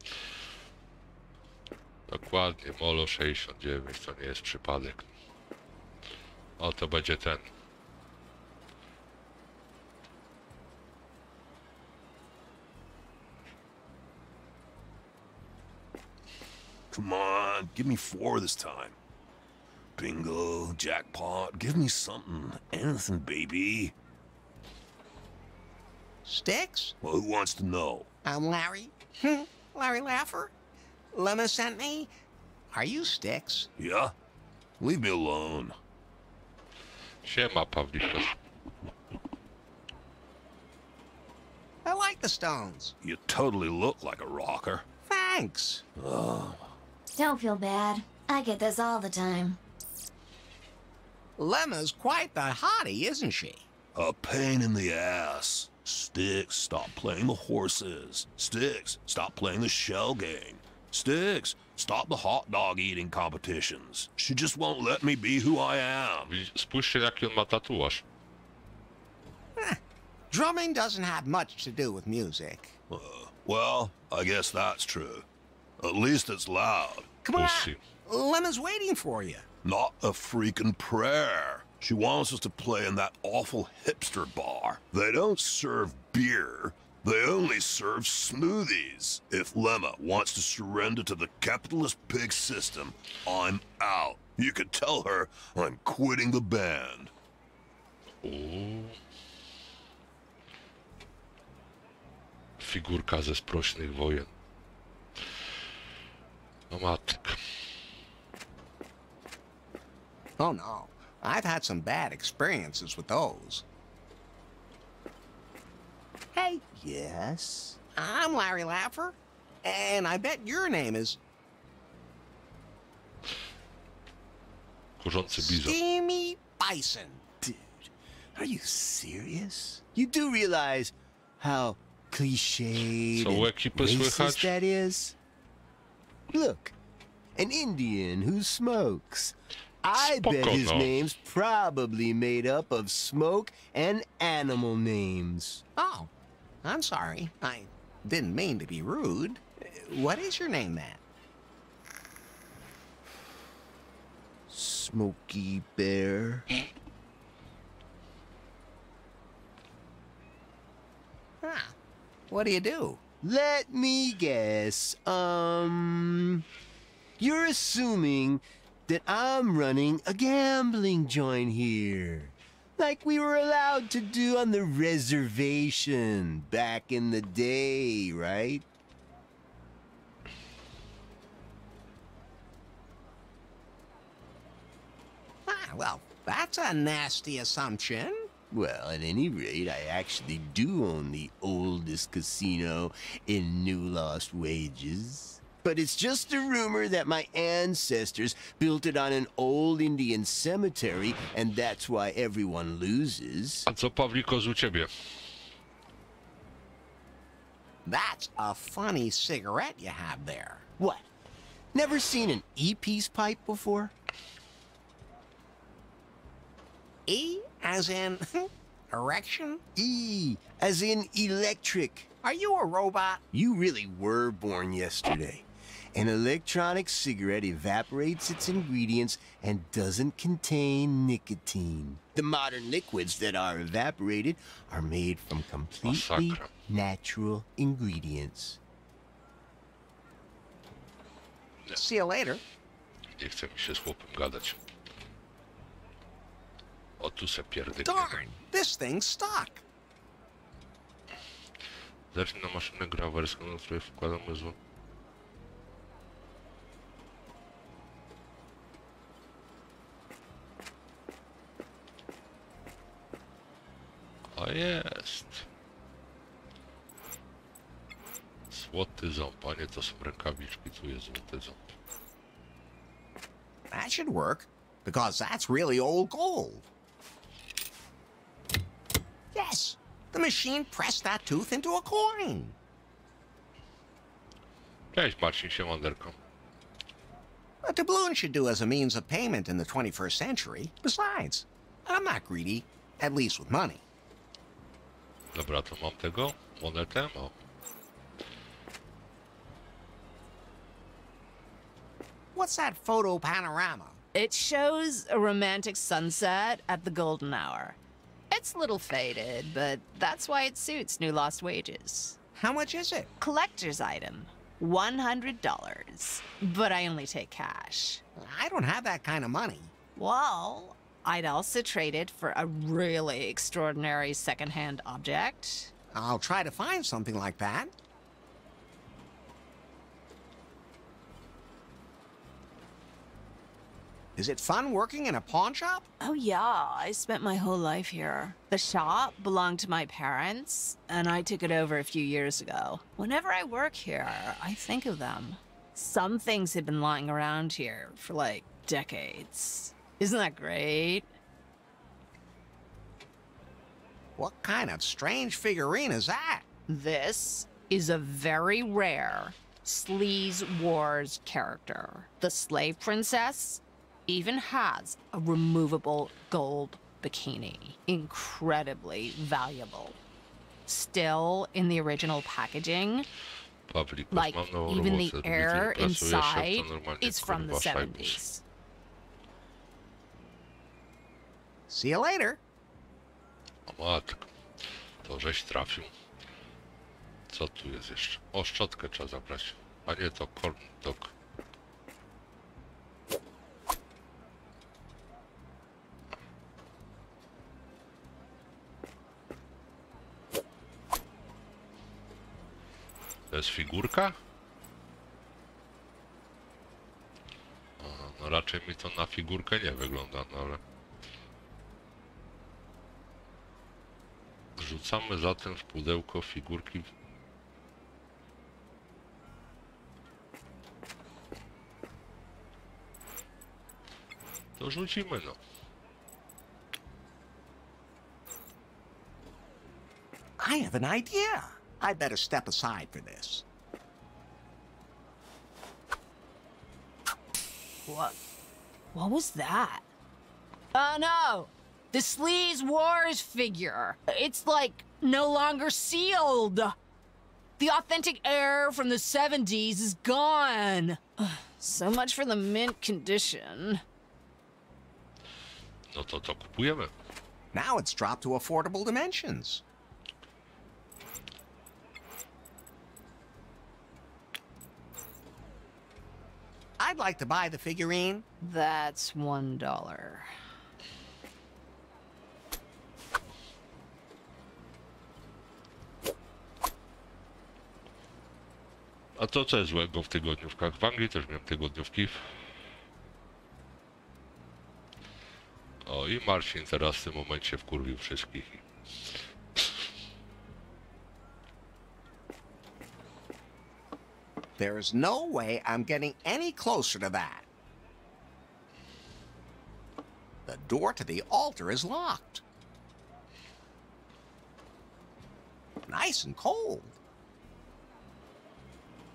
Dokładnie, Molo 69, to nie jest przypadek. O, to będzie ten. Come on, give me 4 this time. Bingo, jackpot, give me something. Anything, baby. Sticks? Well, who wants to know? I'm Larry. Larry Laffer. Lemma sent me. Are you Sticks? Yeah? Leave me alone. Siema, Pawliczek. I like the Stones. You totally look like a rocker. Thanks. Ugh. Don't feel bad. I get this all the time. Lemma's quite the hottie, isn't she? A pain in the ass. Sticks, stop playing the horses. Sticks, stop playing the shell game. Sticks, stop the hot dog eating competitions. She just won't let me be who I am. Spójrzcie, jaki on ma tatuaż. Drumming doesn't have much to do with music. Well, I guess that's true. At least it's loud. Come on, Lemma's waiting for you. Not a freaking prayer. She wants us to play in that awful hipster bar. They don't serve beer. They only serve smoothies. If Lemma wants to surrender to the capitalist pig system, I'm out. You could tell her I'm quitting the band. Ooh. Figurka ze Sprośnych Wojen. No matka. Oh no, I've had some bad experiences with those. Hey. Yes? I'm Larry Laffer, and I bet your name is... Kurzący Bizon. Jimmy Bison. Dude, are you serious? You do realize how cliched and racist that is? Look, an Indian who smokes. I bet his name's probably made up of smoke and animal names. Oh. I'm sorry. I didn't mean to be rude. What is your name, Matt? Smoky Bear. Huh. What do you do? Let me guess. You're assuming that I'm running a gambling joint here. Like we were allowed to do on the reservation back in the day, right? Ah, well, that's a nasty assumption. Well, at any rate, I actually do own the oldest casino in New Lost Wages. But it's just a rumor that my ancestors built it on an old Indian cemetery, and that's why everyone loses. A co, Pawliko, u ciebie? That's a funny cigarette you have there. What? Never seen an E-piece pipe before? E as in erection? E as in electric. Are you a robot? You really were born yesterday. An electronic cigarette evaporates its ingredients and doesn't contain nicotine. The modern liquids that are evaporated are made from completely natural ingredients. See you later. Nie chcę mi się z chłopem gadać. O, tu se pierdyknę. Darn, this thing's stuck. Zacznij na maszynę grawerską, na której wkładamy zło. A jest! Złoty ząb, a nie to są rękawiczki, tu jest złoty ząb. That should work, because that's really old gold. Yes! The machine pressed that tooth into a coin. Cześć, Marcin, siemanderko. A doubloon should do as a means of payment in the 21st century. Besides, I'm not greedy, at least with money. Dobra, to mam tego monetę. O. What's that photo panorama? It shows a romantic sunset at the golden hour. It's a little faded, but that's why it suits New Lost Wages. How much is it? Collector's item, $100. But I only take cash. I don't have that kind of money. Well, I'd also trade it for a really extraordinary secondhand object. I'll try to find something like that. Is it fun working in a pawn shop? Oh, yeah. I spent my whole life here. The shop belonged to my parents, and I took it over a few years ago. Whenever I work here, I think of them. Some things have been lying around here for, like, decades. Isn't that great? What kind of strange figurine is that? This is a very rare Sleaze Wars character. The slave princess even has a removable gold bikini. Incredibly valuable. Still in the original packaging, like even the air inside is from the 70s. See you later. O matko, to żeś trafił. Co tu jest jeszcze? O, szczotkę trzeba zabrać. A nie, to corn dog. To jest figurka? No raczej mi to na figurkę nie wygląda, no ale... Wrzucamy zatem w pudełko figurki. To rzucimy, no. I have an idea. I better step aside for this. What? What was that? Oh no! The Sleaze Wars figure. It's like no longer sealed. The authentic air from the 70s is gone. So much for the mint condition. No to kupujemy. Now it's dropped to affordable dimensions. I'd like to buy the figurine. That's $1. A to co jest złego w tygodniówkach? W Anglii też miałem tygodniówki. O, i Marcin teraz w tym momencie wkurwił wszystkich. There is no way I'm getting any closer to that. The door to the altar is locked. Nice and cold.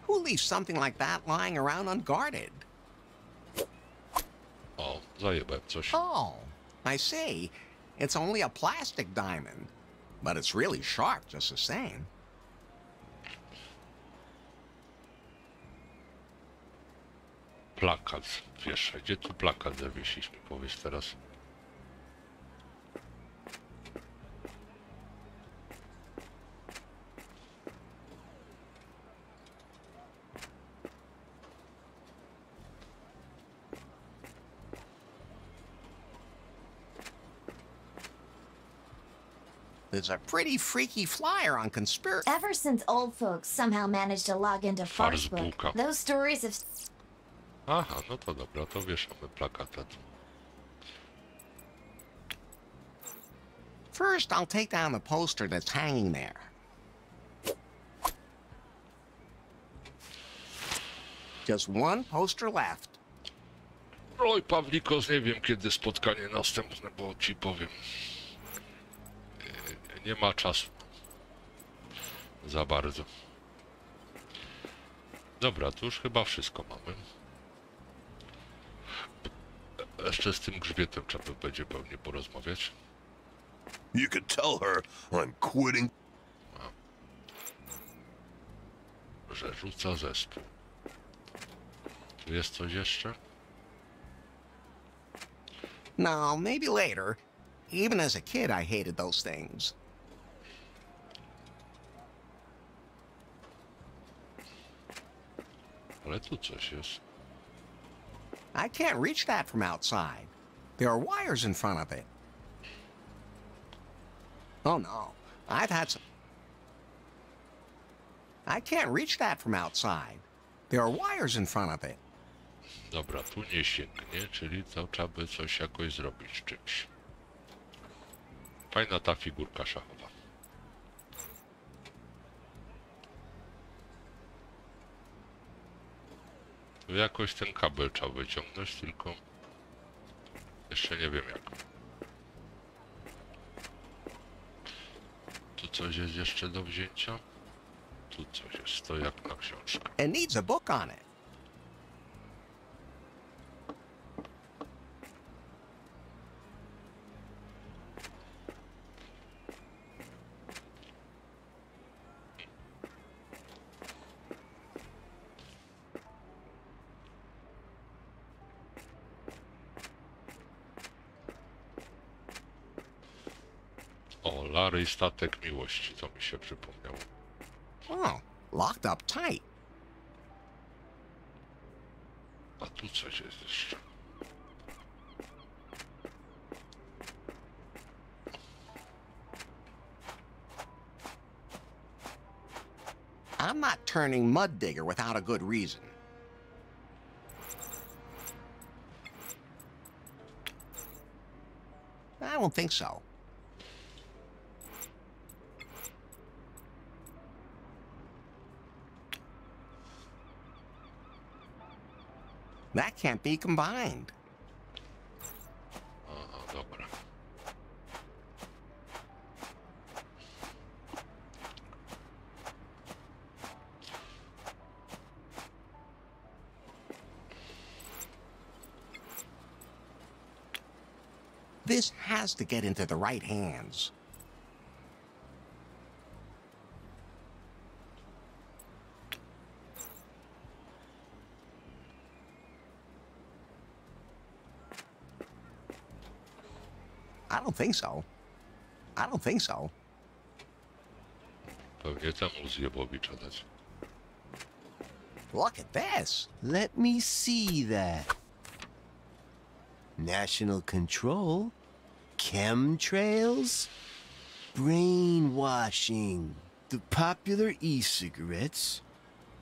Who leaves something like that lying around unguarded? Oh, zajebałem coś. Oh, I see. It's only a plastic diamond, but it's really sharp just the same. Plakat, wiesz, gdzie tu plakat zawiesiliśmy, powiedz teraz. There's a pretty freaky flyer on conspiracy. Ever since old folks somehow managed to log into Farsbook, those stories of... Aha, no to dobra, to wieszamy plakat. First, I'll take down the poster that's hanging there. Just one poster left. Oj, Pawlikos, nie wiem kiedy spotkanie następne, bo ci powiem. Nie ma czasu za bardzo. Dobra, tu już chyba wszystko mamy. Jeszcze z tym grzbietem trzeba będzie pewnie porozmawiać. You could tell her I'm quitting. Że rzuca zespół. Tu jest coś jeszcze? No, maybe later. Even as a kid, I hated those things. Ale tu coś jest. I can't reach that from outside. There are wires in front of it. Oh no, I've had some... I can't reach that from outside. There are wires in front of it. Dobra, tu nie sięgnie, czyli to trzeba by coś jakoś zrobić czymś. Fajna ta figurka szachowa. Tu jakoś ten kabel trzeba wyciągnąć, tylko jeszcze nie wiem jak. Tu coś jest jeszcze do wzięcia. Tu coś jest, to jak na książkę. It needs a book on it. Larry, statek miłości, to mi się przypomniało. Oh, locked up tight. A tu coś jest jeszcze. I'm not turning mud digger without a good reason. I don't think so. That can't be combined. Aha, dobra. This has to get into the right hands. Think so. I don't think so. Look at this. Let me see that. National control, chemtrails, brainwashing. The popular e-cigarettes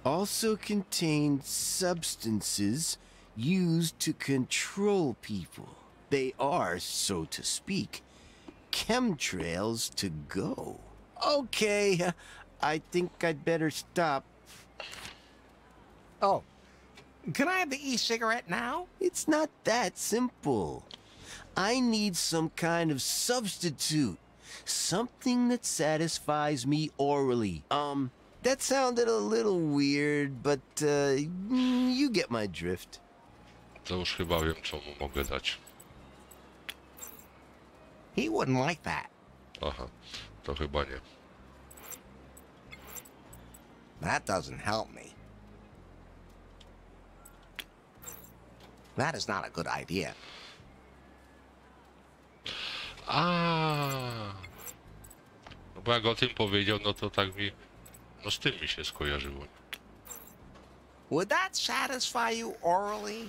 also contain substances used to control people. They are, so to speak, chemtrails to go. Okay, I think I'd better stop. Oh, can I have the e-cigarette now? It's not that simple. I need some kind of substitute. Something that satisfies me orally. That sounded a little weird, but you get my drift. To już chyba wiem, co mu mogę dać. He wouldn't like that. Aha, to chyba nie. That doesn't help me. That is not a good idea. A, no bo jak o tym powiedział, no to tak mi, no z tym mi się skojarzyło. Would that satisfy you orally?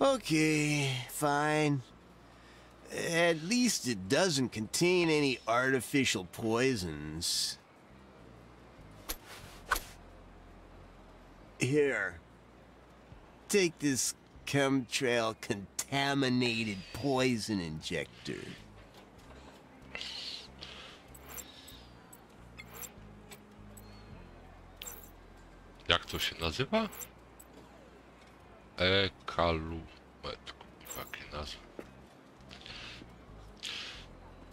Okay, fine. At least it doesn't contain any artificial poisons. Here, take this chemtrail contaminated poison injector. Jak to się nazywa? Ekalumetku, jakie nazwy.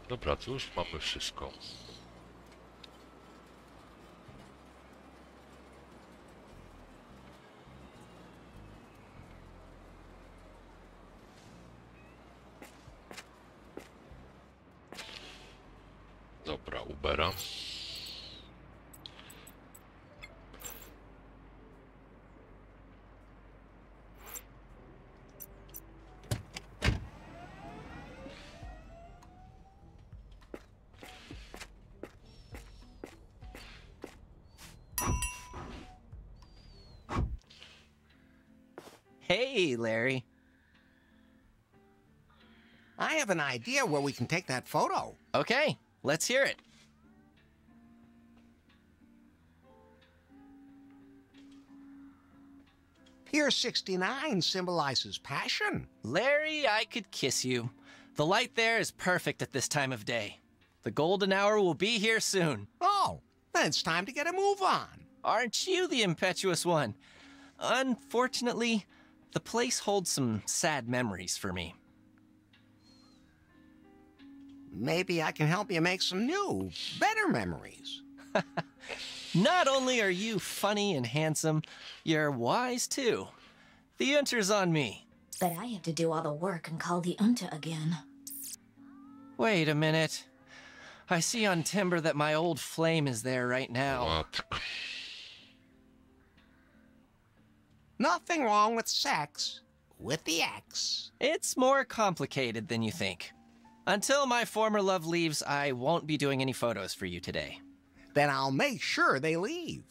Dobra, tu już mamy wszystko. Dobra, Ubera. Hey, Larry. I have an idea where we can take that photo. Okay, let's hear it. Pier 69 symbolizes passion. Larry, I could kiss you. The light there is perfect at this time of day. The golden hour will be here soon. Oh, then it's time to get a move on. Aren't you the impetuous one? Unfortunately, the place holds some sad memories for me. Maybe I can help you make some new, better memories. Not only are you funny and handsome, you're wise too. The Unter's on me. But I have to do all the work and call the Unter again. Wait a minute. I see on Timber that my old flame is there right now. What? Nothing wrong with sex. With the X. It's more complicated than you think. Until my former love leaves, I won't be doing any photos for you today. Then I'll make sure they leave.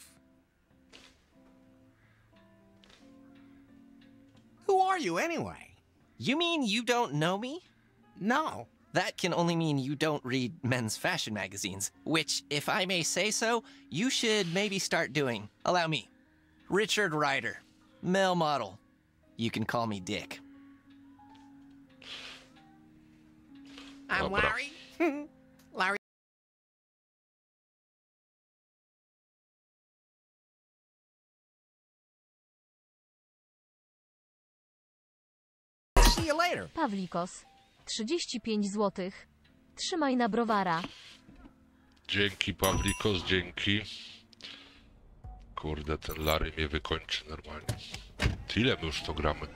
Who are you anyway? You mean you don't know me? No. That can only mean you don't read men's fashion magazines, which, if I may say so, you should maybe start doing. Allow me. Richard Ryder, male model. You can call me Dick. I'm Larry. Larry. See you later. Pawlikos, 35 zł. Trzymaj na browara. Dzięki, Pawlikos, dzięki. Kurde, ten Larry mnie wykończy normalnie. Ile my już to gramy?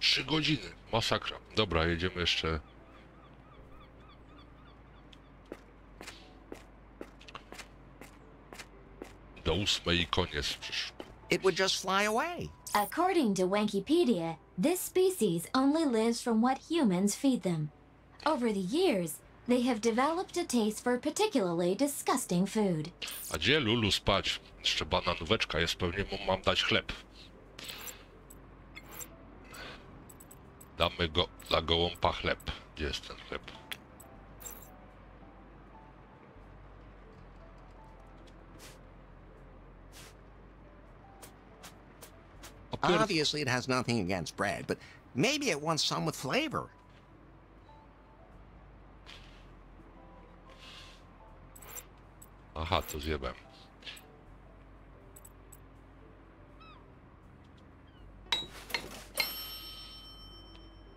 Trzy godziny. Masakra. Dobra, jedziemy jeszcze. Do 8 i koniec. It would just fly away. According to Wankipedia, this species only lives from what humans feed them. Over the years, they have developed a taste for particularly disgusting food. A gdzie Lulu spać? Jeszcze bananóweczka jest, pewnie mu mam dać chleb. Damy go dla gołąba chleb. Gdzie jest ten chleb? Obviously it has nothing against bread, but maybe it wants some with flavor. Aha, to zjebem.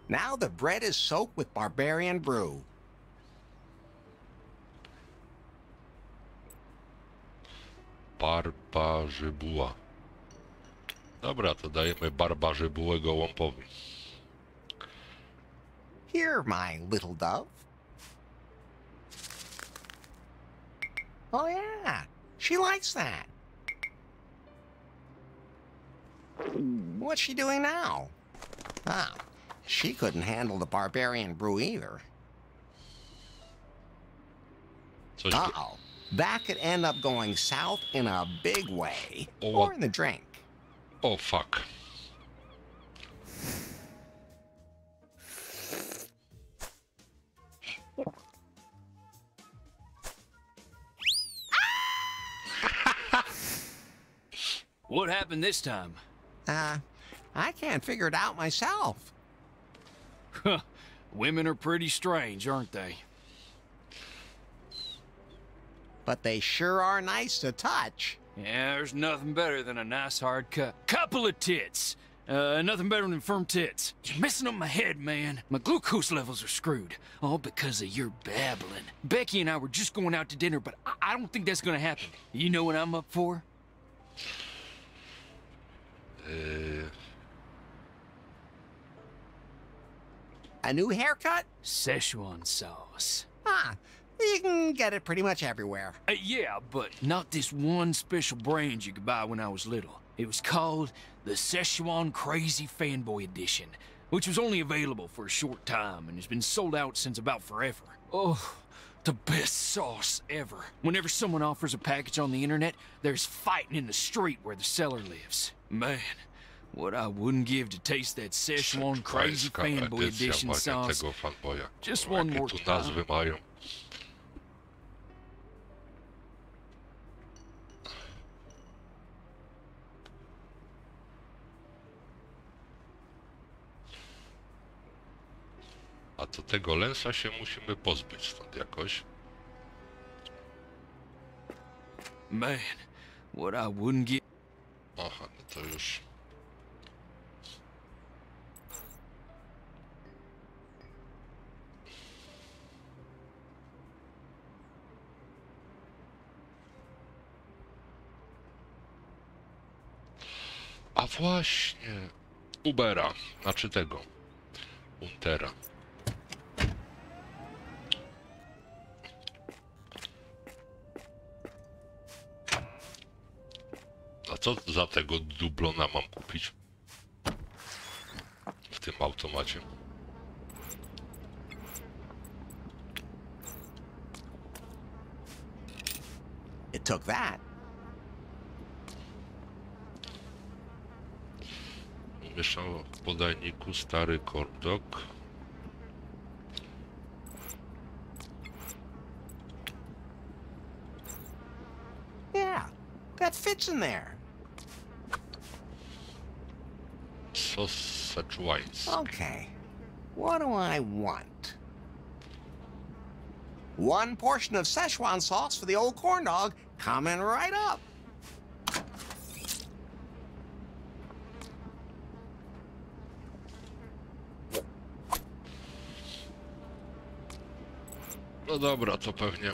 Now the bread is soaked with barbarian brew. Barbarzybuła. Dobra, to dajemy barbarzybułę gołąbowi. Here, my little dove. Oh yeah, she likes that. What's she doing now? Ah. She couldn't handle the barbarian brew either. Uh-oh. That could end up going south in a big way. Oh, or in the drink. Oh, fuck. What happened this time? I can't figure it out myself. Women are pretty strange, aren't they? But they sure are nice to touch. Yeah, there's nothing better than a nice hard cut. Couple of tits. Nothing better than firm tits. You're messing up my head, man. My glucose levels are screwed. All because of your babbling. Becky and I were just going out to dinner, but I don't think that's gonna happen. You know what I'm up for? A new haircut? Szechuan sauce. Ah, you can get it pretty much everywhere. Yeah, but not this one special brand you could buy when I was little. It was called the Szechuan Crazy Fanboy Edition, which was only available for a short time and has been sold out since about forever. Oh, the best sauce ever. Whenever someone offers a package on the internet, there's fighting in the street where the seller lives. Man, What I wouldn't give to taste that Szechuan crazy fanboy edition sauce. Just one more time. A to tego lensa się musimy pozbyć stąd jakoś. Man, what I wouldn't give. Aha, no to już. A właśnie Ubera, znaczy tego Untera. A co za tego dublona mam kupić w tym automacie? It took that. Mieszał w podajniku stary kordok. Yeah, that fits in there. Sos szechuański. Okay, what do I want? One portion of Szechuan sauce for the old corn dog coming right up. No dobra, to pewnie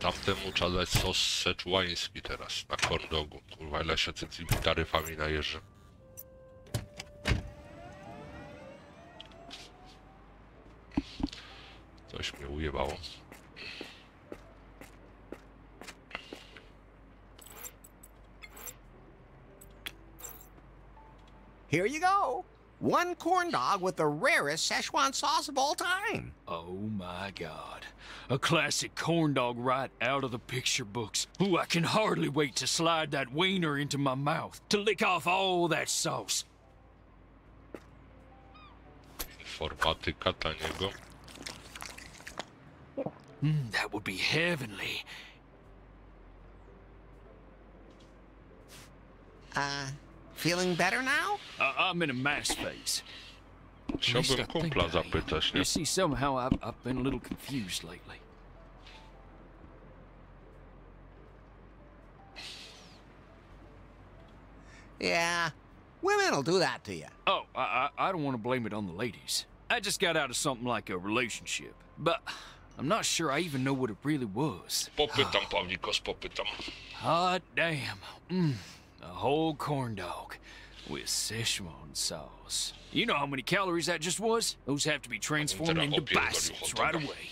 tamtemu trzeba dać sos szechuański teraz na corn dogu. Kurwa, ile się tymi taryfami najeżdżę. Coś mnie ujebało. Here you go. One corn dog with the rarest Szechuan sauce of all time. Oh my God. A classic corn dog right out of the picture books. Ooh, I can hardly wait to slide that wiener into my mouth, to lick off all that sauce. Informatyka taniego. That would be heavenly. Feeling better now? I'm in a mass phase. Chciałbym kumpla zapytać, nie? You see, somehow I've been a little confused lately. Yeah, women'll do that to you. Oh, I don't want to blame it on the ladies. I just got out of something like a relationship, but I'm not sure I even know what it really was. Popytam, Pawlikos, popytam. Hot damn. A whole corn dog with Szechuan sauce. You know how many calories that just was? Those have to be transformed into biceps right away.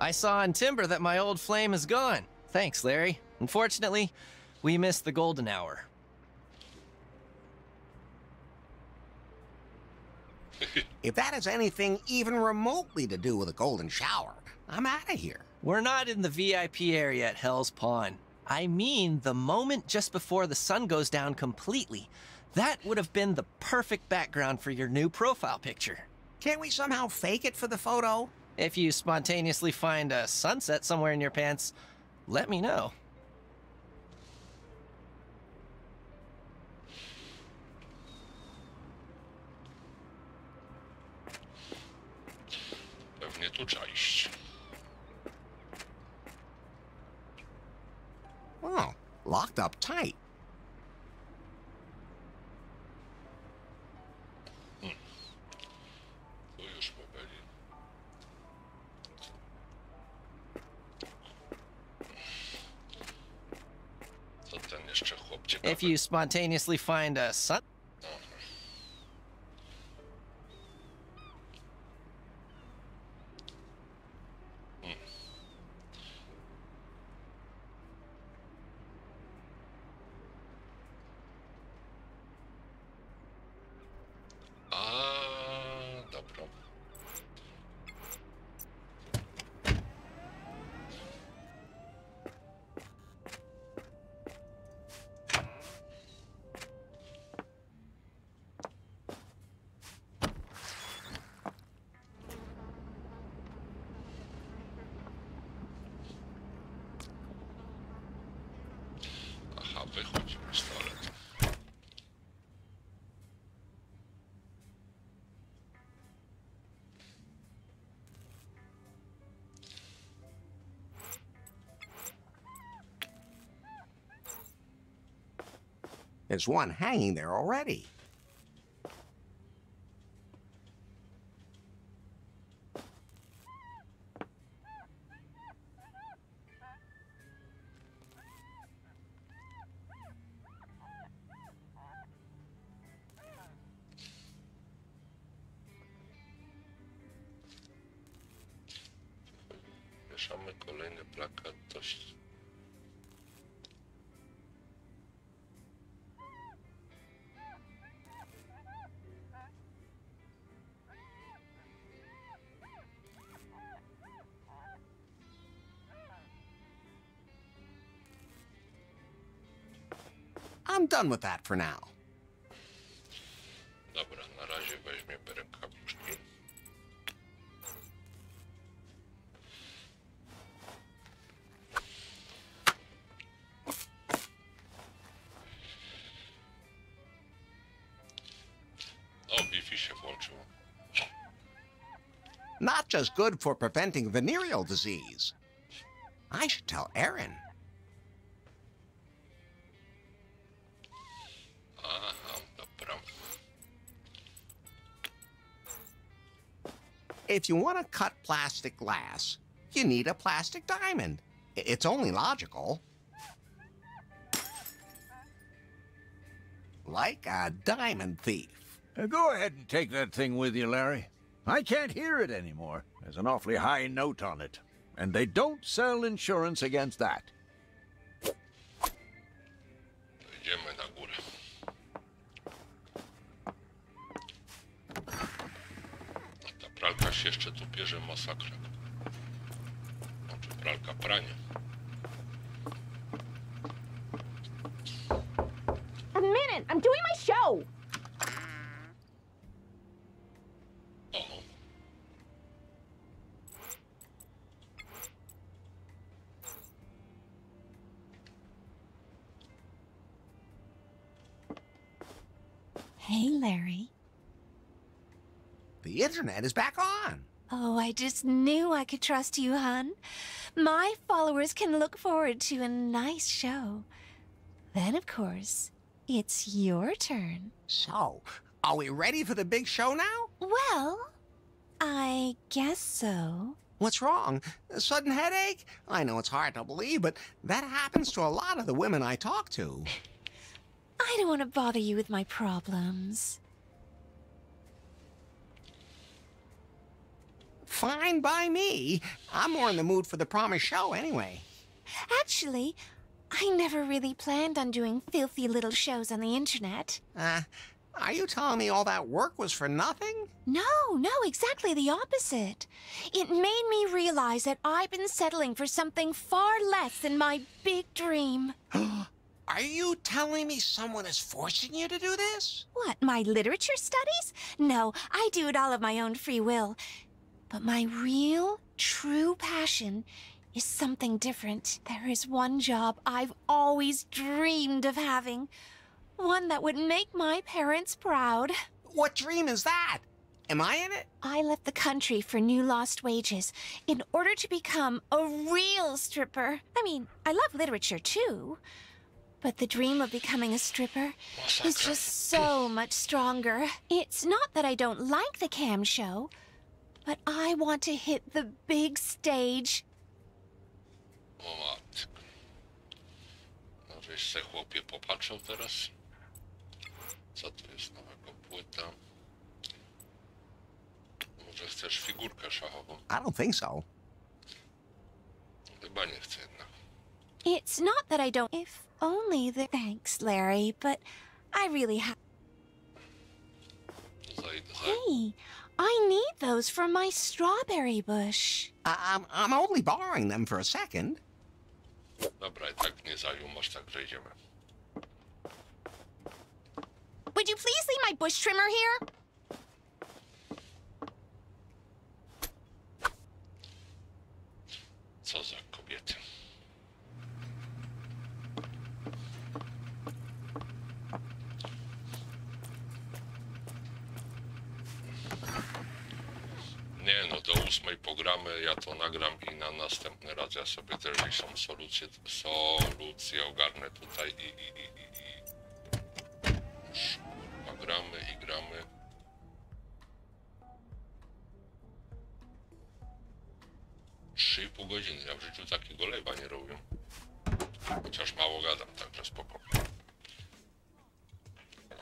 I saw on Timber that my old flame is gone. Thanks, Larry. Unfortunately, we missed the golden hour. If that has anything even remotely to do with a golden shower, I'm out of here. We're not in the VIP area at Hell's Pawn. I mean, the moment just before the sun goes down completely. That would have been the perfect background for your new profile picture. Can't we somehow fake it for the photo? If you spontaneously find a sunset somewhere in your pants, let me know. Pewnie tu trzeba iść. Oh, locked up tight. If you spontaneously find a sun. There's one hanging there already. I'm done with that for now. Dobra, na razie weźmie perek kapuszki. O, Wi-Fi się włączyło. Not just good for preventing venereal disease. I should tell Aaron. If you want to cut plastic glass, you need a plastic diamond. It's only logical. Like a diamond thief. Go ahead and take that thing with you, Larry. I can't hear it anymore. There's an awfully high note on it. And they don't sell insurance against that. Jeszcze tu bierze masakrę. Znaczy pralka prania. A minute, I'm doing my show. Oh. Hey, Larry. The internet is back on. Oh, I just knew I could trust you, hon. My followers can look forward to a nice show. Then, of course, it's your turn. So, are we ready for the big show now? Well, I guess so. What's wrong? A sudden headache? I know it's hard to believe, but that happens to a lot of the women I talk to. I don't want to bother you with my problems. Fine by me. I'm more in the mood for the promised show anyway. Actually, I never really planned on doing filthy little shows on the internet. Are you telling me all that work was for nothing? No, exactly the opposite. It made me realize that I've been settling for something far less than my big dream. Are you telling me someone is forcing you to do this? What, my literature studies? No, I do it all of my own free will. But my real, true passion is something different. There is one job I've always dreamed of having. One that would make my parents proud. What dream is that? Am I in it? I left the country for new lost wages in order to become a real stripper. I mean, I love literature too. But the dream of becoming a stripper is just so much stronger. It's not that I don't like the cam show. But I want to hit the big stage. O matko. No żeś se chłopie popatrzał teraz? Co to jest nowego płyta? Może chcesz figurkę szachową? I don't think so. Chyba nie chcę jednak. It's not that I don't... If only the... Thanks, Larry, but I really have... Hey! I need those for my strawberry bush. I'm only borrowing them for a second. Dobra, I tak nie zajumasz, tak przejdziemy. Would you please leave my bush trimmer here? Co za kobiety. Nie no, do 8 pogramy, ja to nagram i na następny raz ja sobie też jakąś solucję ogarnę tutaj i grać, a gramy i gramy. Trzy i pół godziny, ja w życiu takiego lewa nie robię. Chociaż mało gadam, także spoko.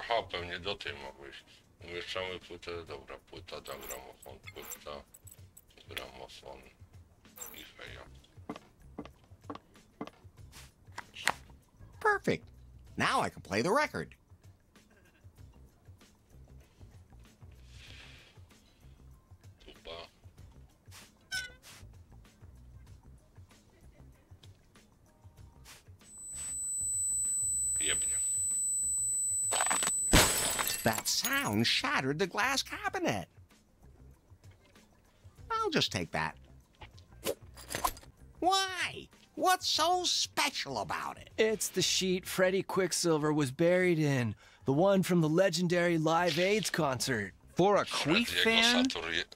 Aha, pewnie do tej mogłeś. Umieszczamy płytę, dobra, płyta da gramofon, płyta, gramofon i feja. Perfect. Now I can play the record. That sound shattered the glass cabinet. I'll just take that. Why? What's so special about it? It's the sheet Freddie Quicksilver was buried in. The one from the legendary Live Aid concert. For a Queef fan,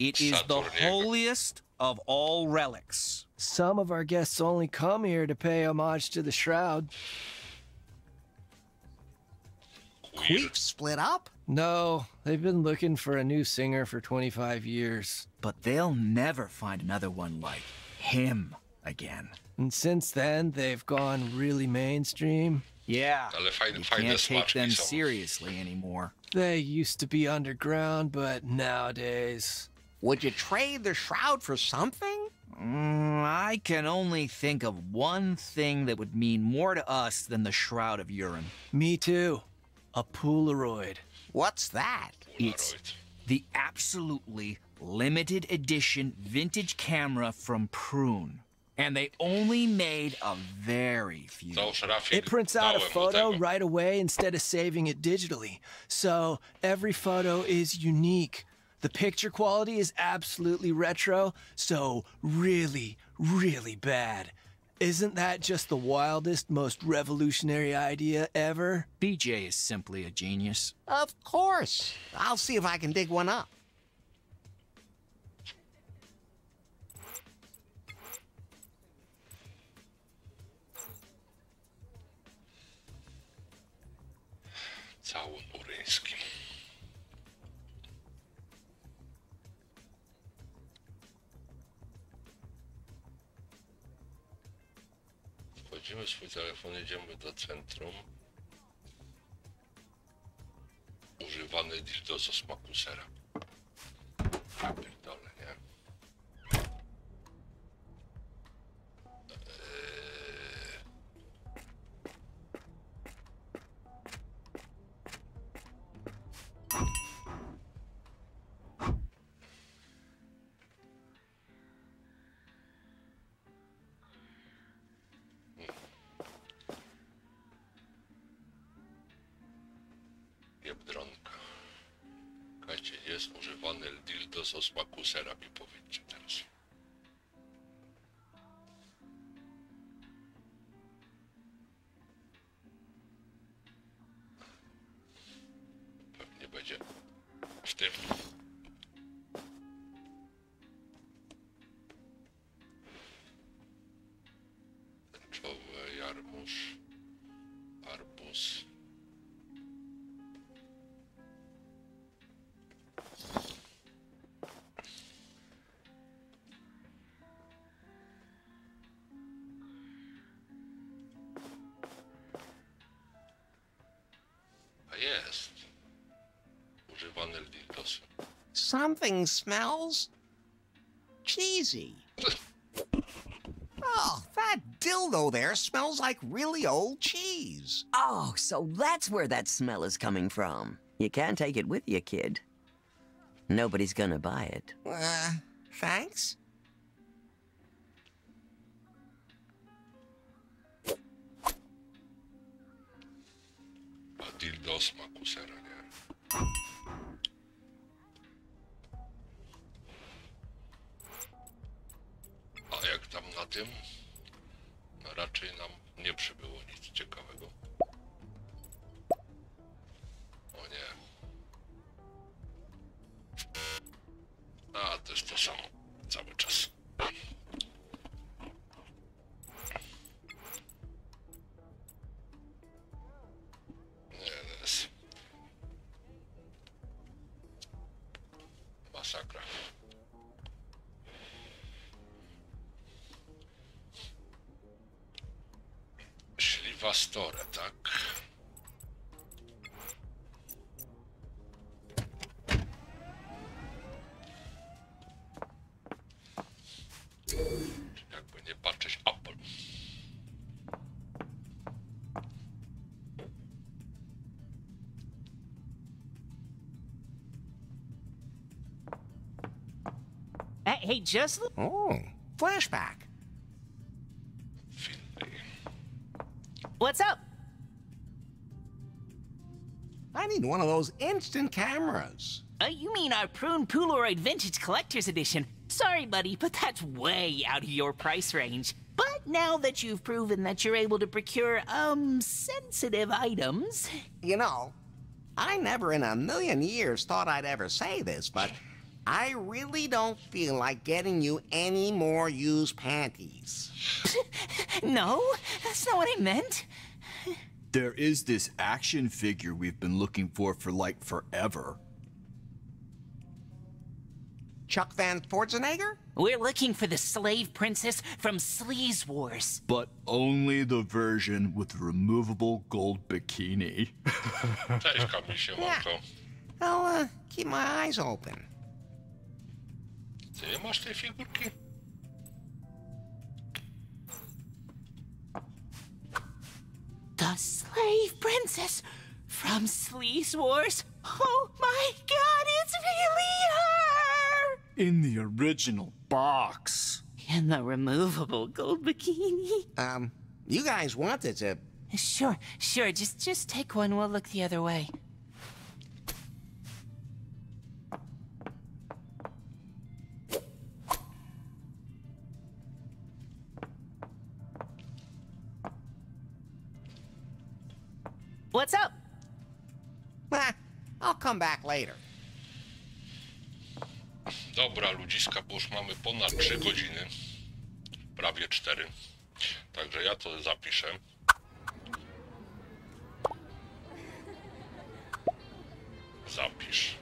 it is the holiest of all relics. Some of our guests only come here to pay homage to the shroud. Queef split up? No, they've been looking for a new singer for 25 years. But they'll never find another one like him again. And since then, they've gone really mainstream. Yeah, you can't take them seriously anymore. They used to be underground, but nowadays... Would you trade the shroud for something? I can only think of one thing that would mean more to us than the shroud of urine. Me too. A Polaroid. What's that? It's the absolutely limited edition vintage camera from Prune. And they only made a very few. It prints out a photo right away instead of saving it digitally. So every photo is unique. The picture quality is absolutely retro, so really, really bad. Isn't that just the wildest, most revolutionary idea ever? B.J. is simply a genius. Of course. I'll see if I can dig one up. Wchodzimy w swój telefon, jedziemy do centrum. Używany dildo ze smaku sera. Ja pierdolę, nie? Jest używany dildo z osmaku sera, mi powiedzcie teraz. Pewnie będzie w tym. Tęczowy jarmuż, arbuz. Something smells cheesy. Oh, that dildo there smells like really old cheese. Oh, so that's where that smell is coming from. You can't take it with you, kid. Nobody's gonna buy it. Thanks? A dildo smaku sera, nie? A jak tam na tym, no raczej nam nie przybyło nic ciekawego. O nie. A, to jest to samo. Cały czas. Nie, to jest 2 store, tak? Jakby nie patrzeć Apple. Hey, just look. Oh, flashback. What's up? I need one of those instant cameras. You mean our Prune Polaroid Vintage Collector's Edition? Sorry, buddy, but that's way out of your price range. But now that you've proven that you're able to procure, sensitive items... You know, I never in a million years thought I'd ever say this, but I really don't feel like getting you any more used panties. No, that's not what I meant. There is this action figure we've been looking for like forever. Chuck Van Forzenegger? We're looking for the slave princess from Sleaze Wars. But only the version with the removable gold bikini. Yeah. I'll keep my eyes open. Ty masz te figurki? The slave princess from Sleaze Wars. Oh my God, it's really her! In the original box. In the removable gold bikini. You guys wanted to... Sure, sure, just take one, we'll look the other way. What's up? I'll come back later. Dobra, ludziska, bo już mamy ponad 3 godziny. Prawie 4. Także ja to zapiszę. Zapisz.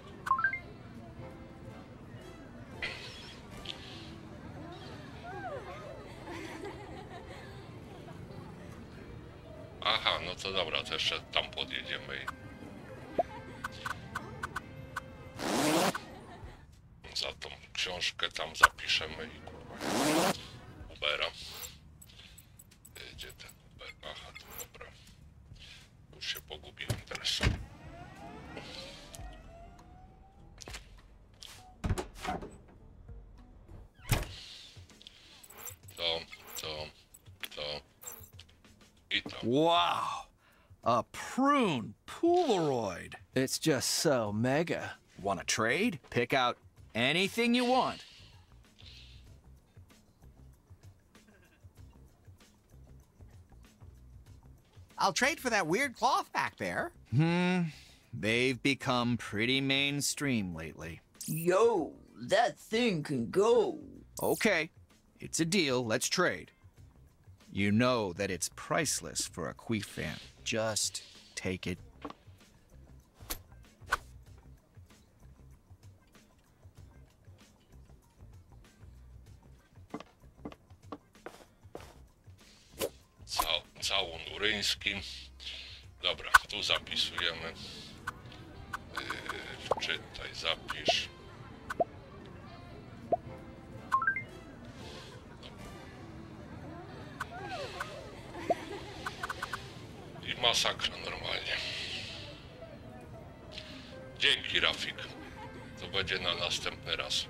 Aha, no to dobra, to jeszcze tam podjedziemy i za tą książkę tam zapiszemy i kurwa Ubera. Gdzie ten Uber? Aha, to dobra. Już się pogubiłem teraz. Wow, a Prune Polaroid. It's just so mega. Want to trade? Pick out anything you want. I'll trade for that weird cloth back there. They've become pretty mainstream lately. Yo, that thing can go. Okay, it's a deal. Let's trade. You know that it's priceless for a Queef fan. Just take it. Całun Uryński. Dobra, tu zapisujemy. Wczytaj, zapisz. Masakra normalnie. Dzięki, Rafik. To będzie na następny raz.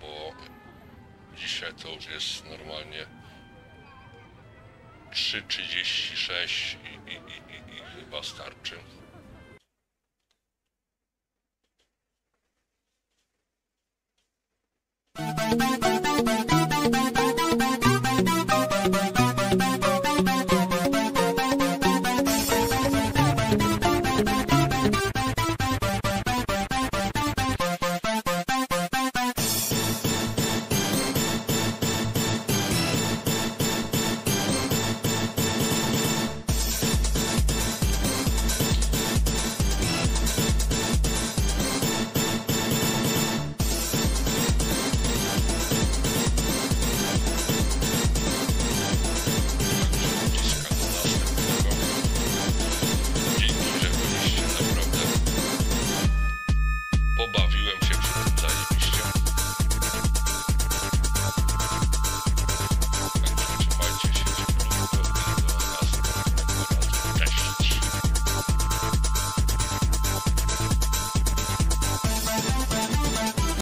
Bo dzisiaj to już jest normalnie 3:36 i chyba starczy.